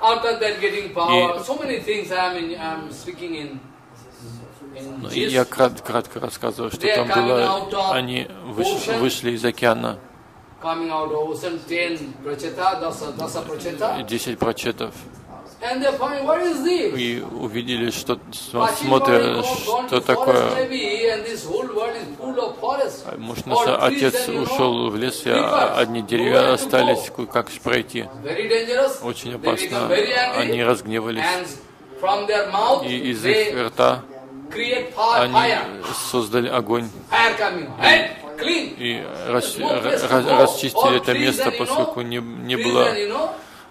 И я кратко рассказывал, что там было. Они вышли из океана. 10 прочетов. И увидели, что, смотря, что такое. Может, наш отец ушел в лес, и одни деревья остались, как же пройти. Очень опасно. Они разгневались. И из их рта они создали огонь. и расчистили это место, поскольку не было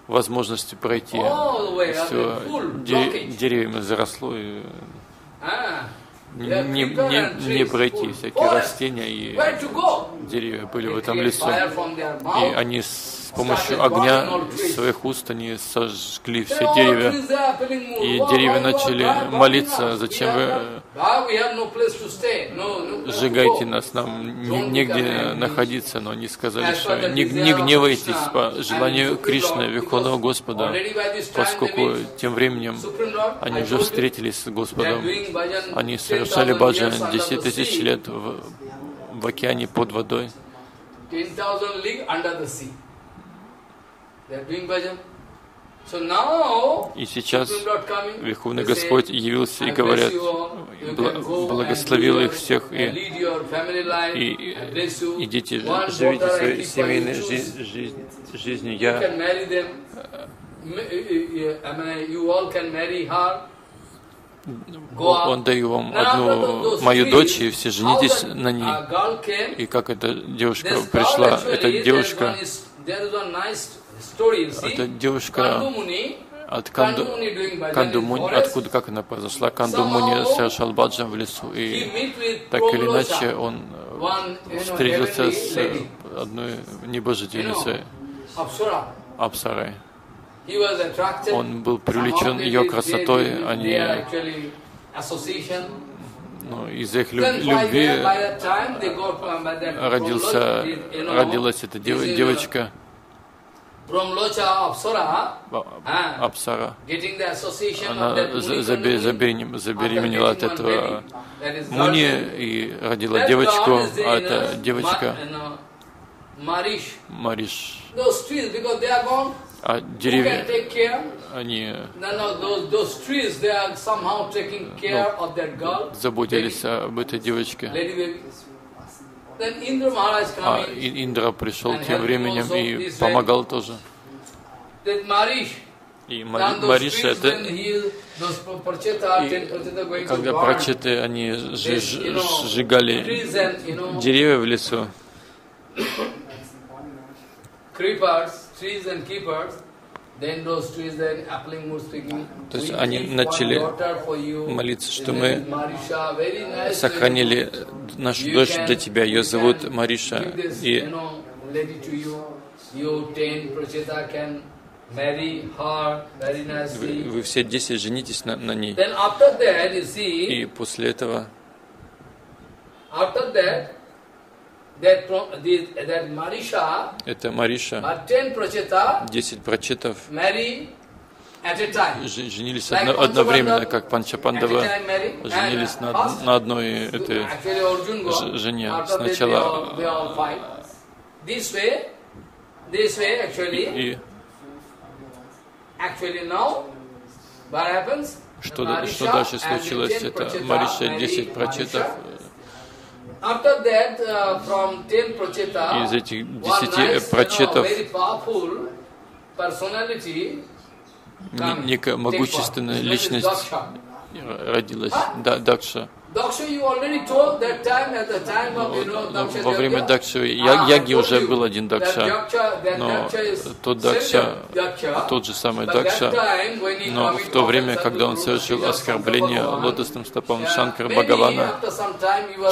возможности пройти. Все деревьями заросло, и не пройти. Всякие растения и деревья были в этом лесу. И они с помощью огня своих уст они сожгли все деревья. И деревья начали молиться: зачем вы сжигаете нас, нам негде находиться. Но они сказали, что не гневайтесь по желанию Кришны, Верховного Господа, поскольку тем временем они уже встретились с Господом. Они совершали баджан 10 тысяч лет в океане под водой. И сейчас Верховный Господь явился и, говорят, благословил их всех, и идите, живите своей семейной жизнью. Он даю вам одну мою дочь, и все женитесь на ней. И как эта девушка пришла, эта девушка от Кандумуни, откуда, как она произошла, Кандумуни совершал баджан в лесу, и так или иначе он встретился с одной небожительницей, Апсарой. Он был привлечен ее красотой, они, из их любви родилась эта девочка Апсара. Она забеременела от этого Муни и родила девочку, а эта девочка Мариш. А деревья, они заботились об этой девочке. А Индра пришел тем временем и помогал тоже. И Мариша, когда прачеты, они сжигали деревья в лесу. То есть они начали молиться, что мы сохранили нашу дочь для тебя, ее зовут Мариша, и вы все 10 женитесь на ней. И после этого это Мариша, 10 прачетов женились одновременно, как Панчапандава женились на одной этой жене. Сначала и что дальше случилось? Это Мариша 10 прачетов. Из этих 10 прачетов некая могущественная личность родилась, Дакша. Во время Дакши Яги уже был один Дакша, но тот же самый Дакша, но в то время, когда он совершил оскорбление лотосным стопам Шанкара Бхагавана,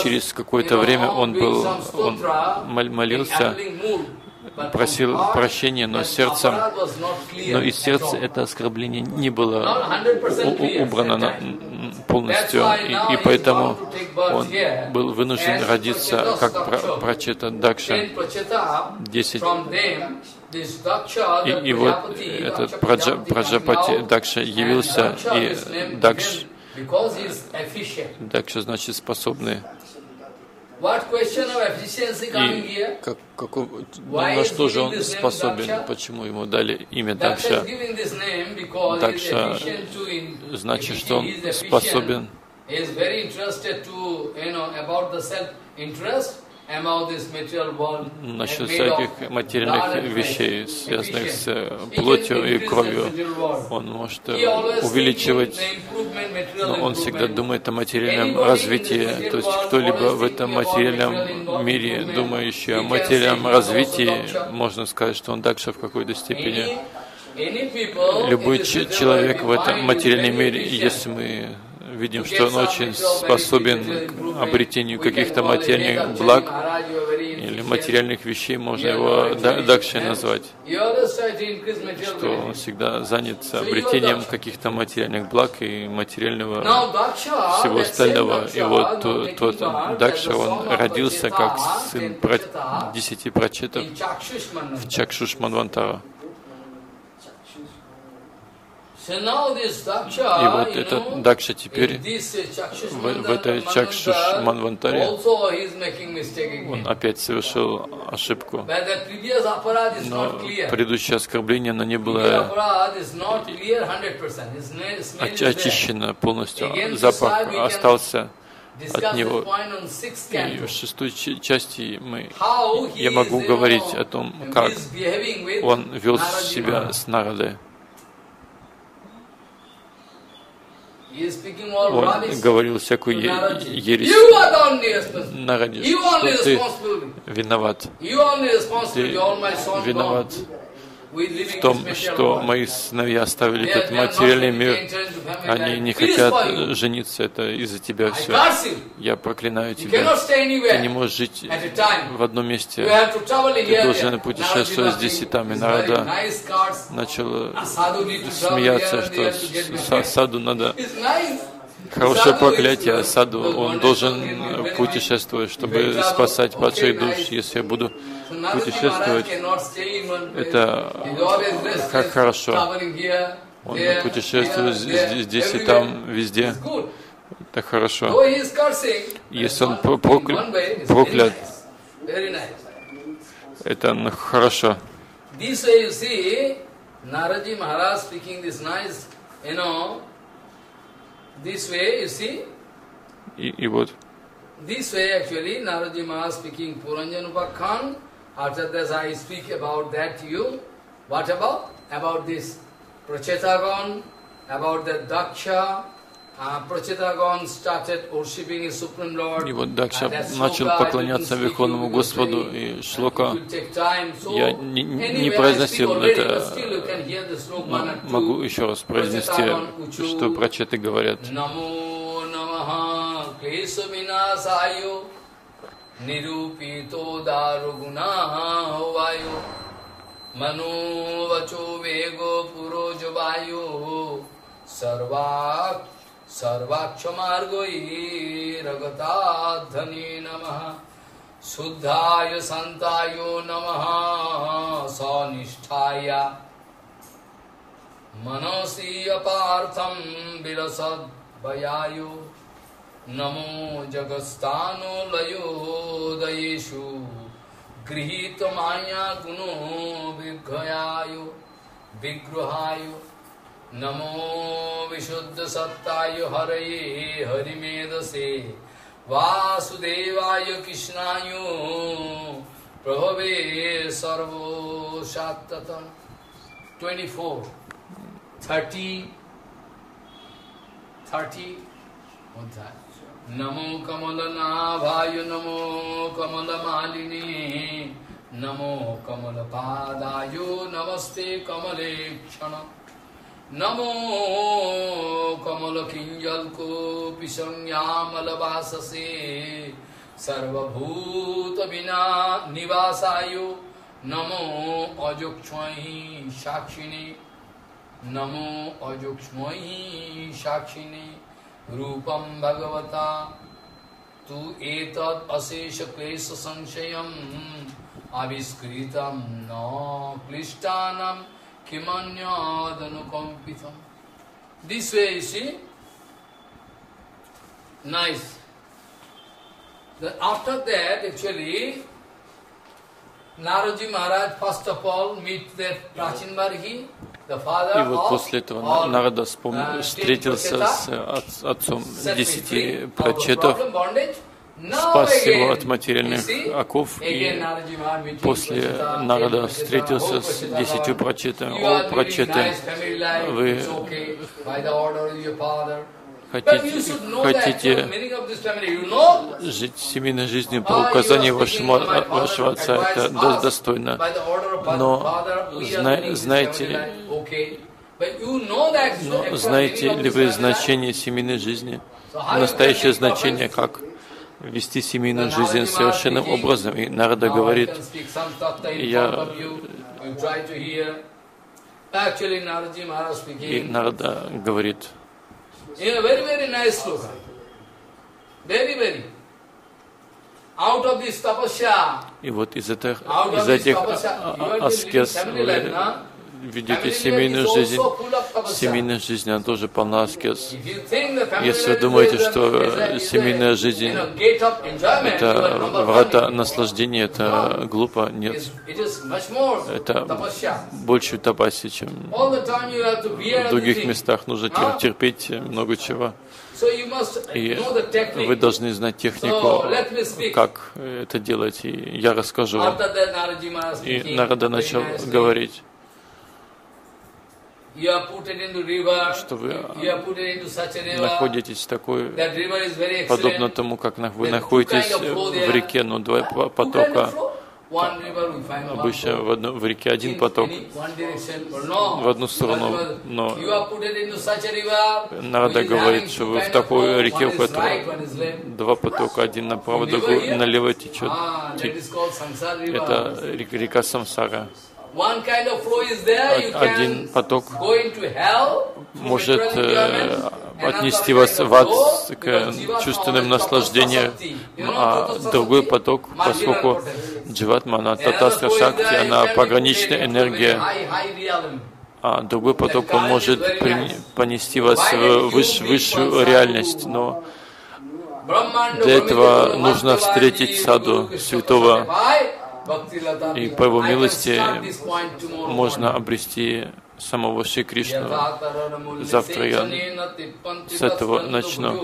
через какое-то время он молился, просил прощения, но из сердца это оскорбление не было убрано полностью, и поэтому он был вынужден родиться как прачета Дакша 10. И вот этот Праджапати Дакша явился, и Дакша значит способный. И на что же он способен? Почему ему дали имя Дакша? Дакша значит, что он способен. насчет всяких материальных вещей, связанных с плотью и кровью. Он может увеличивать, но он всегда думает о материальном развитии. То есть кто-либо в этом материальном мире, думающий о материальном развитии, можно сказать, что он также в какой-то степени. Любой человек в этом материальном мире, если мы видим, что он очень способен к обретению каких-то материальных благ или материальных вещей, можно его дакшей назвать, что он всегда занят обретением каких-то материальных благ и материального всего остального. И вот тот дакша, он родился как сын 10 прачетов в Чакшуш Манвантара. И вот этот дакша теперь в этой Чакшуш Манвантаре, он опять совершил ошибку. Но предыдущее оскорбление, оно не было очищено полностью, запах остался от него. И в шестой части я могу говорить о том, как он вел себя с Нарадой. Он говорил всякую ересь Нараде, что ты виноват. Ты виноват в том, что мои сыновья оставили этот материальный мир. Они не хотят жениться, это из-за тебя все. Я проклинаю тебя. Ты не можешь жить в одном месте. Ты должен путешествовать здесь и там. И Нарада начал смеяться, что саду надо... Хорошее проклятие саду. Он должен путешествовать, чтобы спасать падших душ. Если я буду путешествовать, это как хорошо. Он путешествует здесь и там, везде. Это хорошо. Если он проклят, это хорошо. И вот. И вот Дакша начал поклоняться Верховному Господу, и Шлока я не произносил это, могу еще раз произнести, что прачеты говорят. Sarvakshmargoyi ragatadhani namaha Suddhaya santayo namaha Sanisthaya Manasiya partham vilasad vayayo Namo jagastano layo dayeshu Grihita maya guno vighayayo Vigrahayo Namo Vishuddha Sattayo Haraye Harimedase Vasudevayo Krishnayo Prabhave Sarvo Shattata 24, 30, 30, Namo Kamala Nabhayo Namo Kamala Malini Namo Kamala Padayo Namaste Kamalekshana Namo Kamala Kinjalko Pishanyamalabhasase Sarvabhuta Vina Nivasayo Namo Ajokshmahi Shakshini Namo Ajokshmahi Shakshini Rupam Bhagavata Tu Etad Asesha Klesha Sanshayam Aviskritam Na Klishtanam Kimanyadanukampitam. This way, you see, nice. Then after that, actually, Naraji Maharaj first of all meet the Prachin Barhi, the father of all. Нарада встретился с отцом 10 прачетов, спас его от материальных оков, и после Нарада встретился с 10 прачетами. Вы хотите жить семейной жизнью по указанию вашего отца, это достойно, но знаете ли вы значение семейной жизни, настоящее значение, как вести семейную жизнь совершенным образом? И Нарада говорит, и вот из этих аскез вы ведете семейную жизнь. Семейная жизнь, она тоже полна аскез. Если вы думаете, что семейная жизнь – это врата наслаждения, это глупо, нет. Это больше тапаси, чем в других местах. Нужно терпеть много чего. И вы должны знать технику, как это делать. И я расскажу вам. И Нарада начал говорить, что вы находитесь такой, подобно тому, как вы находитесь в реке, но два потока. Обычно в реке один поток в одну сторону, но Нарада говорит, что вы в такой реке, у которой два потока, один направо, другой налево течет. Это река Самсара. Один поток может отнести вас в ад к чувственным наслаждениям, а другой поток, поскольку дживатма, она татастра шакти, она пограничная энергия, а другой поток может понести вас в высшую реальность. Но для этого нужно встретить саду святого. И по его милости можно обрести самого Шри Кришну. Завтра я с этого начну. И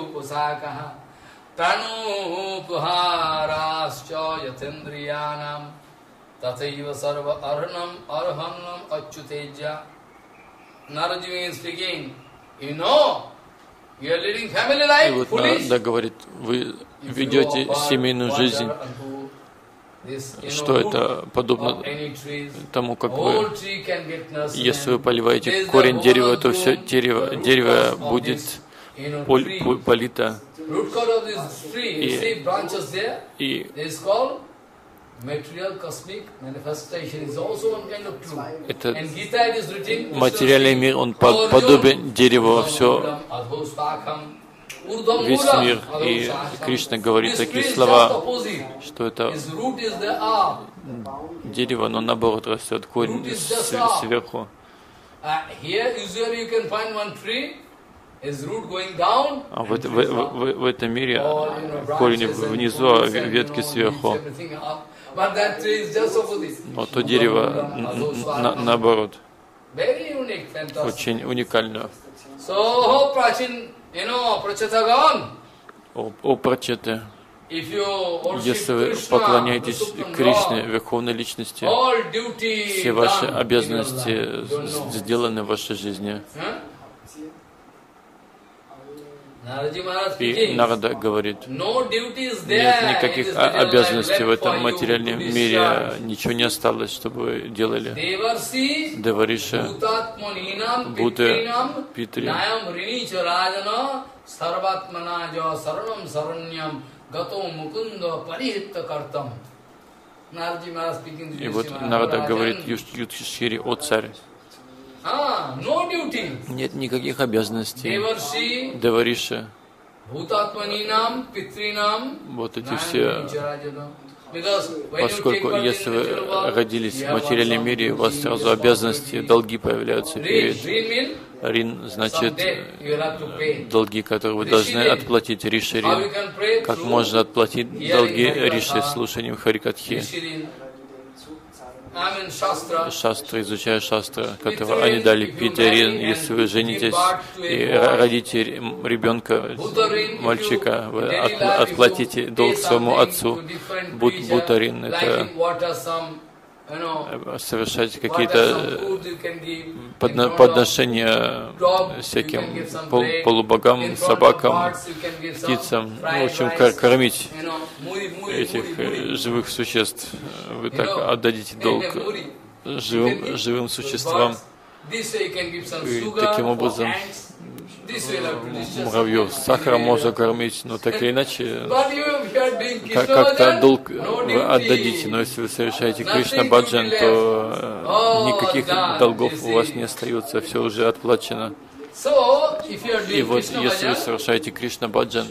вот Нарада говорит, вы ведете семейную жизнь. Что это подобно тому, как вы, если вы поливаете корень дерева, то все дерево будет полито. И этот материальный мир, он подобен дереву, все, весь мир. И Кришна говорит такие слова, что это дерево, но наоборот растет корень сверху. А в этом мире корень внизу, а ветки сверху. Но то дерево наоборот. Очень уникально. О прачеты, если вы поклоняетесь Кришне, Верховной Личности, все ваши обязанности сделаны в вашей жизни. И Нарада говорит, нет никаких обязанностей в этом материальном мире, ничего не осталось, чтобы вы делали. Девариши, Будды, Питри. И вот Нарада говорит, Юдхишхири, о царь, нет никаких обязанностей. Девариши. Вот эти все. Поскольку если вы родились в материальном мире, у вас сразу обязанности, долги появляются перед. Рин значит долги, которые вы должны отплатить. Риши Рин. Как можно отплатить долги Риши? Слушанием Харикатхи. шастры, изучая шастры, которые они дали Питарин, если вы женитесь и родите ребенка, мальчика, вы отплатите долг своему отцу. Бутарин — это совершать какие-то подношения всяким полубогам, собакам, птицам, в общем, кормить этих живых существ. Вы так отдадите долг живым существам, и таким образом муравьев сахаром можно кормить, но так или иначе как-то долг вы отдадите. Но если вы совершаете Кришна Баджан, то никаких долгов у вас не остается, все уже отплачено. И вот если вы совершаете Кришна Баджан,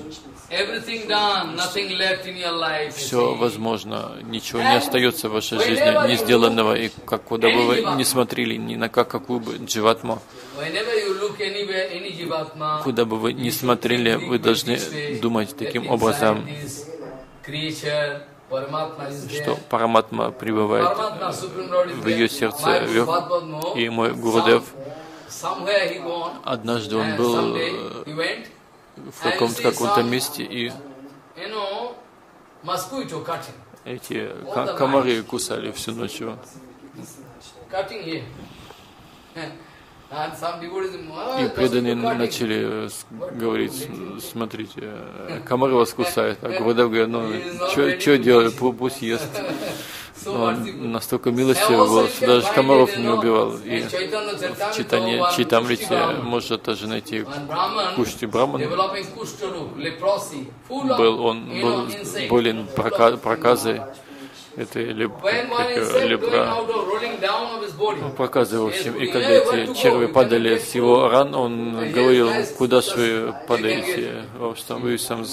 все возможно, ничего не остается в вашей жизни не сделанного, и как куда бы вы ни смотрели, ни на какую бы дживатму, куда бы вы ни смотрели, вы должны думать таким образом, что Параматма пребывает в ее сердце. И мой Гурудев, однажды он был в каком-то месте, и эти комары кусали всю ночь его. И преданные начали говорить: смотрите, комары вас кусают. А Гурудев говорит: ну, что делать, пусть ест. Но он настолько милостивый был, что даже комаров не убивал. И в Чайтамрите можно даже найти Кушти Браман. Он был болен проказой. Это лепра. Проказы, в общем. И когда эти черви падали с его ран, он говорил: куда же вы падаете? Что вы сам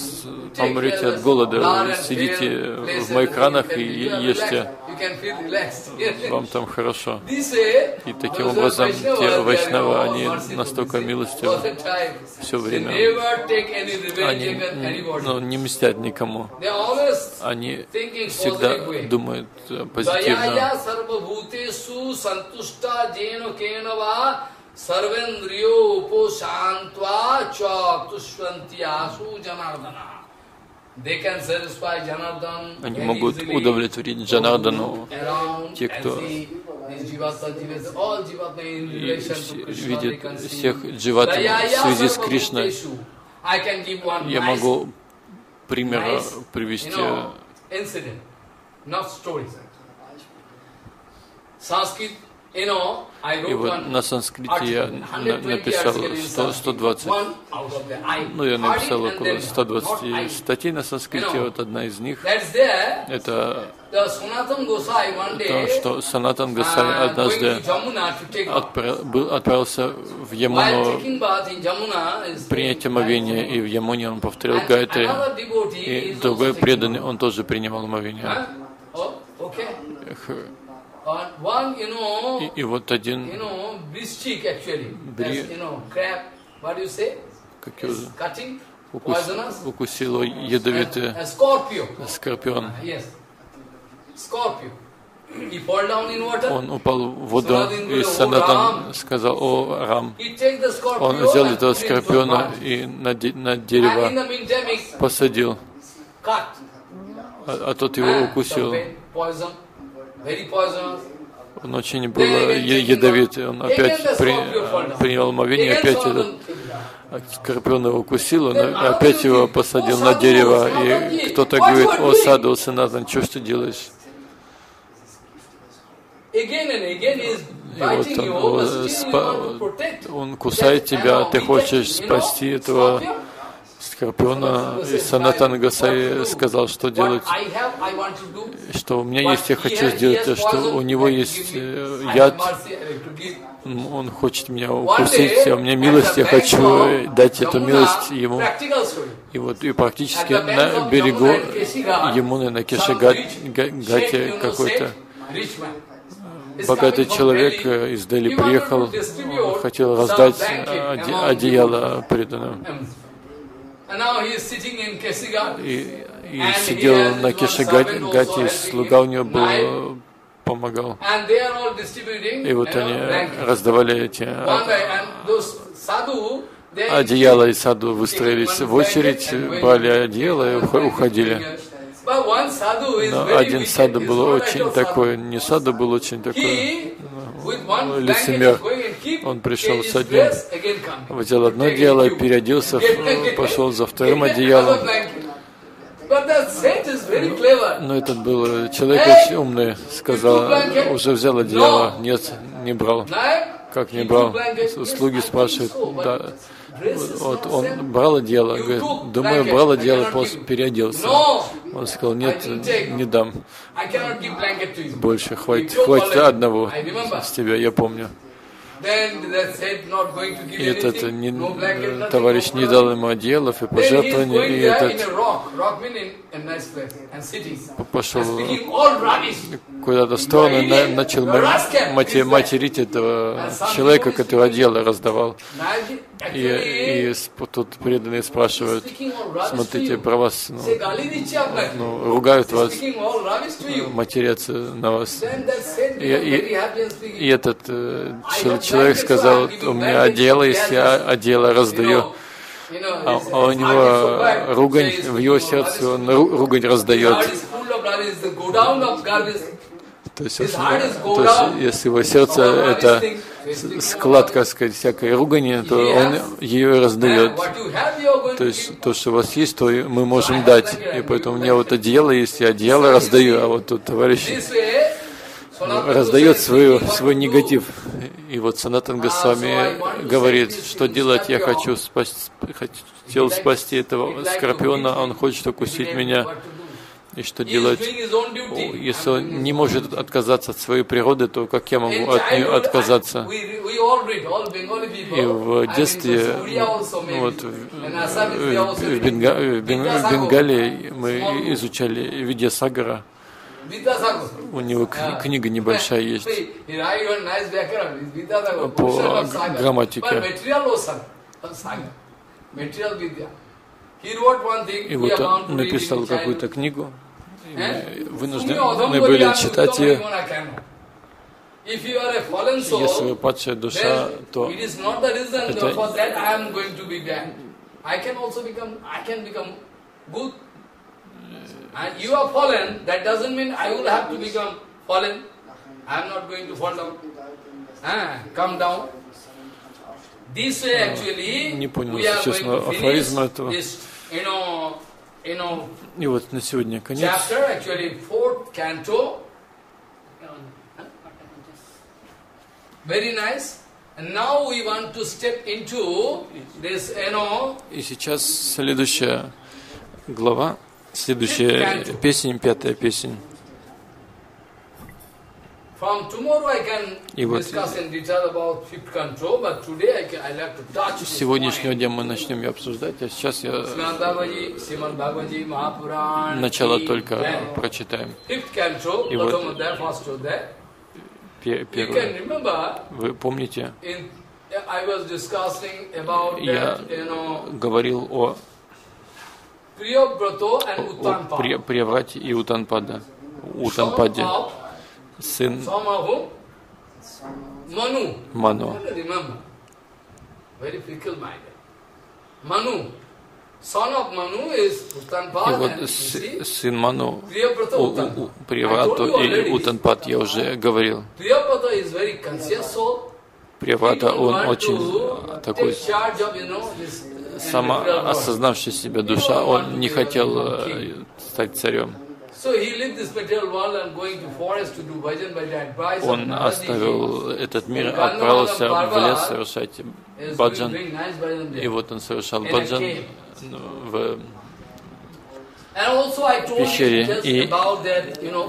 помрете от голода. Вы сидите в моих ранах и ешьте. Вам там хорошо. И таким образом те вайшнавы, они настолько милостивы все время. Они не мстят никому. Они всегда думают позитивно. Они могут удовлетворить Джанардану, те, кто видит всех дживатам в связи с Кришной. Я могу пример привести. И вот на санскрите я написал 120, я написал около 120 статей на санскрите. Вот одна из них — это то, что Санатан Госвами однажды отправился в Ямуну принять омовение, и в Ямуне он повторил гайтри, и другой преданный, он тоже принимал омовение. И вот один укусил ядовитый скорпион. Он упал в воду, и Санатан сказал: о, Рам. Он взял этого скорпиона и на дерево посадил, а тот его укусил. Он очень был ядовитый, он опять принял омовение, опять этот скорпион его укусил, он опять его посадил на дерево, и кто-то говорит: о, Саду, Санатан, что ж ты делаешь? И вот он кусает тебя, ты хочешь спасти этого скорпиона. И Санатан Госвами сказал, что делать, что у меня есть, я хочу сделать, что у него есть яд, он хочет меня укусить, а у меня милость, я хочу дать эту милость ему. И вот и практически на берегу Ямуны, на Кешагате, какой-то богатый человек из Дели приехал, хотел раздать одеяло преданным. И сидел на Кешагате, слуга у него был помогал. И вот они раздавали эти одеяла, и саду выстроились в очередь, брали одеяло и уходили. Но один саду был очень такой, не саду был очень такой лицемер. Он пришел с одним, взял одно одеяло, переоделся, пошел за вторым одеялом. Но этот был человек очень умный, сказал, уже взял одеяло, нет, не брал. Как не брал? Слуги спрашивают, да. Вот он брал одеяло, говорит, думаю, брал одеяло, переоделся. Он сказал, нет, не дам, больше хватит одного с тебя, я помню. И этот товарищ не дал ему одеялов и пожертвований, и этот пошел куда-то в сторону и начал материть этого человека, который одеяло раздавал. И тут преданные спрашивают, смотрите, про вас, ругают вас, матерятся на вас. И этот человек сказал, у меня одеяло, если я одеяло раздаю. А у него ругань, в его сердце он ругань раздает. То есть, если его сердце это складка, сказать, всякой ругани, то он ее раздает. То есть то, что у вас есть, то мы можем дать. И поэтому у меня вот одеяло есть, я одеяло раздаю, а вот тут товарищ раздает свой негатив. И вот Санатан Госвами говорит, что делать, я хотел спасти этого скорпиона, а он хочет укусить меня. И что делать? Если он не может отказаться от своей природы, то как я могу от нее отказаться? И в детстве, вот, в Бенгалии мы изучали Видьясагара. У него книга небольшая есть по грамматике. И вот он написал какую-то книгу, и мы вынуждены были читать ее. Если вы падшая душа, то это... And you are fallen, that doesn't mean I will have to become fallen. I am not going to fall down. Come down. This way actually we are going to finish this, you know, chapter, actually 4th canto. Very nice. And now we want to step into this, И сейчас следующая глава. Следующая песня, 5-я песня. И вот с сегодняшнего дня мы начнем ее обсуждать, а сейчас я начало только прочитаем. И вот первое. Вы помните, я говорил о Прьяврате и Утанпаде, сын Ману. И вот сын Ману, Прьяврату и Утанпад, я уже говорил. Прьяврата, он очень такой... самоосознавшая себя душа, он не хотел стать царем. Он оставил этот мир, отправился в лес совершать баджан. И вот он совершал баджан в пещере. И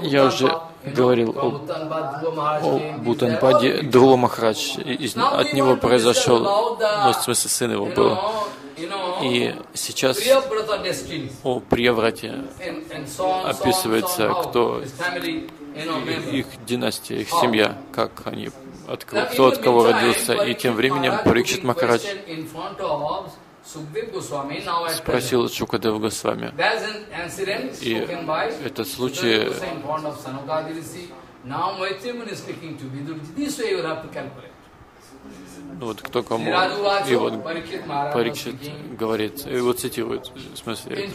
я уже говорил об Утанпаде. Друва Махарадж, от него произошел, ну, в смысле, сын его был. И сейчас о Прьяврате описывается, кто их династия, их семья, как они, кто от кого родился. И тем временем Парикшит Махарадж спросил Шукадева Госвами. И этот случай Now Maitrimun is speaking to Vidurji. This way you will have to calculate. Вот кто кому, и вот Парикшит говорит, его цитирует, в смысле,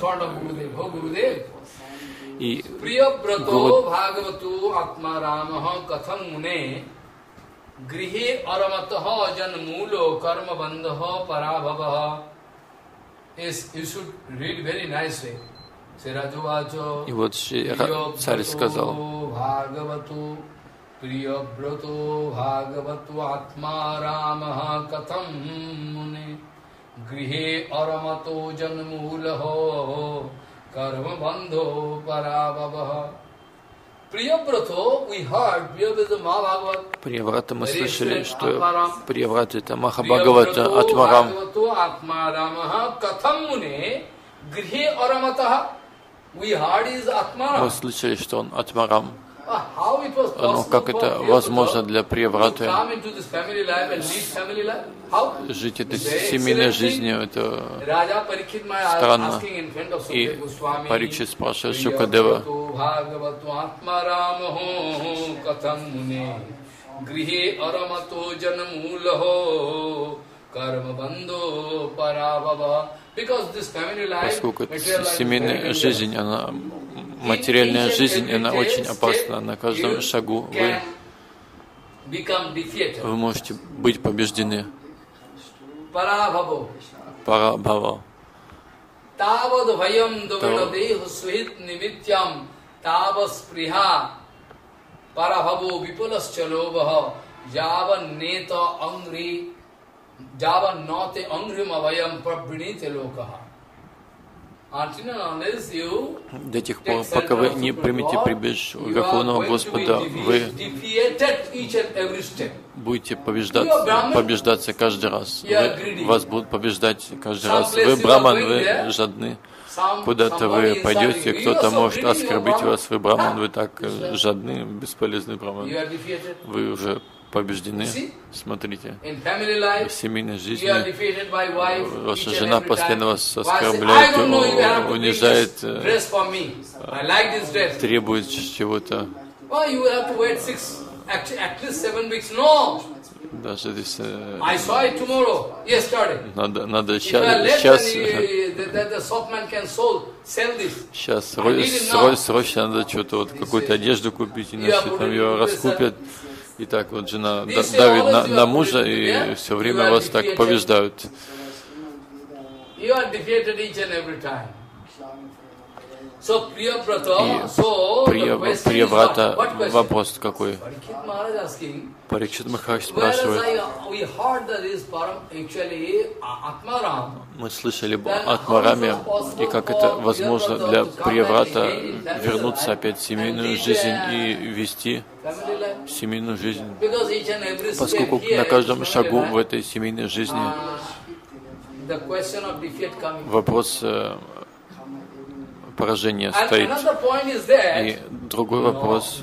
и вот царь сказал, Priyabrato bhagavato atma ramaha katham mune grihe aramato janmulaho karma bandho parabhavaha. Priyabrato, we heard, Priyabrato Mahabhagavata. Priyavrata мы слышали, что Прияврата это Махабхагавата Атмарам. Priyabrato atma ramaha katham mune grihe aramataha. We heard is Atmaram. Мы слышали, что он Атмарам. Но как это возможно для Приявраты? Жить этой семейной жизнью, это странно. И Парикшит спрашивает Шукадева. Поскольку семейная жизнь, она материальная жизнь, она очень опасна. На каждом шагу вы можете быть побеждены. Парабхава. До тех пор, пока вы не примете прибежище у Верховного Господа, вы будете побеждаться каждый раз. Вас будут побеждать каждый раз. Вы браман, вы жадны. Куда-то вы пойдете, кто-то может оскорбить вас. Вы браман, вы так жадны, бесполезный браман. Вы уже побеждены. Смотрите, в семейной жизни ваша жена постоянно вас оскорбляет, унижает, требует чего-то. Даже здесь надо сейчас срочно надо что-то, вот какую-то одежду купить, иначе там ее раскупят. И так вот жена давит на мужа, и все время вас так побеждают. И Прияврата вопрос какой? Парикшит Махарадж спрашивает. Мы слышали об Атмараме, и как это возможно для Прияврата вернуться опять в семейную жизнь и вести семейную жизнь. Поскольку на каждом шагу в этой семейной жизни вопрос поражение стоит. И другой вопрос.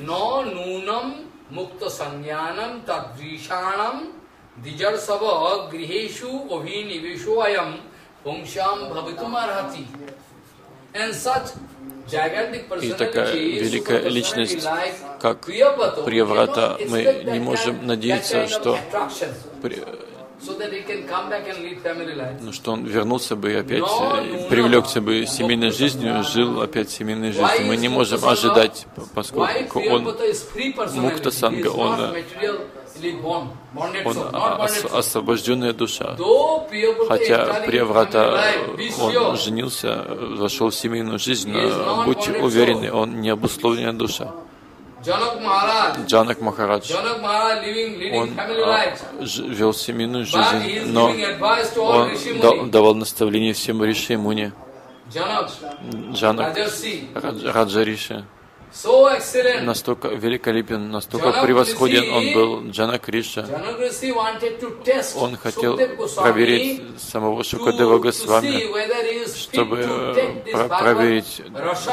И такая великая личность, как Прияврата, мы не можем надеяться, что он вернулся бы и опять привлекся бы семейной жизнью, жил опять семейной жизнью. Мы не можем ожидать, поскольку он Мукта Санга, он освобожденная душа. Хотя Прияврата, он женился, зашел в семейную жизнь, но будьте уверены, он не обусловленная душа. Джанак Махарадж, он вел семейную жизнь, но он давал наставление всем Риши и Муни. Джанак Раджариши настолько великолепен, настолько превосходен он был, Джанак Риша. Он хотел проверить самого Шукадева Госвами, чтобы проверить,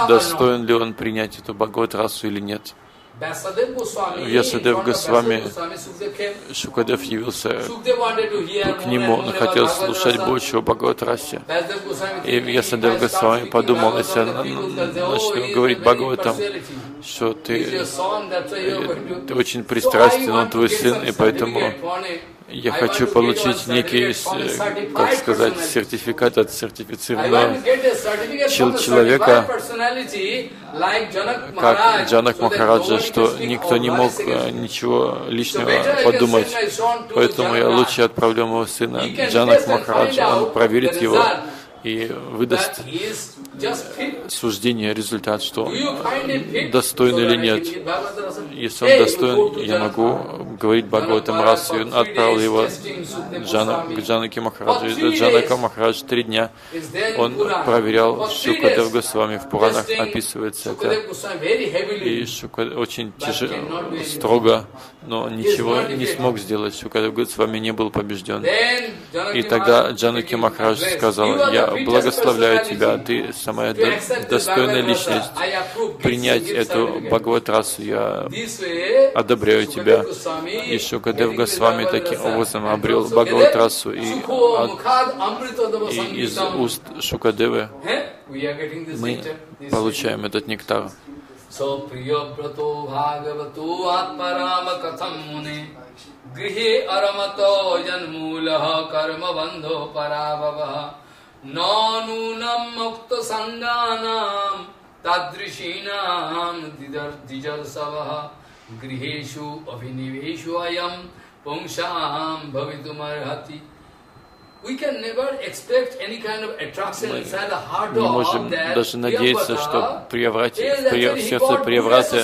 достоин ли он принять эту Бхагават-расу или нет. Вьясадев Госвами, Шукадев явился к нему, он хотел слушать больше о Бхагават-расе. И Вьясадев Госвами подумал, если я начну говорить Бхагаватам, что ты очень пристрастен, он твой сын, и поэтому я хочу получить некий, как сказать, сертификат от сертифицированного человека, как Джанак Махараджа, что никто не мог ничего лишнего подумать. Поэтому я лучше отправлю моего сына Джанак Махараджа, он проверит его и выдаст суждение, результат, что он достоин или нет. Если он достоин, я могу говорить Бхагаватам расу. Он отправил его к Джанаке Махараджу. Джанака Махарадж 3 дня он проверял Шукадев Госвами. В Пуранах описывается это. И Шукадев очень строго, но ничего не смог сделать. Шукадев Госвами не был побежден. И тогда Джанаке Махарадж сказал: «Я благословляю тебя, ты самая достойная личность. Принять эту Бхагават-расу я одобряю тебя». И Шукадев Госвами таким образом обрел Бхагават-расу, и из уст Шукадевы мы получаем этот нектар. Nanunam mukta sanganam tadrishinam dijarsavaha griheshu abhiniveshu ayam pungsham bhavitumarhati. Мы не можем даже надеяться, что в сердце преврата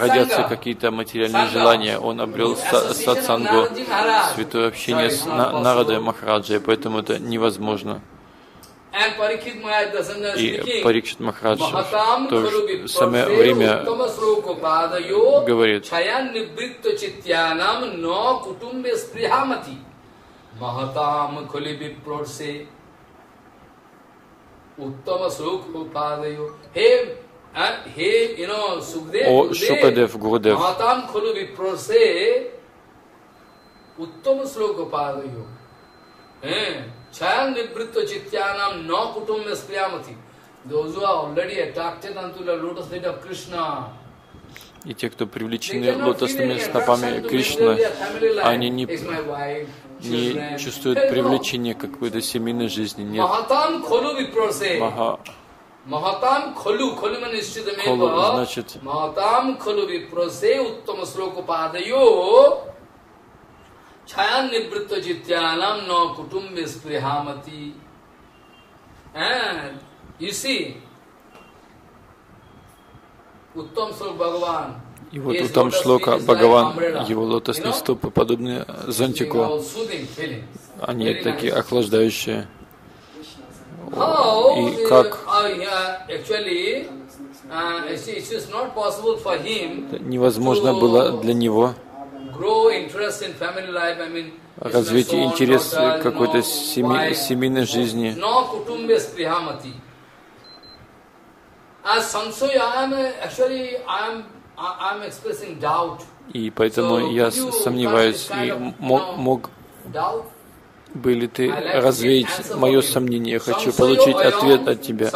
родятся какие-то материальные желания. Он обрел сатсангу, святое общение с Нарадой Махараджей, поэтому это невозможно. И Парикшит Махарадж в самое время говорит: «Махатам кули випрорсе уттама сукхо падайо». О Шукадев Гурудев, и те, кто привлечены лотосными стопами Кришны, они не чувствуют привлечения к какой-то семейной жизни. Нет. Махатам холу, холу значит Махатам холу випросе уттама слоку падайо чаян нибритто читьянам но кутумбе сприхамати. And you see, уттам слок Бхагаван. И вот уттам шлока Бхагаван, его лотосные стопы подобны зонтику, они такие охлаждающие. И как невозможно было для него развить интерес к какой-то семейной жизни. И поэтому я сомневаюсь, и мог бы ли ты развеять мое сомнение? Я хочу получить ответ от тебя.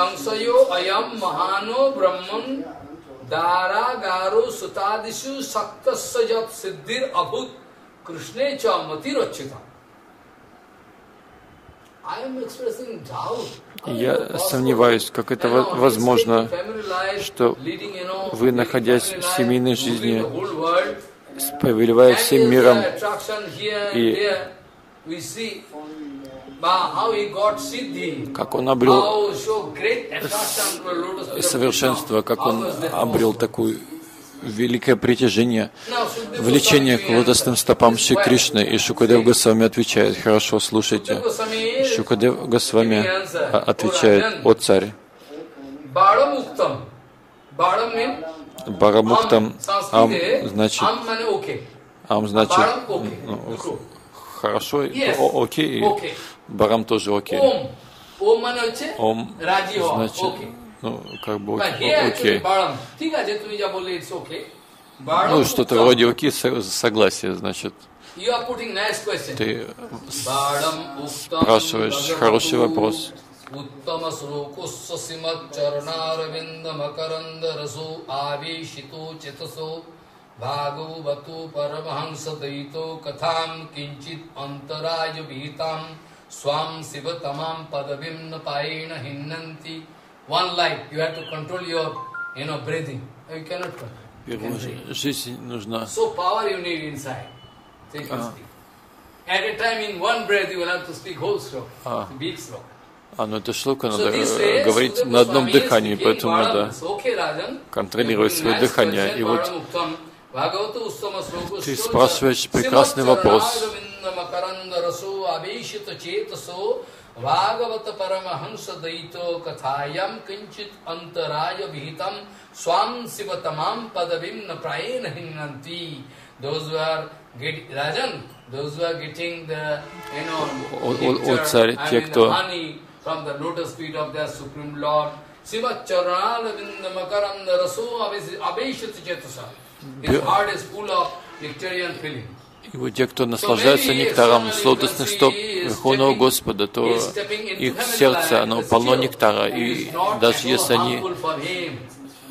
Я сомневаюсь, как это возможно, что вы, находясь в семейной жизни, повелевая всем миром, и как он обрел совершенство, как он обрел такое великое притяжение, влечение к лотосным стопам Шри Кришны. И Шукадев Госвами отвечает: «Хорошо, слушайте». Шукадев Госвами отвечает: «О царь». Барамуктам ам значит хорошо, окей, и барам тоже окей. Ом значит Ну, как бы окей. Ну, что-то вроде окей, согласие, значит. Ты спрашиваешь хороший вопрос. One life, you have to control your, breathing. You cannot control. So power you need inside. So you can speak. At a time, in one breath, you will have to speak whole sloka, big sloka. Эту шлоку надо говорить на одном дыхании, поэтому надо контролировать свое дыхание. И вот ты спрашиваешь прекрасный вопрос. Bhagavata paramahansa daito kathayam kinchit antaraya vihitam swam sivatamam padavimna prayena hinanti. Those who are getting, the, nectar, the honey from the lotus feet of their Supreme Lord. Siva charana vinda makaranda raso abhishit chetasa. His heart is full of nectarian feeling. И вот те, кто наслаждается нектаром с лотосных стоп Верховного Господа, то их сердце, оно полно нектара. И даже если они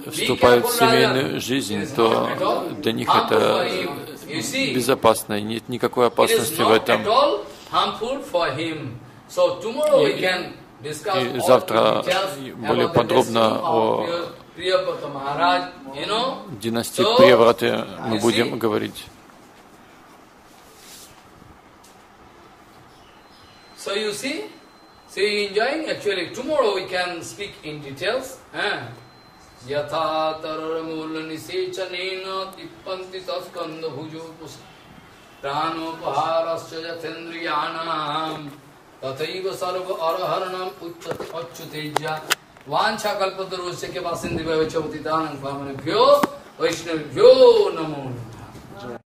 вступают в семейную жизнь, то для них это безопасно, и нет никакой опасности в этом. И завтра более подробно о династии Превраты мы будем говорить. So you see, you enjoying? Actually, tomorrow we can speak in details. Yatha tararamulla nisechanena tippanti taskanda bhujo pusa pranopaharasya yathendriyanam tataiva sarva araharanam ucchuteja vanchakalpatarusya ke vasindivavachavatitanam vamane vyo vaishnavyo namo.